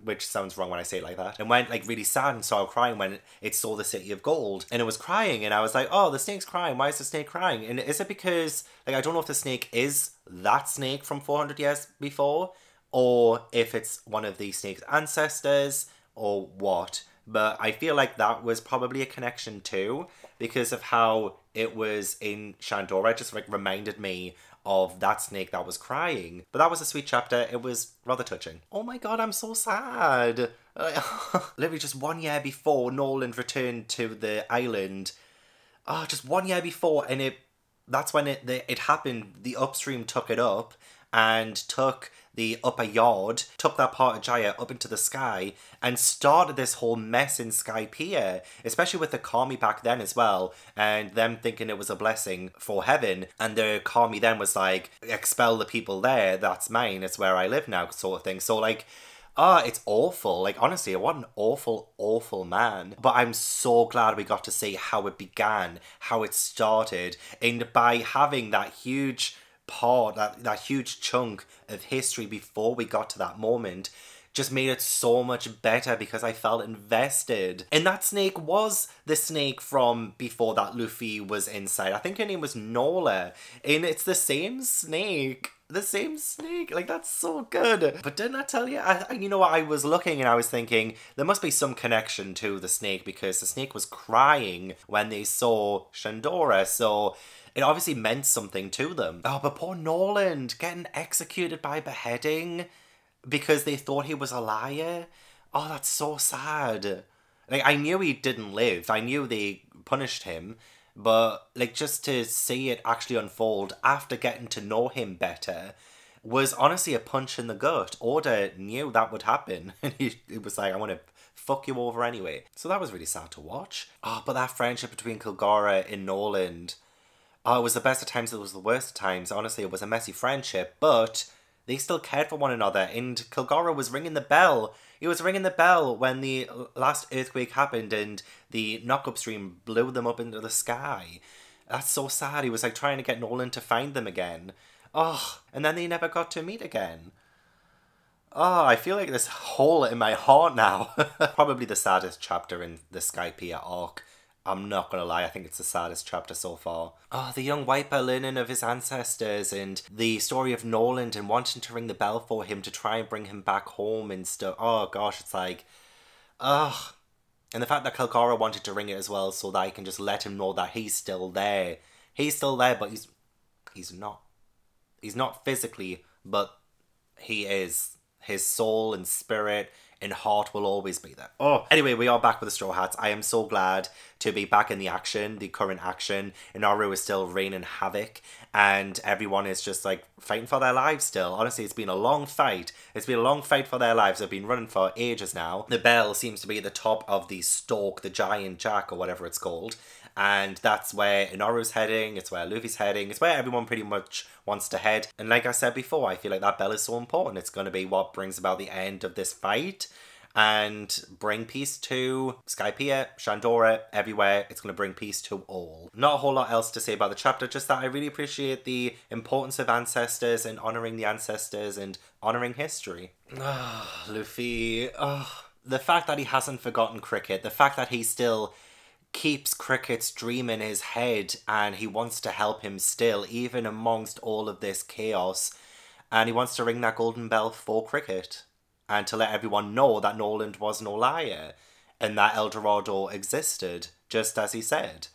which sounds wrong when I say it like that, and went like really sad and started crying when it saw the City of Gold, and it was crying, and I was like, oh, the snake's crying, why is the snake crying? And is it because, like, I don't know if the snake is that snake from 400 years before, or if it's one of the snake's ancestors, or what? But I feel like that was probably a connection too, because of how it was in Shandora. It just like reminded me of that snake that was crying. But that was a sweet chapter. It was rather touching. Oh my god, I'm so sad. Literally just 1 year before Norland returned to the island. Oh, just 1 year before, and that's when it happened. The upstream took it up and took the upper yard, took that part of Jaya up into the sky, and started this whole mess in Skypiea, especially with the Kami back then as well, and them thinking it was a blessing for heaven, and the Kami then was like, expel the people there, that's mine, it's where I live now, sort of thing. So like, it's awful. Like, honestly, what an awful, awful man. But I'm so glad we got to see how it began, how it started, and by having that huge part, that huge chunk of history before we got to that moment, just made it so much better, because I felt invested. And that snake was the snake from before that Luffy was inside. I think her name was Nola, and it's the same snake. The same snake, like, that's so good. But didn't I tell you, you know what, I was looking and I was thinking there must be some connection to the snake, because the snake was crying when they saw Shandora, so it obviously meant something to them. Oh, but poor Norland getting executed by beheading because they thought he was a liar. Oh, that's so sad. Like, I knew he didn't live, I knew they punished him, but like, just to see it actually unfold after getting to know him better was honestly a punch in the gut. Oda knew that would happen, and he was like, I want to fuck you over anyway. So that was really sad to watch. Oh, but that friendship between Kalgara and Norland, it was the best of times, it was the worst of times. Honestly, it was a messy friendship, but they still cared for one another, and Kalgara was ringing the bell. He was ringing the bell when the last earthquake happened and the knock-up stream blew them up into the sky. That's so sad. He was like trying to get Norland to find them again. Oh, and then they never got to meet again. Oh, I feel like this hole in my heart now. Probably the saddest chapter in the Skypiea arc. I'm not gonna lie, I think it's the saddest chapter so far. Oh, the young Wiper learning of his ancestors, and the story of Norland and wanting to ring the bell for him to try and bring him back home and stuff. Oh gosh, it's like, And the fact that Kalgara wanted to ring it as well so that I can just let him know that he's still there. He's still there, but he's not. He's not physically, but he is. His soul and spirit and heart will always be there. Oh, anyway, we are back with the Straw Hats. I am so glad to be back in the action, the current action. Inaru is still raining havoc and everyone is just like fighting for their lives still. Honestly, it's been a long fight. It's been a long fight for their lives. They've been running for ages now. The bell seems to be at the top of the stalk, the giant jack or whatever it's called. And that's where Inaru's heading, it's where Luffy's heading, it's where everyone pretty much wants to head. And like I said before, I feel like that bell is so important. It's going to be what brings about the end of this fight and bring peace to Skypiea, Shandora, everywhere. It's going to bring peace to all. Not a whole lot else to say about the chapter, just that I really appreciate the importance of ancestors and honouring the ancestors and honouring history. Ah, Luffy. Oh, the fact that he hasn't forgotten Cricket, the fact that he still keeps Cricket's dream in his head and he wants to help him still, even amongst all of this chaos. And he wants to ring that golden bell for Cricket and to let everyone know that Norland was no liar and that El Dorado existed, just as he said.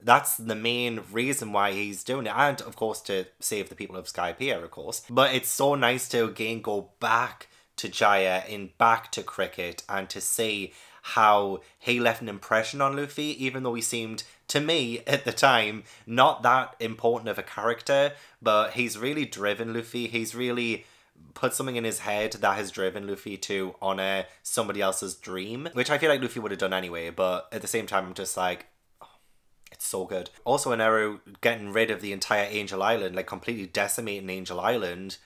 That's the main reason why he's doing it, and of course to save the people of Skypiea, of course. But it's so nice to again go back to Jaya and back to Cricket and to see how he left an impression on Luffy, even though he seemed, to me, at the time, not that important of a character, but he's really driven Luffy. He's really put something in his head that has driven Luffy to honour somebody else's dream, which I feel like Luffy would have done anyway, but at the same time, I'm just like, it's so good. Also, Eneru getting rid of the entire Angel Island, like completely decimating Angel Island.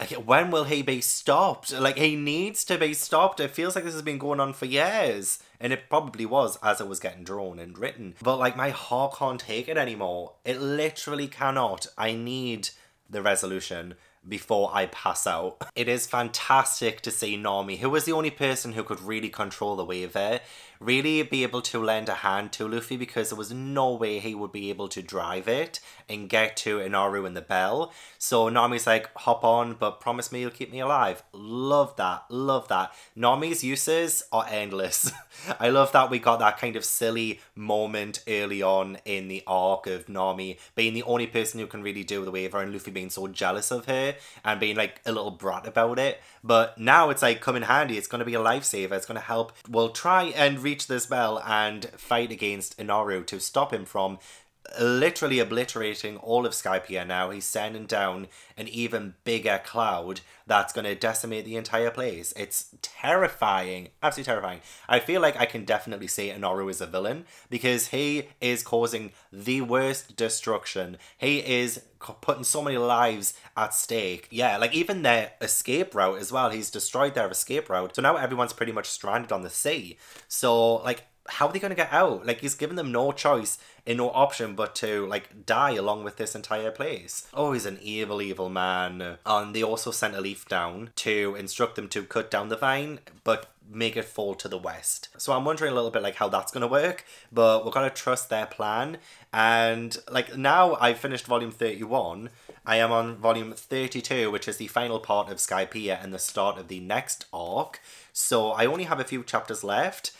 Like, when will he be stopped? Like, he needs to be stopped. It feels like this has been going on for years. And it probably was as it was getting drawn and written. But, like, my heart can't take it anymore. It literally cannot. I need the resolution before I pass out. It is fantastic to see Nami, who was the only person who could really control the Waver, really be able to lend a hand to Luffy, because there was no way he would be able to drive it and get to Inaru and the bell. So Nami's like, hop on, but promise me you'll keep me alive. Love that, love that. Nami's uses are endless. I love that we got that kind of silly moment early on in the arc of Nami being the only person who can really do the Waver and Luffy being so jealous of her and being like a little brat about it. But now it's like come in handy, it's going to be a lifesaver, it's going to help. We'll try and reach this bell and fight against Inaru to stop him from literally obliterating all of Skypiea. Now he's sending down an even bigger cloud that's going to decimate the entire place. It's terrifying, absolutely terrifying. I feel like I can definitely say Inaru is a villain because he is causing the worst destruction. He is putting so many lives at stake. Yeah, like even their escape route as well. He's destroyed their escape route. So now everyone's pretty much stranded on the sea. So like, how are they going to get out? Like, he's given them no choice and no option but to, like, die along with this entire place. Oh, he's an evil, evil man. And they also sent a leaf down to instruct them to cut down the vine, but make it fall to the west. So I'm wondering a little bit, like, how that's going to work, but we're going to trust their plan. And, like, now I've finished volume 31. I am on volume 32, which is the final part of Skypiea and the start of the next arc. So I only have a few chapters left.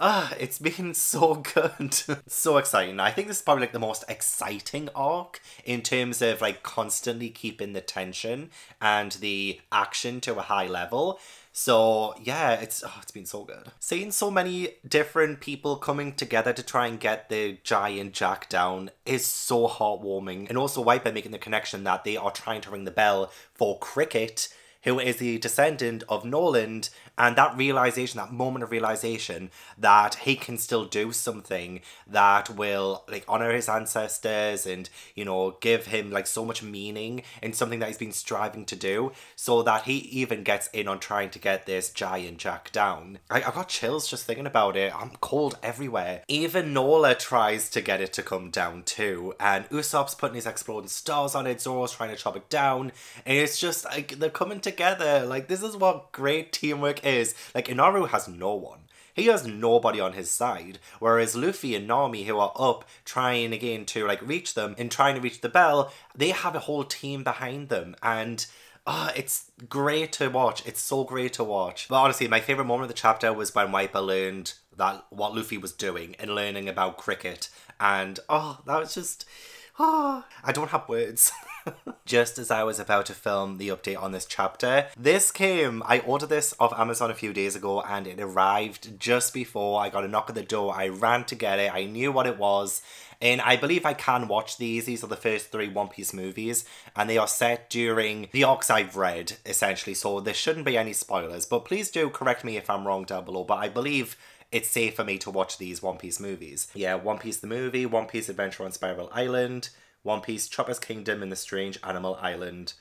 Ah, it's been so good. So exciting. I think this is probably like the most exciting arc in terms of like constantly keeping the tension and the action to a high level. So yeah, it's been so good. Seeing so many different people coming together to try and get the giant jack down is so heartwarming. And also Wiper making the connection that they are trying to ring the bell for Cricket, who is the descendant of Norland, and that realisation, that moment of realisation that he can still do something that will, like, honour his ancestors and, you know, give him, like, so much meaning in something that he's been striving to do, so that he even gets in on trying to get this giant jack down. I got chills just thinking about it. I'm cold everywhere. Even Nola tries to get it to come down too, and Usopp's putting his exploding stars on it, Zoro's trying to chop it down, and it's just, like, they're coming together. Like, this is what great teamwork is. Like, Inaru has no one. He has nobody on his side, whereas Luffy and Nami, who are up trying again to, like, reach them and trying to reach the bell, they have a whole team behind them, and it's great to watch. It's so great to watch. But honestly, my favourite moment of the chapter was when Wiper learned that what Luffy was doing and learning about Cricket, and oh, that was just, oh, I don't have words. Just as I was about to film the update on this chapter, this came. I ordered this off Amazon a few days ago and it arrived just before I got a knock at the door. I ran to get it. I knew what it was. And I believe I can watch these. These are the first 3 One Piece movies, and they are set during the arcs I've read, essentially, so there shouldn't be any spoilers. But please do correct me if I'm wrong down below, but I believe it's safe for me to watch these One Piece movies. Yeah, One Piece the movie, One Piece Adventure on Spiral Island, One Piece Chopper's Kingdom and the Strange Animal Island.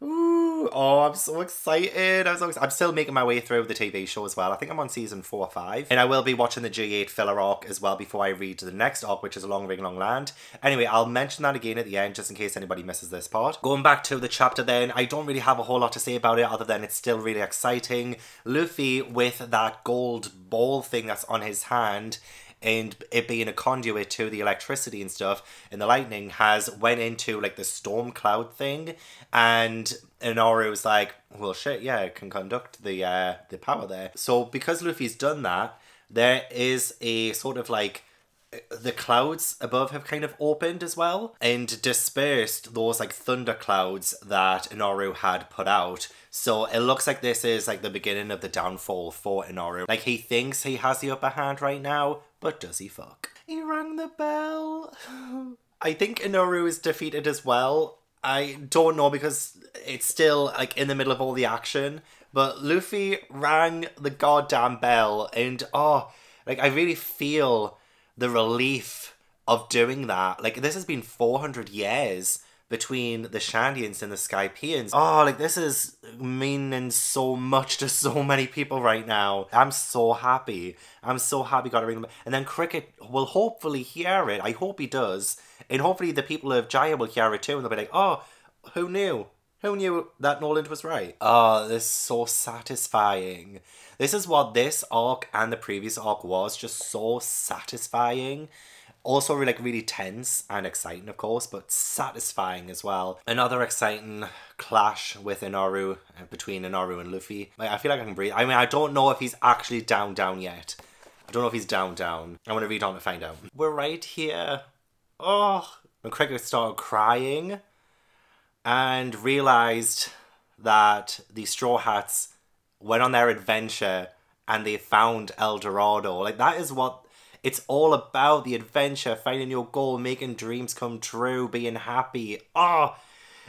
Ooh, oh, I'm so excited. I'm still making my way through the TV show as well. I think I'm on season 4 or 5. And I will be watching the G8 filler arc as well before I read to the next arc, which is Long Ring Long Land. Anyway, I'll mention that again at the end just in case anybody misses this part. Going back to the chapter then, I don't really have a whole lot to say about it other than it's still really exciting. Luffy with that gold ball thing that's on his hand, and it being a conduit to the electricity and stuff, and the lightning has went into like the storm cloud thing, and Enoru was like, well shit, yeah, it can conduct the power there. So because Luffy's done that, there is a sort of like, the clouds above have kind of opened as well and dispersed those like thunder clouds that Enoru had put out. So it looks like this is like the beginning of the downfall for Enoru. Like he thinks he has the upper hand right now, but does he fuck? He rang the bell. I think Enoru is defeated as well. I don't know because it's still like in the middle of all the action, but Luffy rang the goddamn bell, and oh, like I really feel the relief of doing that. Like this has been 400 years between the Shandians and the Skypeans. Oh, like this is meaning so much to so many people right now. I'm so happy. I'm so happy got a ring. And then Cricket will hopefully hear it. I hope he does. And hopefully the people of Jaya will hear it too. And they'll be like, oh, who knew? Who knew that Norland was right? Oh, this is so satisfying. This is what this arc and the previous arc was, just so satisfying. Also like really tense and exciting, of course, but satisfying as well. Another exciting clash with Enoru, between Enoru and Luffy. Like, I feel like I can breathe. I mean, I don't know if he's actually down yet. I don't know if he's down. I want to read on to find out. We're right here. Oh, and Cricket started crying and realized that the Straw Hats went on their adventure and they found El Dorado. Like that is what it's all about, the adventure, finding your goal, making dreams come true, being happy. Oh,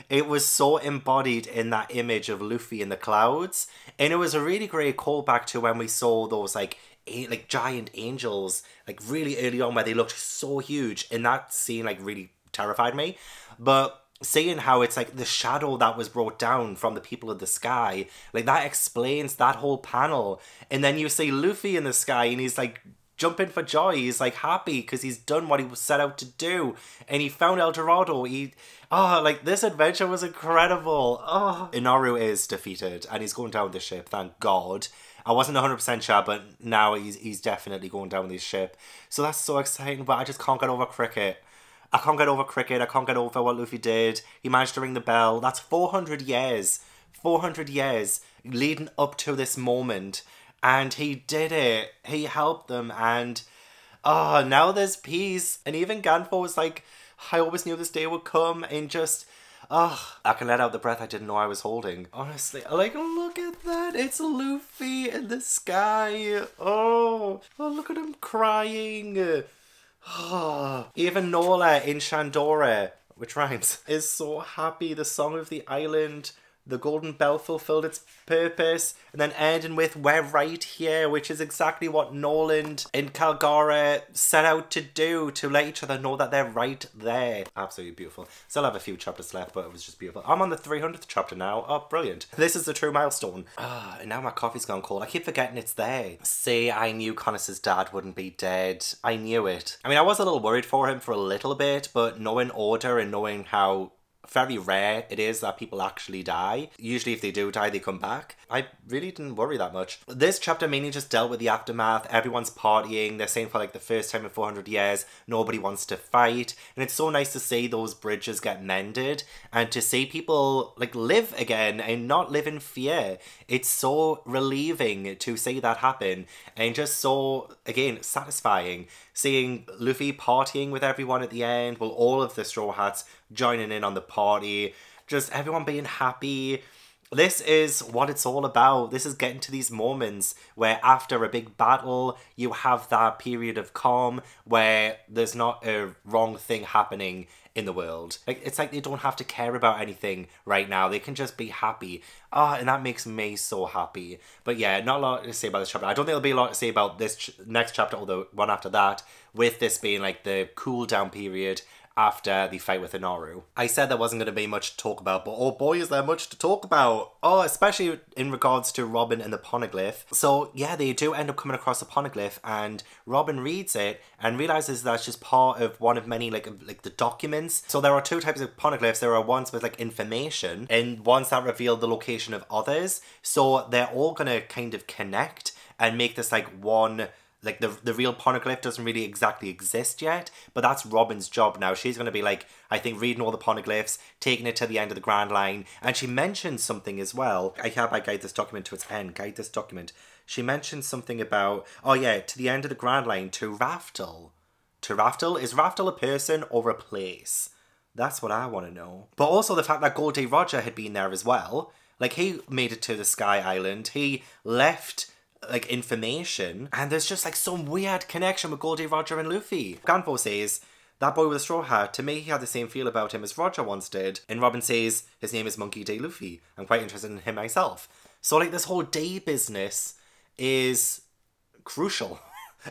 it was so embodied in that image of Luffy in the clouds. And it was a really great callback to when we saw those like giant angels, like really early on where they looked so huge. And that scene like really terrified me. But seeing how it's like the shadow that was brought down from the people of the sky, like that explains that whole panel. And then you see Luffy in the sky and he's like jumping for joy. He's like happy because he's done what he was set out to do, and he found El Dorado. Oh, like this adventure was incredible. Oh, Enoru is defeated and he's going down with the ship. Thank God. I wasn't 100% sure, but now he's definitely going down with his ship. So that's so exciting. But I just can't get over Cricket. I can't get over Cricket. I can't get over what Luffy did. He managed to ring the bell. That's 400 years. 400 years leading up to this moment. And he did it. He helped them. And oh, now there's peace. And even Gan Fall was like, I always knew this day would come. And just, oh, I can let out the breath I didn't know I was holding. Honestly, like, look at that. It's Luffy in the sky. Oh look at him crying. Even Nola in Shandora, which rhymes, is so happy. The song of the island, the golden bell fulfilled its purpose, and then ending with we're right here, which is exactly what Norland and Kalgara set out to do, to let each other know that they're right there. Absolutely beautiful. Still have a few chapters left, but it was just beautiful. I'm on the 300th chapter now. Oh, brilliant. This is the true milestone. Ah, and now my coffee's gone cold. I keep forgetting it's there. See, I knew Conis's dad wouldn't be dead. I knew it. I mean, I was a little worried for him for a little bit, but knowing order and knowing how very rare it is that people actually die. Usually if they do die, they come back. I really didn't worry that much. This chapter mainly just dealt with the aftermath. Everyone's partying. They're saying for like the first time in 400 years, nobody wants to fight. And it's so nice to see those bridges get mended and to see people like live again and not live in fear. It's so relieving to see that happen and just so, again, satisfying. Seeing Luffy partying with everyone at the end, well, all of the Straw Hats joining in on the party, just everyone being happy. This is what it's all about. This is getting to these moments where after a big battle, you have that period of calm where there's not a wrong thing happening in the world. Like, it's like they don't have to care about anything right now. They can just be happy. Ah, and that makes me so happy. But yeah, not a lot to say about this chapter. I don't think there'll be a lot to say about this next chapter or the one after that, with this being like the cool down period after the fight with Eneru. I said there wasn't going to be much to talk about, but oh boy is there much to talk about. Oh, especially in regards to Robin and the Poneglyph. So yeah, they do end up coming across the Poneglyph and Robin reads it and realises that's just part of one of many like the documents. So there are two types of Poneglyphs. There are ones with like information and ones that reveal the location of others. So they're all going to kind of connect and make this like one. Like, the real Poneglyph doesn't really exactly exist yet, but that's Robin's job now. She's going to be, like, I think, reading all the Poneglyphs, taking it to the end of the Grand Line, and she mentions something as well. I hereby guide this document to its end. Guide this document. She mentions something about, oh yeah, to the end of the Grand Line, to Raftel. To Raftel? Is Raftel a person or a place? That's what I want to know. But also the fact that Gol D. Roger had been there as well. Like, he made it to the Sky Island. He left like information, and there's just like some weird connection with Gol D. Roger and Luffy. Gan Fall says, that boy with a straw hat, to me he had the same feel about him as Roger once did. And Robin says, his name is Monkey D. Luffy. I'm quite interested in him myself. So like this whole day business is crucial.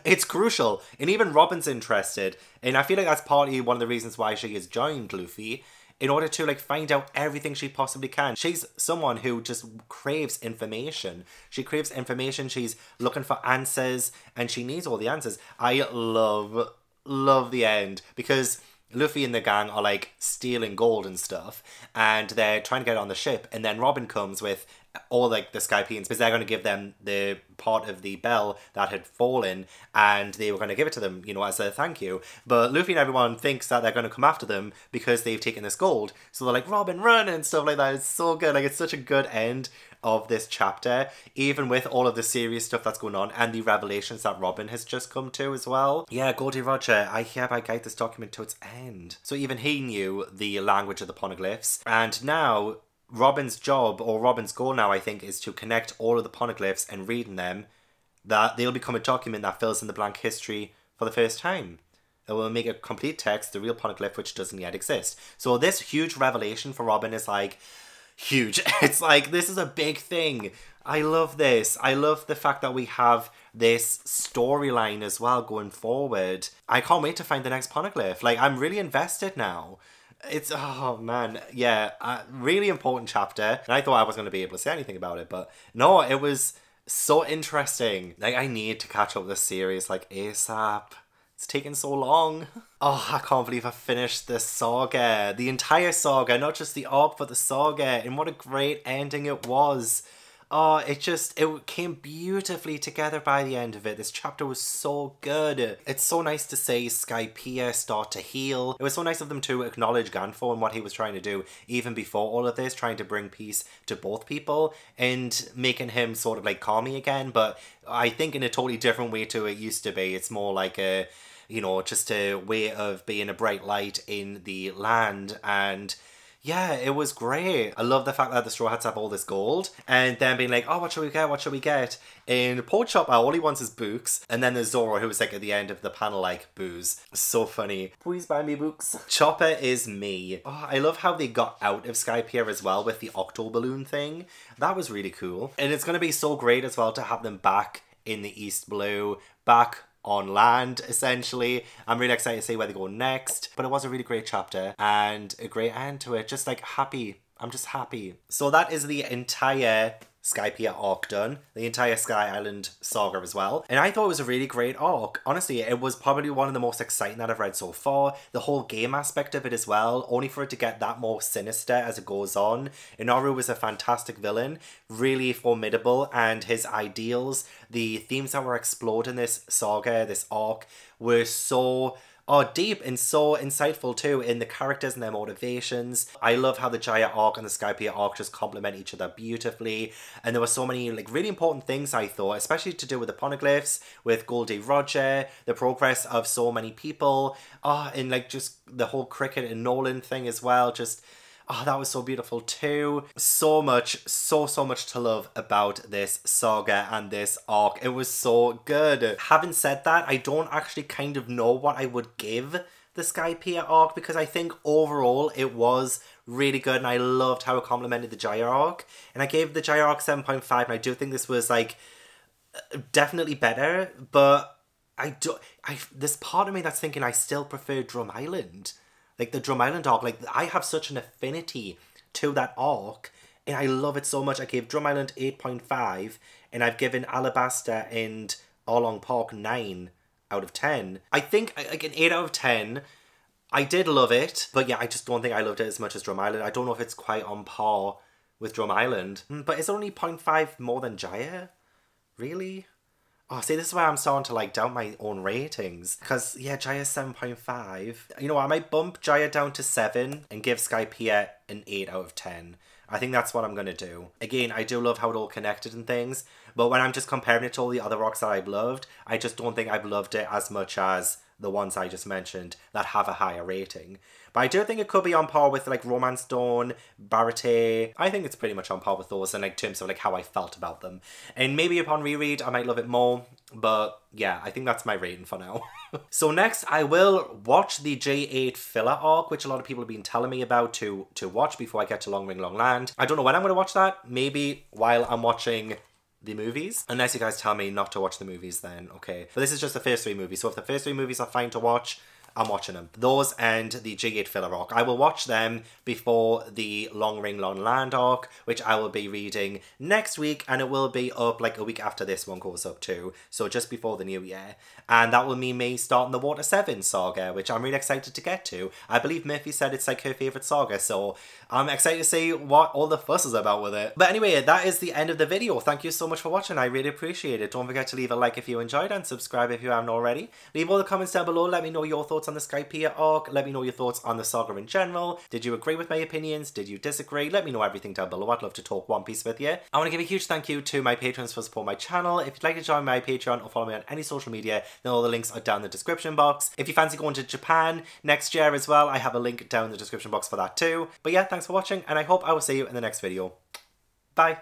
It's crucial. And even Robin's interested. And I feel like that's partly one of the reasons why she has joined Luffy, in order to like find out everything she possibly can. She's someone who just craves information. She craves information, she's looking for answers, and she needs all the answers. I love the end, because Luffy and the gang are like stealing gold and stuff, and they're trying to get it on the ship, and then Robin comes with all like the Skypeans, because they're going to give them the part of the bell that had fallen, and they were going to give it to them, you know, as a thank you. But Luffy and everyone thinks that they're going to come after them because they've taken this gold, so they're like, Robin, run, and stuff like that. It's so good. Like, it's such a good end of this chapter, even with all of the serious stuff that's going on and the revelations that Robin has just come to as well. Yeah, Gol D. Roger, I hereby guide this document to its end. So even he knew the language of the Poneglyphs, and now Robin's job, or Robin's goal now, I think, is to connect all of the Poneglyphs and reading them, that they'll become a document that fills in the blank history for the first time. It will make a complete text, the real Poneglyph, which doesn't yet exist. So this huge revelation for Robin is like, huge. It's like, this is a big thing. I love this. I love the fact that we have this storyline as well going forward. I can't wait to find the next Poneglyph. Like, I'm really invested now. It's, oh man, yeah, a really important chapter. And I thought I was going to be able to say anything about it, but no, it was so interesting. Like, I need to catch up with this series, like, ASAP. It's taking so long. Oh, I can't believe I finished this saga. The entire saga, not just the arc, but the saga. And what a great ending it was. Oh, it came beautifully together by the end of it. This chapter was so good. It's so nice to see Skypiea start to heal. It was so nice of them to acknowledge Gan Fall and what he was trying to do even before all of this, trying to bring peace to both people and making him sort of like Kami again, but I think in a totally different way to it used to be. It's more like a, you know, just a way of being a bright light in the land. And yeah, it was great. I love the fact that the Straw Hats have all this gold and then being like, oh, what shall we get? What shall we get? And poor Chopper, all he wants is books. And then there's Zoro, who was like at the end of the panel, like, booze. So funny. Please buy me books. Chopper is me. Oh, I love how they got out of Skypiea as well with the octo balloon thing. That was really cool. And it's going to be so great as well to have them back in the East Blue, back on land, essentially. I'm really excited to see where they go next, but it was a really great chapter and a great end to it. Just like happy. I'm just happy. So that is the entire Skypiea arc done, the entire Sky Island saga as well, and I thought it was a really great arc. Honestly, it was probably one of the most exciting that I've read so far. The whole game aspect of it as well, only for it to get that more sinister as it goes on. Inaru was a fantastic villain, really formidable, and his ideals, the themes that were explored in this saga, this arc, were so deep and so insightful too, in the characters and their motivations. I love how the Jaya arc and the Skypiea arc just complement each other beautifully, and there were so many like really important things I thought, especially to do with the Poneglyphs, with Gol D. Roger, the progress of so many people, and like just the whole Cricket and Norland thing as well, just that was so beautiful too. So much, so much to love about this saga and this arc. It was so good. Having said that, I don't actually kind of know what I would give the Skypiea arc, because I think overall it was really good and I loved how it complemented the Jaya arc. And I gave the Jaya arc 7.5, and I do think this was like definitely better, but there's part of me that's thinking I still prefer Drum Island. Like the Drum Island arc, like I have such an affinity to that arc and I love it so much. I gave Drum Island 8.5 and I've given Alabasta and Arlong Park 9 out of 10. I think like an 8 out of 10. I did love it, but yeah, I just don't think I loved it as much as Drum Island. I don't know if it's quite on par with Drum Island, but it's only 0.5 more than Jaya? Really? Oh, see, this is why I'm starting to, like, doubt my own ratings. Because, yeah, Jaya's 7.5. You know what, I might bump Jaya down to 7 and give Skypiea an 8 out of 10. I think that's what I'm going to do. Again, I do love how it all connected and things, but when I'm just comparing it to all the other arcs that I've loved, I just don't think I've loved it as much as the ones I just mentioned that have a higher rating. But I do think it could be on par with, like, Romance Dawn, Barate. I think it's pretty much on par with those in, like, terms of, like, how I felt about them. And maybe upon reread, I might love it more. But, yeah, I think that's my rating for now. So next, I will watch the J8 filler arc, which a lot of people have been telling me about to watch before I get to Long Ring Long Land. I don't know when I'm going to watch that. Maybe while I'm watching the movies, unless you guys tell me not to watch the movies then, okay. But this is just the first 3 movies, so if the first 3 movies are fine to watch, I'm watching them. Those and the J8 filler arc. I will watch them before the Long Ring Long Land arc, which I will be reading next week, and it will be up like a week after this one goes up too, so just before the new year. And that will mean me starting the Water 7 saga, which I'm really excited to get to. I believe Murphy said it's like her favourite saga, so I'm excited to see what all the fuss is about with it. But anyway, that is the end of the video. Thank you so much for watching. I really appreciate it. Don't forget to leave a like if you enjoyed and subscribe if you haven't already. Leave all the comments down below. Let me know your thoughts on the Skypiea arc. Let me know your thoughts on the saga in general. Did you agree with my opinions? Did you disagree? Let me know everything down below. I'd love to talk One Piece with you. I want to give a huge thank you to my patrons for supporting my channel. If you'd like to join my Patreon or follow me on any social media, then all the links are down in the description box. If you fancy going to Japan next year as well, I have a link down in the description box for that too. But yeah, thanks for watching, and I hope I will see you in the next video. Bye.